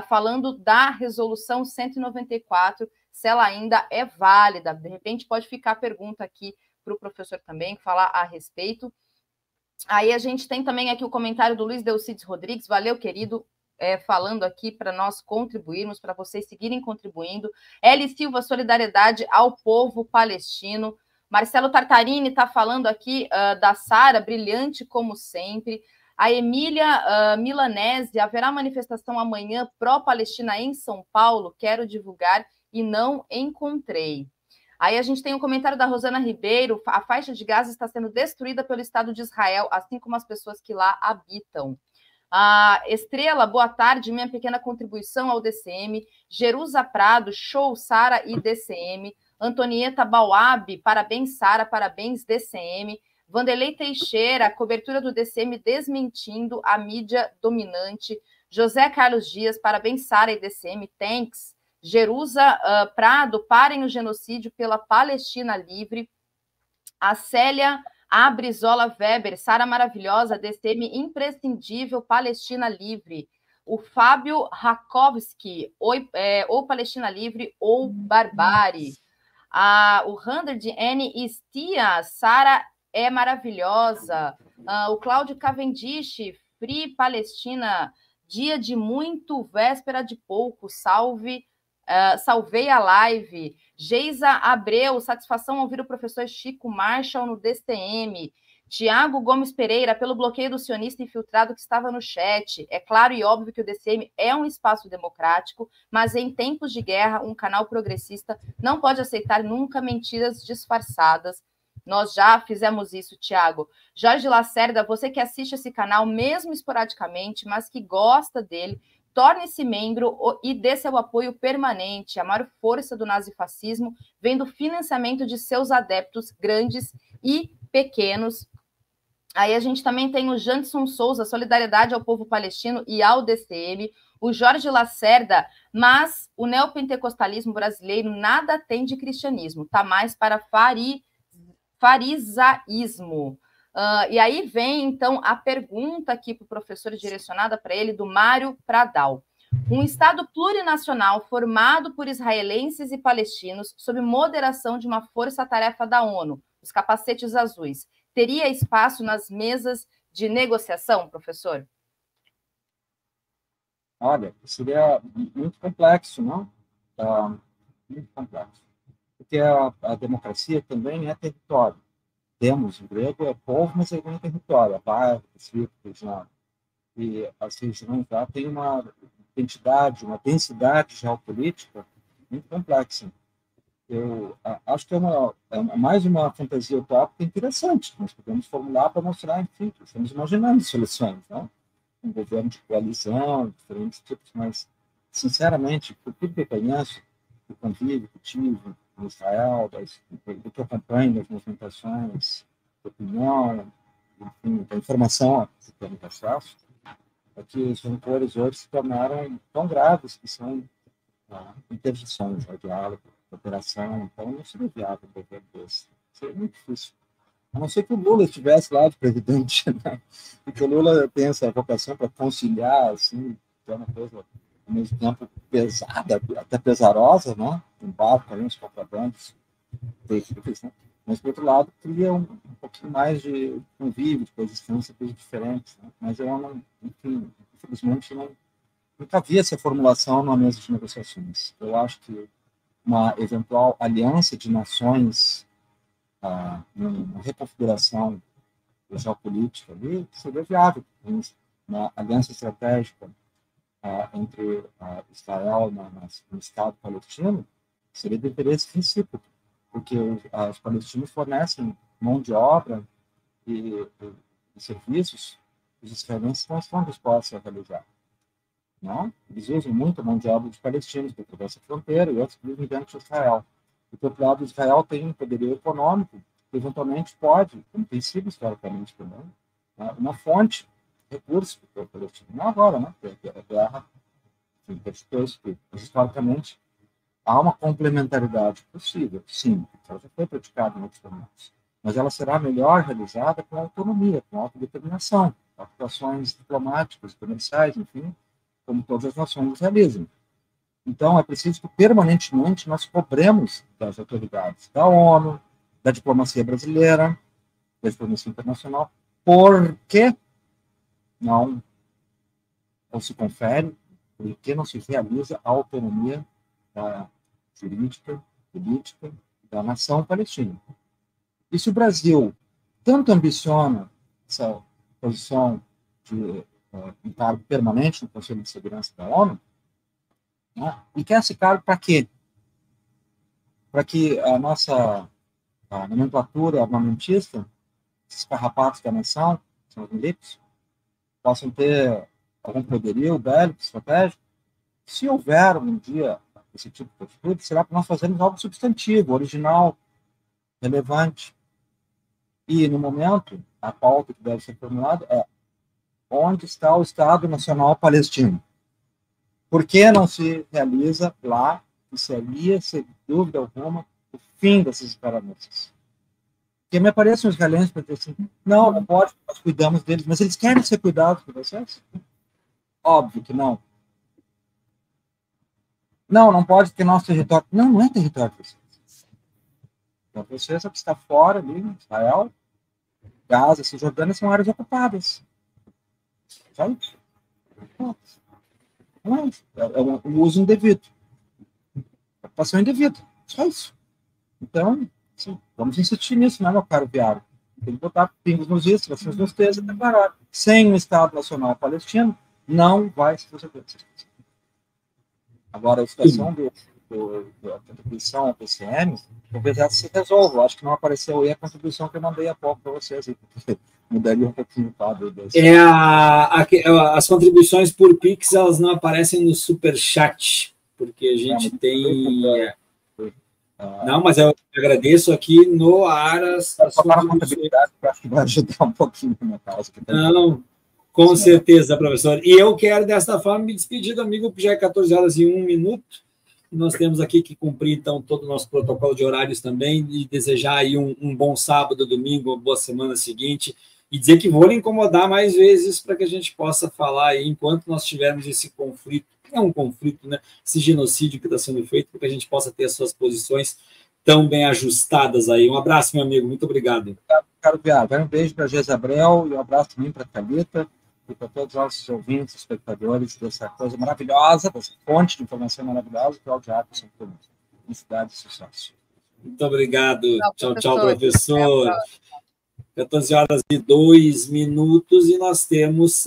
falando da resolução 194, se ela ainda é válida, de repente pode ficar a pergunta aqui para o professor também, falar a respeito. Aí a gente tem também aqui o comentário do Luiz Delcides Rodrigues, valeu, querido, falando aqui para nós contribuirmos, para vocês seguirem contribuindo. Eli Silva, solidariedade ao povo palestino. Marcelo Tartarini está falando aqui da Sara, brilhante como sempre. A Emília Milanese, haverá manifestação amanhã pró-Palestina em São Paulo? Quero divulgar e não encontrei. Aí a gente tem um comentário da Rosana Ribeiro, a faixa de Gaza está sendo destruída pelo Estado de Israel, assim como as pessoas que lá habitam. Ah, Estrela, boa tarde, minha pequena contribuição ao DCM, Jerusa Prado, show Sara e DCM, Antonieta Bauab, parabéns Sara, parabéns DCM, Vanderlei Teixeira, cobertura do DCM desmentindo a mídia dominante, José Carlos Dias, parabéns Sara e DCM, thanks, Jerusa Prado, parem o genocídio pela Palestina livre, a Célia A Brizola Weber, Sara maravilhosa, DCM imprescindível, Palestina livre. O Fábio Rakowski, ou Palestina livre ou barbárie. O Rander de N. Estia, Sara é maravilhosa. O Cláudio Cavendish, Free Palestina, dia de muito, véspera de pouco, salve. Salvei a live. Geisa Abreu, satisfação ouvir o professor Chico Marshall no DCM. Tiago Gomes Pereira, pelo bloqueio do sionista infiltrado que estava no chat. É claro e óbvio que o DCM é um espaço democrático, mas em tempos de guerra, um canal progressista não pode aceitar nunca mentiras disfarçadas. Nós já fizemos isso, Tiago. Jorge Lacerda, você que assiste esse canal, mesmo esporadicamente, mas que gosta dele, torne-se membro e dê seu apoio permanente. A maior força do nazifascismo vem do financiamento de seus adeptos grandes e pequenos. Aí a gente também tem o Janderson Souza, solidariedade ao povo palestino e ao DCM. O Jorge Lacerda, mas o neopentecostalismo brasileiro nada tem de cristianismo, tá mais para farisaísmo. E aí vem, então, a pergunta aqui para o professor, direcionada para ele, do Mário Pradal. Um Estado plurinacional formado por israelenses e palestinos sob moderação de uma força-tarefa da ONU, os capacetes azuis, teria espaço nas mesas de negociação, professor? Olha, seria muito complexo, não? Muito complexo. Porque a democracia também é território. Temos, o grego é povo, mas é um território, a Baia, o Círculo, e as regiões lá têm uma identidade, uma densidade geopolítica muito complexa. Eu acho que mais uma fantasia utópica interessante, nós podemos formular para mostrar, enfim, estamos imaginando soluções, né? Um governo de coalizão, diferentes tipos, mas, sinceramente, por tudo que eu conheço, do convívio que tive em Israel, do que acompanho nas movimentações, da opinião, enfim, da informação que temos acesso, é que os rancores hoje se tornaram tão graves que são interdições ao diálogo, à cooperação. Então, não seria viável um governo desse. Seria muito difícil. A não ser que o Lula estivesse lá de presidente, né? Porque o Lula tem essa vocação para conciliar, assim, que é uma coisa, ao mesmo tempo, pesada, até pesarosa, né? Um barco, uns contrabandos, né? Mas, por outro lado, cria um pouquinho mais de convívio, de coexistência, coisas diferentes, né? Mas eu não, enfim, infelizmente, nunca vi essa formulação numa mesa de negociações. Eu acho que uma eventual aliança de nações, uma reconfiguração geopolítica ali, seria viável. Uma aliança estratégica entre Israel e o Estado palestino seria de interesse recíproco, porque os palestinos fornecem mão de obra e serviços que os israelenses não estão dispostos a realizar. Não? Eles usam muito a mão de obra dos palestinos para atravessar a fronteira e outros vivem dentro de Israel. E, por outro lado, Israel tem um poderio econômico que, eventualmente, pode, como tem sido historicamente também, uma fonte de recursos para o palestino. Não agora, né? Porque a guerra, enfim, mas, historicamente, há uma complementaridade possível, sim, ela já foi praticada em outros momentos, mas ela será melhor realizada com autonomia, com autodeterminação, aplicações diplomáticas, comerciais, enfim, como todas as nações realizam. Então, é preciso que permanentemente nós cobremos das autoridades da ONU, da diplomacia brasileira, da diplomacia internacional, porque não se confere, porque não se realiza a autonomia da jurídica, política, da nação palestina. E se o Brasil tanto ambiciona essa posição de um cargo permanente no Conselho de Segurança da ONU, e quer esse cargo para quê? Para que a nossa nomenclatura armamentista, esses carrapatos da nação, que são os militares, possam ter algum poderio bélico, estratégico? Se houver um dia esse tipo de atitude, será para nós fazermos algo substantivo, original, relevante. E, no momento, a pauta que deve ser formulada é onde está o Estado Nacional Palestino? Por que não se realiza lá, que seria, sem dúvida alguma, o fim dessas esperanças? Porque me aparecem os israelenses para dizer assim, não pode, nós cuidamos deles, mas eles querem ser cuidados por vocês? Óbvio que não. Não pode ter nosso território. Não é território de vocês. Então, vocês estão fora ali, Israel, Gaza, Cisjordânia, são áreas ocupadas. Sabe? Não é isso. É um uso indevido. Ocupação indevida. Só isso. Então, sim, vamos insistir nisso, né, meu caro Viaro? Tem que botar pingos nos is, trações nos t's e declarar. Sem um Estado Nacional Palestino, não vai se resolver. Agora, a situação da contribuição ao PCM, talvez ela se resolva. Acho que não apareceu aí a contribuição que eu mandei há pouco para vocês. Mudaria um pouquinho. As contribuições por Pix, elas não aparecem no superchat, porque a gente tem... Não, mas eu agradeço aqui no ar as contabilidade, que acho que vai ajudar um pouquinho na causa. Não... Com certeza, professor. E eu quero, desta forma, me despedir do amigo, porque já é 14h01. Nós temos aqui que cumprir, então, todo o nosso protocolo de horários também e desejar aí um bom sábado, domingo, uma boa semana seguinte e dizer que vou lhe incomodar mais vezes para que a gente possa falar aí, enquanto nós tivermos esse conflito, que é um conflito, né? Esse genocídio que está sendo feito, para que a gente possa ter as suas posições tão bem ajustadas aí. Um abraço, meu amigo. Muito obrigado. Caro Piá, vai um beijo para Jezabel e um abraço também para a Thalita. E para todos os nossos ouvintes, espectadores dessa coisa maravilhosa, dessa fonte de informação maravilhosa, que é o Diário do Centro do Mundo. Felicidade e sucesso. Muito obrigado. Tchau, tchau, professor. 14h02 e nós temos,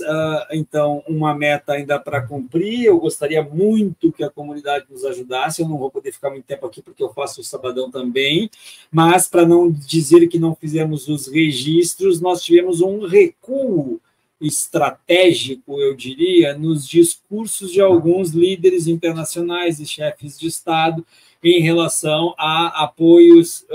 então, uma meta ainda para cumprir. Eu gostaria muito que a comunidade nos ajudasse. Eu não vou poder ficar muito tempo aqui porque eu faço o sabadão também, mas para não dizer que não fizemos os registros, nós tivemos um recuo estratégico, eu diria, nos discursos de alguns líderes internacionais e chefes de Estado em relação a apoios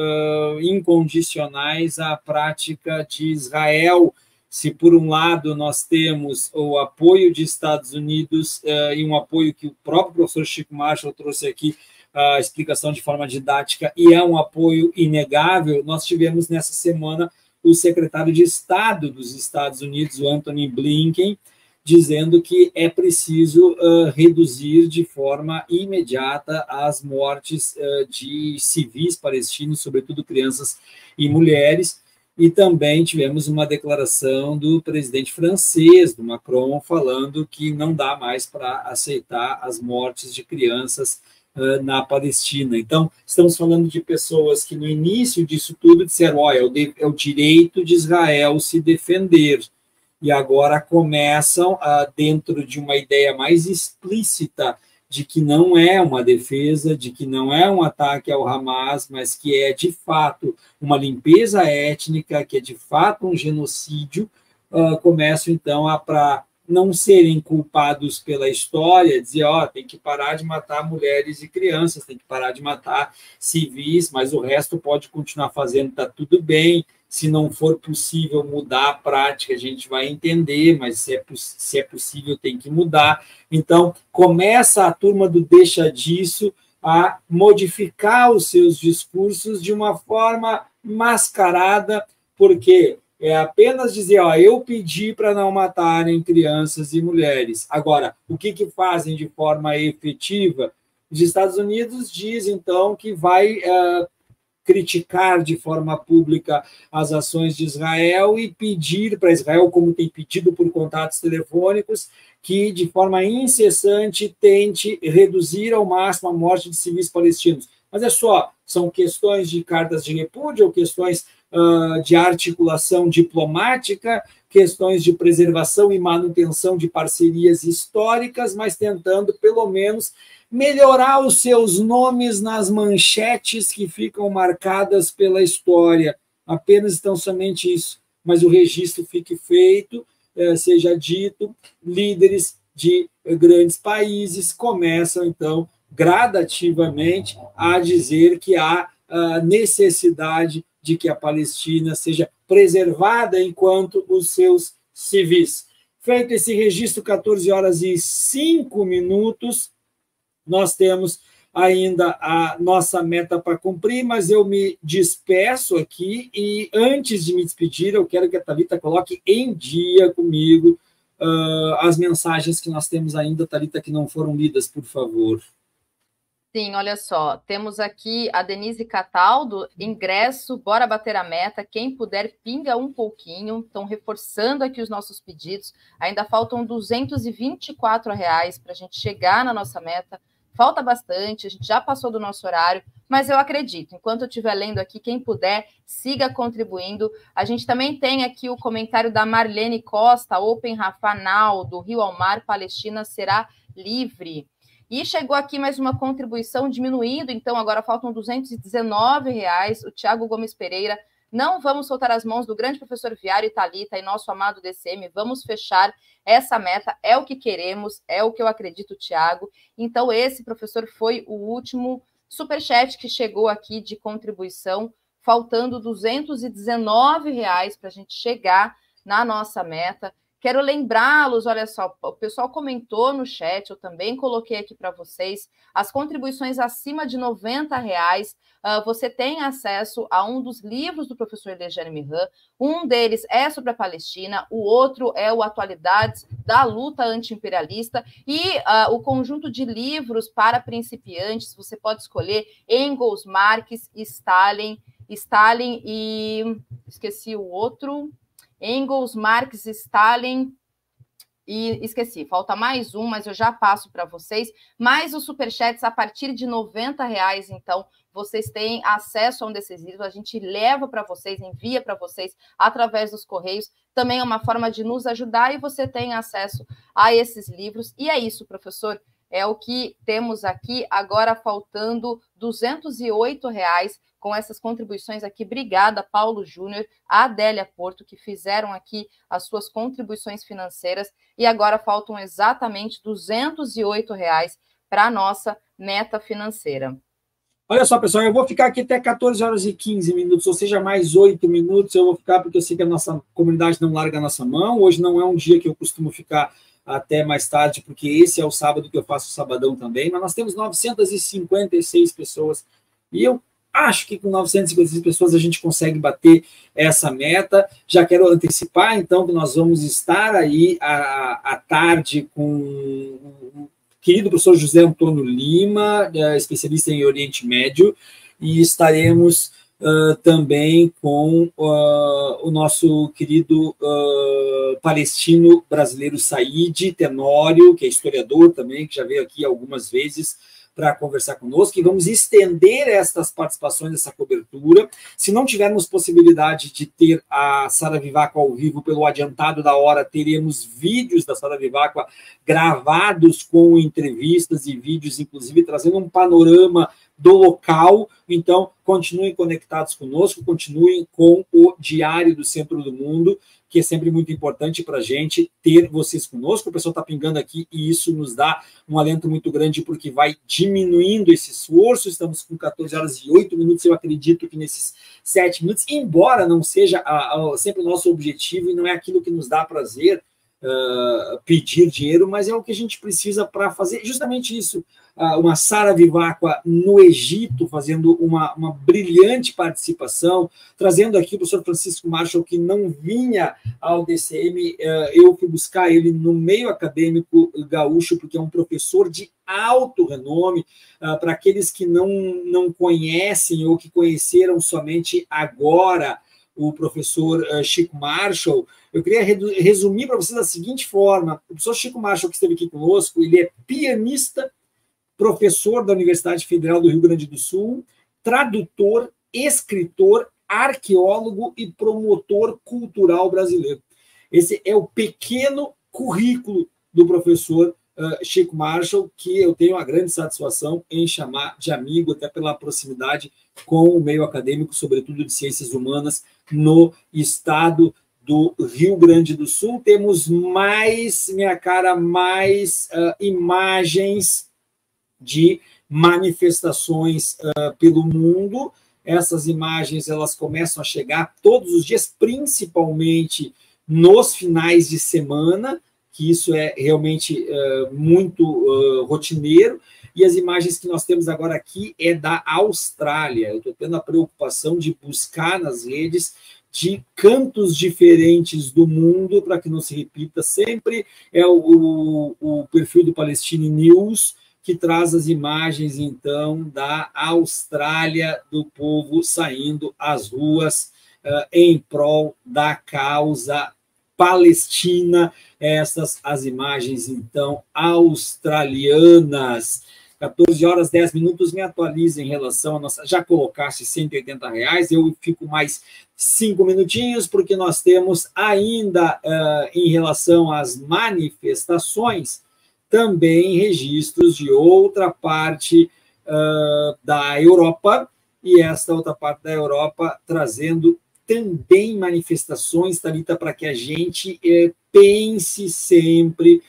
incondicionais à prática de Israel. Se, por um lado, nós temos o apoio de Estados Unidos e um apoio que o próprio professor Chico Marshall trouxe aqui, a explicação de forma didática, e é um apoio inegável, nós tivemos nessa semana o secretário de Estado dos Estados Unidos, o Anthony Blinken, dizendo que é preciso reduzir de forma imediata as mortes de civis palestinos, sobretudo crianças e mulheres. E também tivemos uma declaração do presidente francês, do Macron, falando que não dá mais para aceitar as mortes de crianças na Palestina. Então, estamos falando de pessoas que no início disso tudo disseram, olha, é o direito de Israel se defender. E agora começam, dentro de uma ideia mais explícita, de que não é uma defesa, de que não é um ataque ao Hamas, mas que é, de fato, uma limpeza étnica, que é, de fato, um genocídio, começam, então, para não serem culpados pela história, dizer, ó, tem que parar de matar mulheres e crianças, tem que parar de matar civis, mas o resto pode continuar fazendo, tá tudo bem, se não for possível mudar a prática, a gente vai entender, mas se é possível tem que mudar. Então, começa a turma do deixa disso a modificar os seus discursos de uma forma mascarada, porque é apenas dizer, ó, eu pedi para não matarem crianças e mulheres. Agora, o que fazem de forma efetiva? Os Estados Unidos diz, então, que vai criticar de forma pública as ações de Israel e pedir para Israel, como tem pedido por contatos telefônicos, que de forma incessante tente reduzir ao máximo a morte de civis palestinos. Mas é só, são questões de cartas de repúdio, ou questões de articulação diplomática, questões de preservação e manutenção de parcerias históricas, mas tentando, pelo menos, melhorar os seus nomes nas manchetes que ficam marcadas pela história. Apenas estão somente isso, mas o registro fique feito, seja dito, líderes de grandes países começam, então, gradativamente a dizer que há necessidade de que a Palestina seja preservada enquanto os seus civis. Feito esse registro, 14h05, nós temos ainda a nossa meta para cumprir, mas eu me despeço aqui e, antes de me despedir, eu quero que a Thalita coloque em dia comigo as mensagens que nós temos ainda, Thalita, que não foram lidas, por favor. Sim, olha só, temos aqui a Denise Cataldo, ingresso, bora bater a meta, quem puder pinga um pouquinho, estão reforçando aqui os nossos pedidos, ainda faltam R$224 para a gente chegar na nossa meta, falta bastante, a gente já passou do nosso horário, mas eu acredito, enquanto eu estiver lendo aqui, quem puder, siga contribuindo. A gente também tem aqui o comentário da Marlene Costa, Open Rafah Now, do Rio ao Mar, Palestina será livre. E chegou aqui mais uma contribuição diminuindo, então agora faltam R$219. O Tiago Gomes Pereira, não vamos soltar as mãos do grande professor Viário e Thalita e nosso amado DCM, vamos fechar essa meta, é o que queremos, é o que eu acredito, Tiago. Então esse, professor, foi o último superchat que chegou aqui de contribuição, faltando R$219 para a gente chegar na nossa meta. Quero lembrá-los, olha só, o pessoal comentou no chat, eu também coloquei aqui para vocês, as contribuições acima de R$90, você tem acesso a um dos livros do professor Dejane Mihan, um deles é sobre a Palestina, o outro é o Atualidades da Luta Antiimperialista, e o conjunto de livros para principiantes, você pode escolher Engels, Marx, Stalin e... esqueci o outro... Engels, Marx, Stalin e esqueci, falta mais um, mas eu já passo para vocês. Mais os superchats a partir de R$90, então, vocês têm acesso a um desses livros, a gente leva para vocês, envia para vocês através dos correios, também é uma forma de nos ajudar e você tem acesso a esses livros. E é isso, professor, é o que temos aqui, agora faltando R$208, com essas contribuições aqui. Obrigada, Paulo Júnior, a Adélia Porto, que fizeram aqui as suas contribuições financeiras. E agora faltam exatamente R$ 208 para a nossa meta financeira. Olha só, pessoal, eu vou ficar aqui até 14 horas e 15 minutos, ou seja, mais 8 minutos eu vou ficar, porque eu sei que a nossa comunidade não larga a nossa mão. Hoje não é um dia que eu costumo ficar até mais tarde, porque esse é o sábado que eu faço o sabadão também, mas nós temos 956 pessoas, e eu acho que com 956 pessoas a gente consegue bater essa meta. Já quero antecipar, então, que nós vamos estar aí à tarde com querido professor José Antônio Lima, especialista em Oriente Médio, e estaremos também com o nosso querido palestino brasileiro Said Tenório, que é historiador também, que já veio aqui algumas vezes para conversar conosco, e vamos estender estas participações, essa cobertura. Se não tivermos possibilidade de ter a Sara Vivacqua ao vivo pelo adiantado da hora, teremos vídeos da Sara Vivacqua gravados com entrevistas e vídeos, inclusive, trazendo um panorama do local. Então, continuem conectados conosco, continuem com o Diário do Centro do Mundo, que é sempre muito importante para a gente ter vocês conosco. O pessoal está pingando aqui e isso nos dá um alento muito grande, porque vai diminuindo esse esforço. Estamos com 14 horas e 8 minutos, eu acredito que nesses 7 minutos, embora não seja sempre o nosso objetivo e não é aquilo que nos dá prazer pedir dinheiro, mas é o que a gente precisa para fazer justamente isso. Uma Sara Vivacqua no Egito, fazendo uma brilhante participação, trazendo aqui o professor Francisco Marshall, que não vinha ao DCM. Eu fui buscar ele no meio acadêmico gaúcho, porque é um professor de alto renome. Para aqueles que não conhecem ou que conheceram somente agora o professor Chico Marshall, eu queria resumir para vocês da seguinte forma: o professor Chico Marshall, que esteve aqui conosco, ele é pianista, professor da Universidade Federal do Rio Grande do Sul, tradutor, escritor, arqueólogo e promotor cultural brasileiro. Esse é o pequeno currículo do professor Chico Marshall, que eu tenho a grande satisfação em chamar de amigo, até pela proximidade com o meio acadêmico, sobretudo de ciências humanas, no estado do Rio Grande do Sul. Temos mais, minha cara, mais imagens de manifestações pelo mundo. Essas imagens, elas começam a chegar todos os dias, principalmente nos finais de semana, que isso é realmente muito rotineiro. E as imagens que nós temos agora aqui é da Austrália. Eu estou tendo a preocupação de buscar nas redes de cantos diferentes do mundo, para que não se repita sempre. É o perfil do Palestine News, que traz as imagens, então, da Austrália, do povo saindo às ruas em prol da causa palestina. Essas as imagens, então, australianas. 14 horas, 10 minutos, me atualiza em relação a nossa... Já colocaste R$180, eu fico mais 5 minutinhos, porque nós temos ainda, em relação às manifestações, também registros de outra parte da Europa, e esta outra parte da Europa trazendo também manifestações, Thalita, para que a gente pense sempre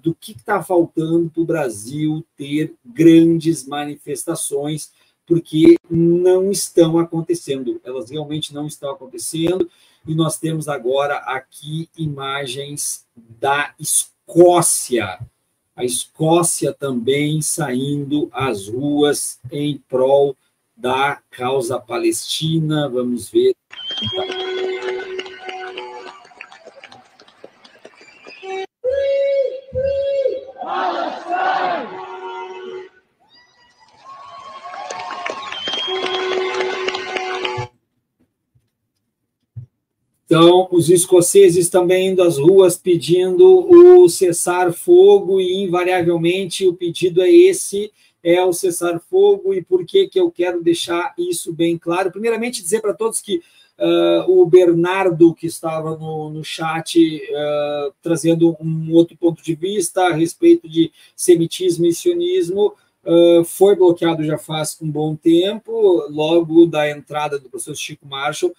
do que está faltando para o Brasil ter grandes manifestações, porque não estão acontecendo, elas realmente não estão acontecendo. E nós temos agora aqui imagens da Escócia. A Escócia também saindo às ruas em prol da causa palestina. Vamos ver. Então, os escoceses também indo às ruas pedindo o cessar-fogo, e invariavelmente o pedido é esse, é o cessar-fogo. E por que que eu quero deixar isso bem claro? Primeiramente, dizer para todos que o Bernardo, que estava no chat, trazendo um outro ponto de vista a respeito de semitismo e sionismo, foi bloqueado já faz um bom tempo, logo da entrada do professor Chico Marshall,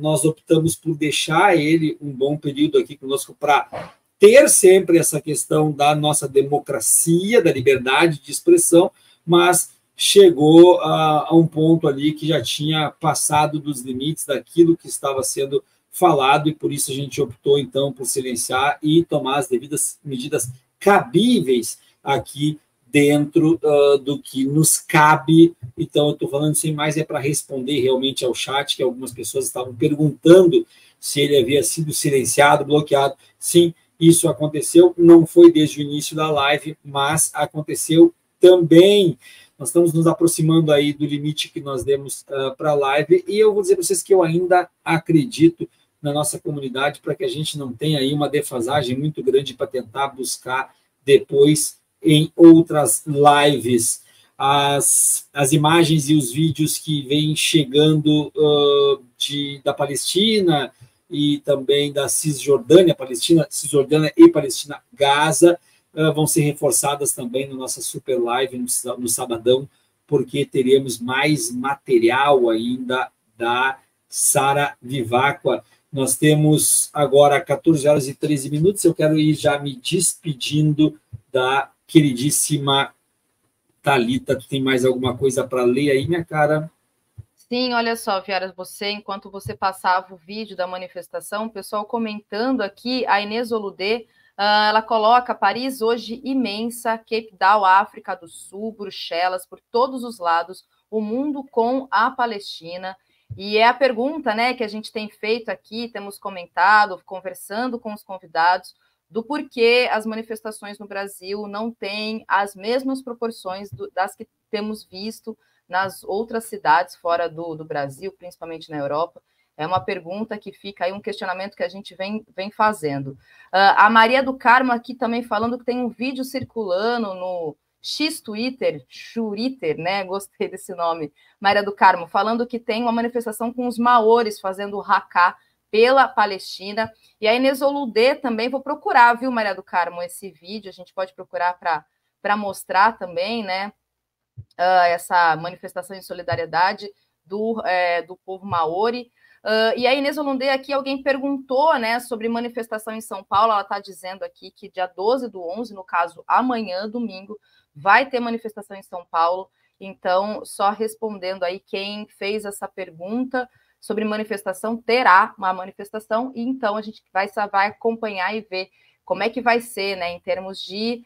nós optamos por deixar ele um bom período aqui conosco para ter sempre essa questão da nossa democracia, da liberdade de expressão, mas chegou a um ponto ali que já tinha passado dos limites daquilo que estava sendo falado, e por isso a gente optou, então, por silenciar e tomar as devidas medidas cabíveis aqui dentro do que nos cabe. Então, eu estou falando sem mais, é para responder realmente ao chat, que algumas pessoas estavam perguntando se ele havia sido silenciado, bloqueado. Sim, isso aconteceu, não foi desde o início da live, mas aconteceu também. Nós estamos nos aproximando aí do limite que nós demos para a live, e eu vou dizer para vocês que eu ainda acredito na nossa comunidade, para que a gente não tenha aí uma defasagem muito grande para tentar buscar depois em outras lives. As imagens e os vídeos que vêm chegando da Palestina e também da Cisjordânia e Palestina, Gaza, vão ser reforçadas também na nossa super live no sabadão, porque teremos mais material ainda da Sara Vivacqua. Nós temos agora 14 horas e 13 minutos, eu quero ir já me despedindo da queridíssima Thalita. Tu tem mais alguma coisa para ler aí, minha cara? Sim, olha só, Viara, enquanto você passava o vídeo da manifestação, o pessoal comentando aqui, a Inês Oludê, ela coloca Paris hoje imensa, Cape Town, África do Sul, Bruxelas, por todos os lados, o mundo com a Palestina. E é a pergunta, né, que a gente tem feito aqui, temos comentado, conversando com os convidados, do porquê as manifestações no Brasil não têm as mesmas proporções das que temos visto nas outras cidades fora do Brasil, principalmente na Europa. É uma pergunta que fica aí, um questionamento que a gente vem fazendo. A Maria do Carmo aqui também falando que tem um vídeo circulando no X-Twitter, né? Gostei desse nome, Maria do Carmo, falando que tem uma manifestação com os maores fazendo o haká pela Palestina. E a Inês Oludê também, vou procurar, viu, Maria do Carmo, esse vídeo, a gente pode procurar para mostrar também, né? Essa manifestação em solidariedade do povo maori. E a Inês Olundê aqui, alguém perguntou, né, sobre manifestação em São Paulo. Ela está dizendo aqui que dia 12/11, no caso amanhã, domingo, vai ter manifestação em São Paulo. Então, só respondendo aí quem fez essa pergunta sobre manifestação, terá uma manifestação, e então a gente vai acompanhar e ver como é que vai ser, né, em termos de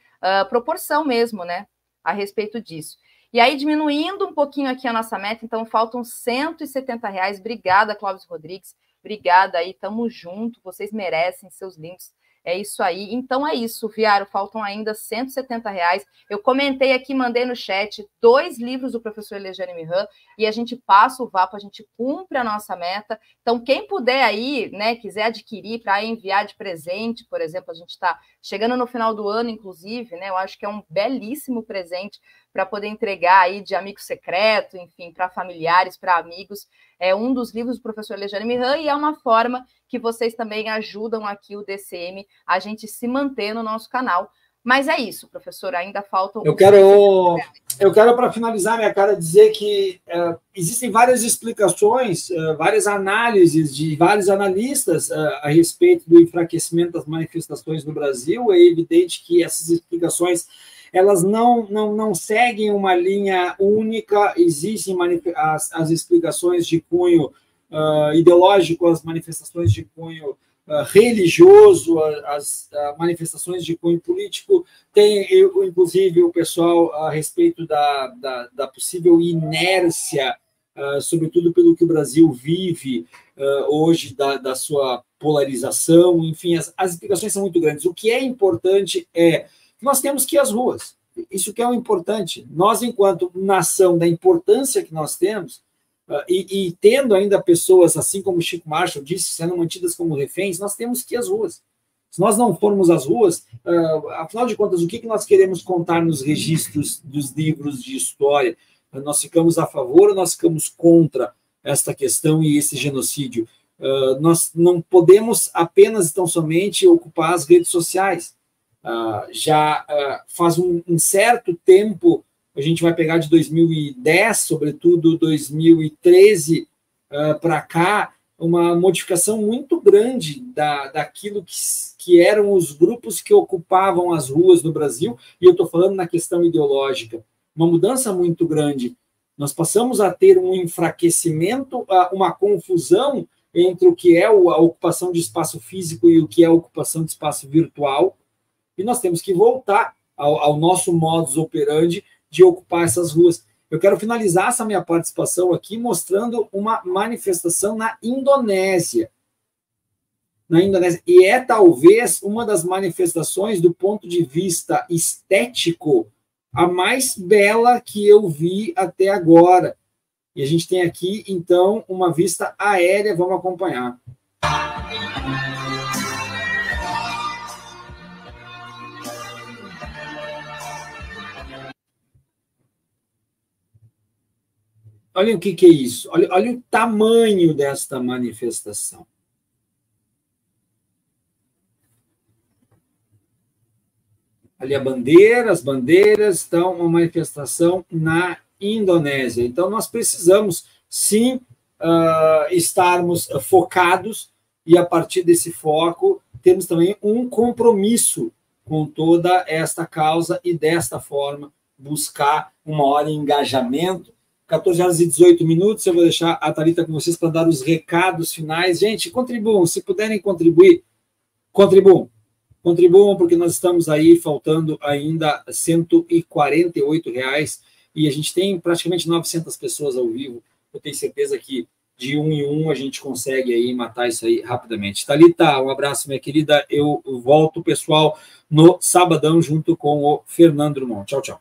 proporção mesmo, né, a respeito disso. E aí, diminuindo um pouquinho aqui a nossa meta, então faltam R$170. Obrigada, Clóvis Rodrigues. Obrigada aí, tamo junto. Vocês merecem, seus lindos. É isso aí. Então é isso, Viaro. Faltam ainda R$170. Eu comentei aqui, mandei no chat, 2 livros do professor Elejane Mihan, e a gente passa o vapo, a gente cumpre a nossa meta. Então, quem puder aí, né, quiser adquirir para enviar de presente, por exemplo, a gente está chegando no final do ano, inclusive, né? Eu acho que é um belíssimo presente para poder entregar aí de amigo secreto, enfim, para familiares, para amigos. É um dos livros do professor Alexandre Mihan, e é uma forma que vocês também ajudam aqui o DCM a gente se manter no nosso canal. Mas é isso, professor, ainda faltam... Eu quero para finalizar, minha cara, dizer que existem várias explicações, várias análises de vários analistas a respeito do enfraquecimento das manifestações no Brasil. É evidente que essas explicações... elas não seguem uma linha única. Existem as explicações de cunho ideológico, as manifestações de cunho religioso, as manifestações de cunho político. Tem, inclusive, o pessoal a respeito da possível inércia, sobretudo pelo que o Brasil vive hoje, da sua polarização. Enfim, as explicações são muito grandes. O que é importante é... nós temos que ir às ruas. Isso que é o importante. Nós, enquanto nação, da importância que nós temos, e tendo ainda pessoas, assim como Chico Marshall disse, sendo mantidas como reféns, nós temos que ir às ruas. Se nós não formos às ruas, afinal de contas, o que nós queremos contar nos registros dos livros de história? Nós ficamos a favor ou nós ficamos contra esta questão e esse genocídio? Nós não podemos apenas, tão somente, ocupar as redes sociais. Já faz um certo tempo a gente vai pegar de 2010, sobretudo 2013 para cá, uma modificação muito grande daquilo que eram os grupos que ocupavam as ruas no Brasil, e eu estou falando na questão ideológica. Uma mudança muito grande. Nós passamos a ter um enfraquecimento, uma confusão entre o que é a ocupação de espaço físico e o que é a ocupação de espaço virtual, e nós temos que voltar ao nosso modus operandi de ocupar essas ruas. Eu quero finalizar essa minha participação aqui mostrando uma manifestação na Indonésia. E é talvez uma das manifestações, do ponto de vista estético, a mais bela que eu vi até agora. E a gente tem aqui, então, uma vista aérea. Vamos acompanhar. Olha o que é isso. Olha o tamanho desta manifestação. Ali a bandeira, as bandeiras, estão uma manifestação na Indonésia. Então, nós precisamos, sim, estarmos focados e, a partir desse foco, temos também um compromisso com toda esta causa e, desta forma, buscar uma hora de engajamento. 14h18, eu vou deixar a Thalita com vocês para dar os recados finais. Gente, contribuam, se puderem contribuir, contribuam. Contribuam, porque nós estamos aí faltando ainda R$ 148,00 e a gente tem praticamente 900 pessoas ao vivo. Eu tenho certeza que de um em um a gente consegue aí matar isso aí rapidamente. Thalita, um abraço, minha querida. Eu volto, pessoal, no sabadão junto com o Fernando Drummond. Tchau, tchau.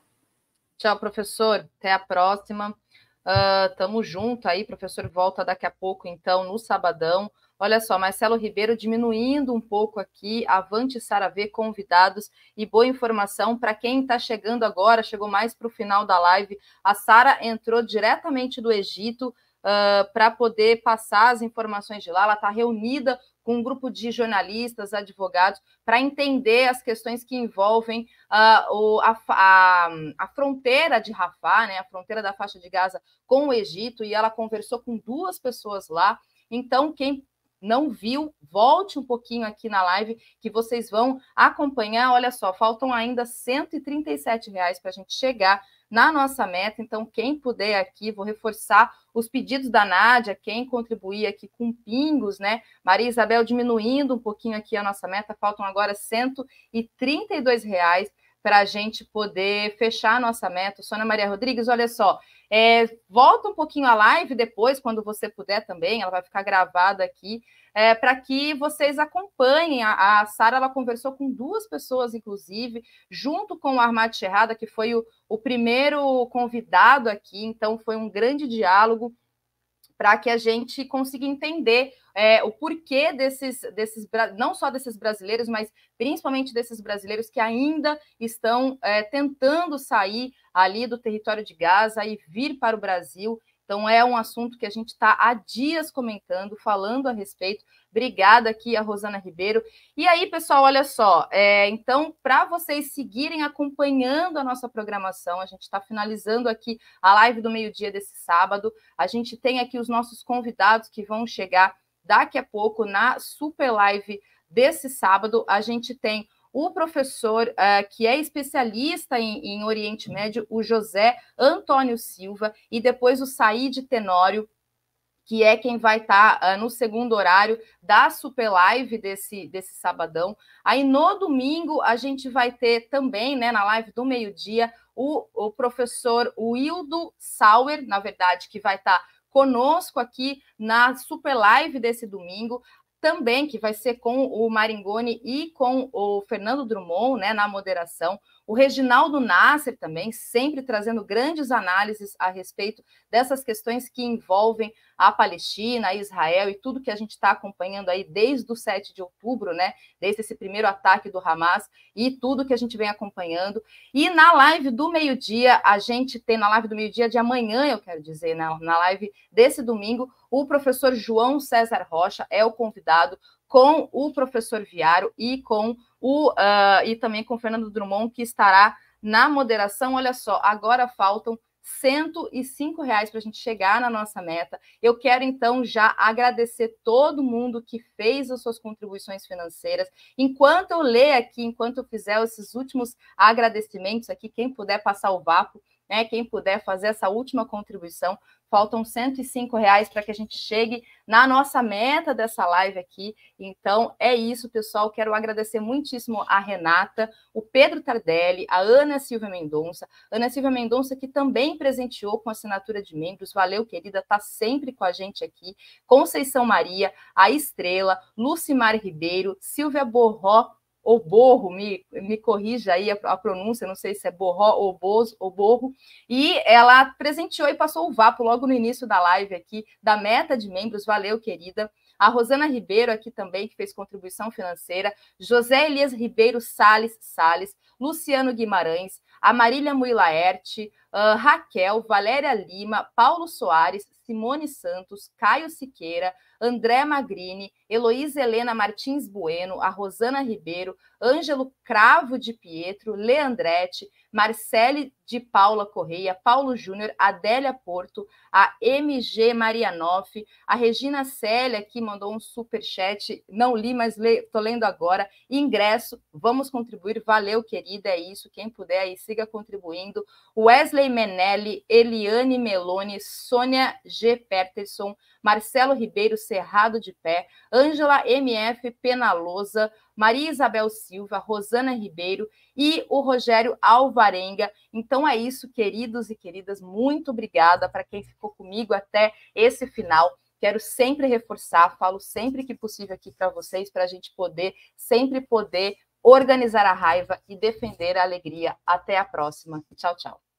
Tchau, professor. Até a próxima. Tamo junto aí, professor. Volta daqui a pouco, então, no sabadão. Olha só, Marcelo Ribeiro diminuindo um pouco aqui, avante Sara V, convidados e boa informação para quem está chegando agora, chegou mais para o final da live. A Sara entrou diretamente do Egito para poder passar as informações de lá. Ela está reunida com um grupo de jornalistas, advogados, para entender as questões que envolvem a fronteira de Rafah, né, a fronteira da faixa de Gaza com o Egito, e ela conversou com duas pessoas lá. Então, quem não viu, volte um pouquinho aqui na live que vocês vão acompanhar. Olha só, faltam ainda R$ 137 para a gente chegar na nossa meta. Então, quem puder aqui, vou reforçar os pedidos da Nádia, quem contribuir aqui com pingos, né? Maria Isabel diminuindo um pouquinho aqui a nossa meta, faltam agora R$ 132 para a gente poder fechar a nossa meta. Sônia Maria Rodrigues, olha só, volta um pouquinho a live depois, quando você puder também, ela vai ficar gravada aqui, para que vocês acompanhem. A Sara, ela conversou com duas pessoas, inclusive, junto com o Ahmed Shehada, que foi o primeiro convidado aqui, então foi um grande diálogo, para que a gente consiga entender o porquê desses, não só desses brasileiros, mas principalmente desses brasileiros que ainda estão tentando sair ali do território de Gaza e vir para o Brasil. Então, é um assunto que a gente está há dias comentando, falando a respeito. Obrigada aqui a Rosana Ribeiro. E aí, pessoal, olha só, então, para vocês seguirem acompanhando a nossa programação, a gente está finalizando aqui a live do meio-dia desse sábado. A gente tem aqui os nossos convidados que vão chegar daqui a pouco na super live desse sábado. A gente tem o professor que é especialista em Oriente Médio, o José Antônio Silva, e depois o Said Tenório, que é quem vai estar no segundo horário da Super Live desse sabadão. Aí, no domingo, a gente vai ter também, né, na live do meio-dia, o professor Wildo Sauer, na verdade, que vai estar conosco aqui na Super Live desse domingo, também, que vai ser com o Maringoni e com o Fernando Drummond, né, na moderação. O Reginaldo Nasser também, sempre trazendo grandes análises a respeito dessas questões que envolvem a Palestina, a Israel e tudo que a gente está acompanhando aí desde o 7 de outubro, né? Desde esse primeiro ataque do Hamas e tudo que a gente vem acompanhando. E na live do meio-dia, a gente tem, na live do meio-dia de amanhã, eu quero dizer, na live desse domingo, o professor João César Rocha é o convidado, com o professor Viaro e também com o Fernando Drummond, que estará Na moderação, olha só, agora faltam R$ 105 para a gente chegar na nossa meta. Eu quero, então, já agradecer todo mundo que fez as suas contribuições financeiras. Enquanto eu ler aqui, enquanto eu fizer esses últimos agradecimentos aqui, quem puder passar o vapo, né, quem puder fazer essa última contribuição, faltam R$ 105 para que a gente chegue na nossa meta dessa live aqui. Então, é isso, pessoal. Quero agradecer muitíssimo a Renata, o Pedro Tardelli, a Ana Silva Mendonça. Ana Silva Mendonça, que também presenteou com assinatura de membros. Valeu, querida. Está sempre com a gente aqui. Conceição Maria, a Estrela, Lucimar Ribeiro, Silvia Borró, ou Borro, me corrija aí a pronúncia, não sei se é Borró ou Bozo ou Borro, e ela presenteou e passou o vapo logo no início da live aqui, da meta de membros, valeu, querida. A Rosana Ribeiro aqui também, que fez contribuição financeira, José Elias Ribeiro Salles, Luciano Guimarães, a Marília Muilaerte, Raquel, Valéria Lima, Paulo Soares, Simone Santos, Caio Siqueira, André Magrini, Heloísa Helena Martins Bueno, a Rosana Ribeiro, Ângelo Cravo de Pietro, Leandrete, Marcele de Paula Correia, Paulo Júnior, Adélia Porto, a MG Marianoff, a Regina Célia, que mandou um superchat, não li, mas estou lendo agora, ingresso, vamos contribuir, valeu, querida, é isso, quem puder aí, siga contribuindo, Wesley Menelli, Eliane Meloni, Sônia G. Peterson, Marcelo Ribeiro Cerrado de Pé, Ângela MF Penalosa, Maria Isabel Silva, Rosana Ribeiro e o Rogério Alvarenga. Então é isso, queridos e queridas, muito obrigada para quem ficou comigo até esse final. Quero sempre reforçar, falo sempre que possível aqui para vocês, para a gente poder, sempre poder organizar a raiva e defender a alegria. Até a próxima. Tchau, tchau.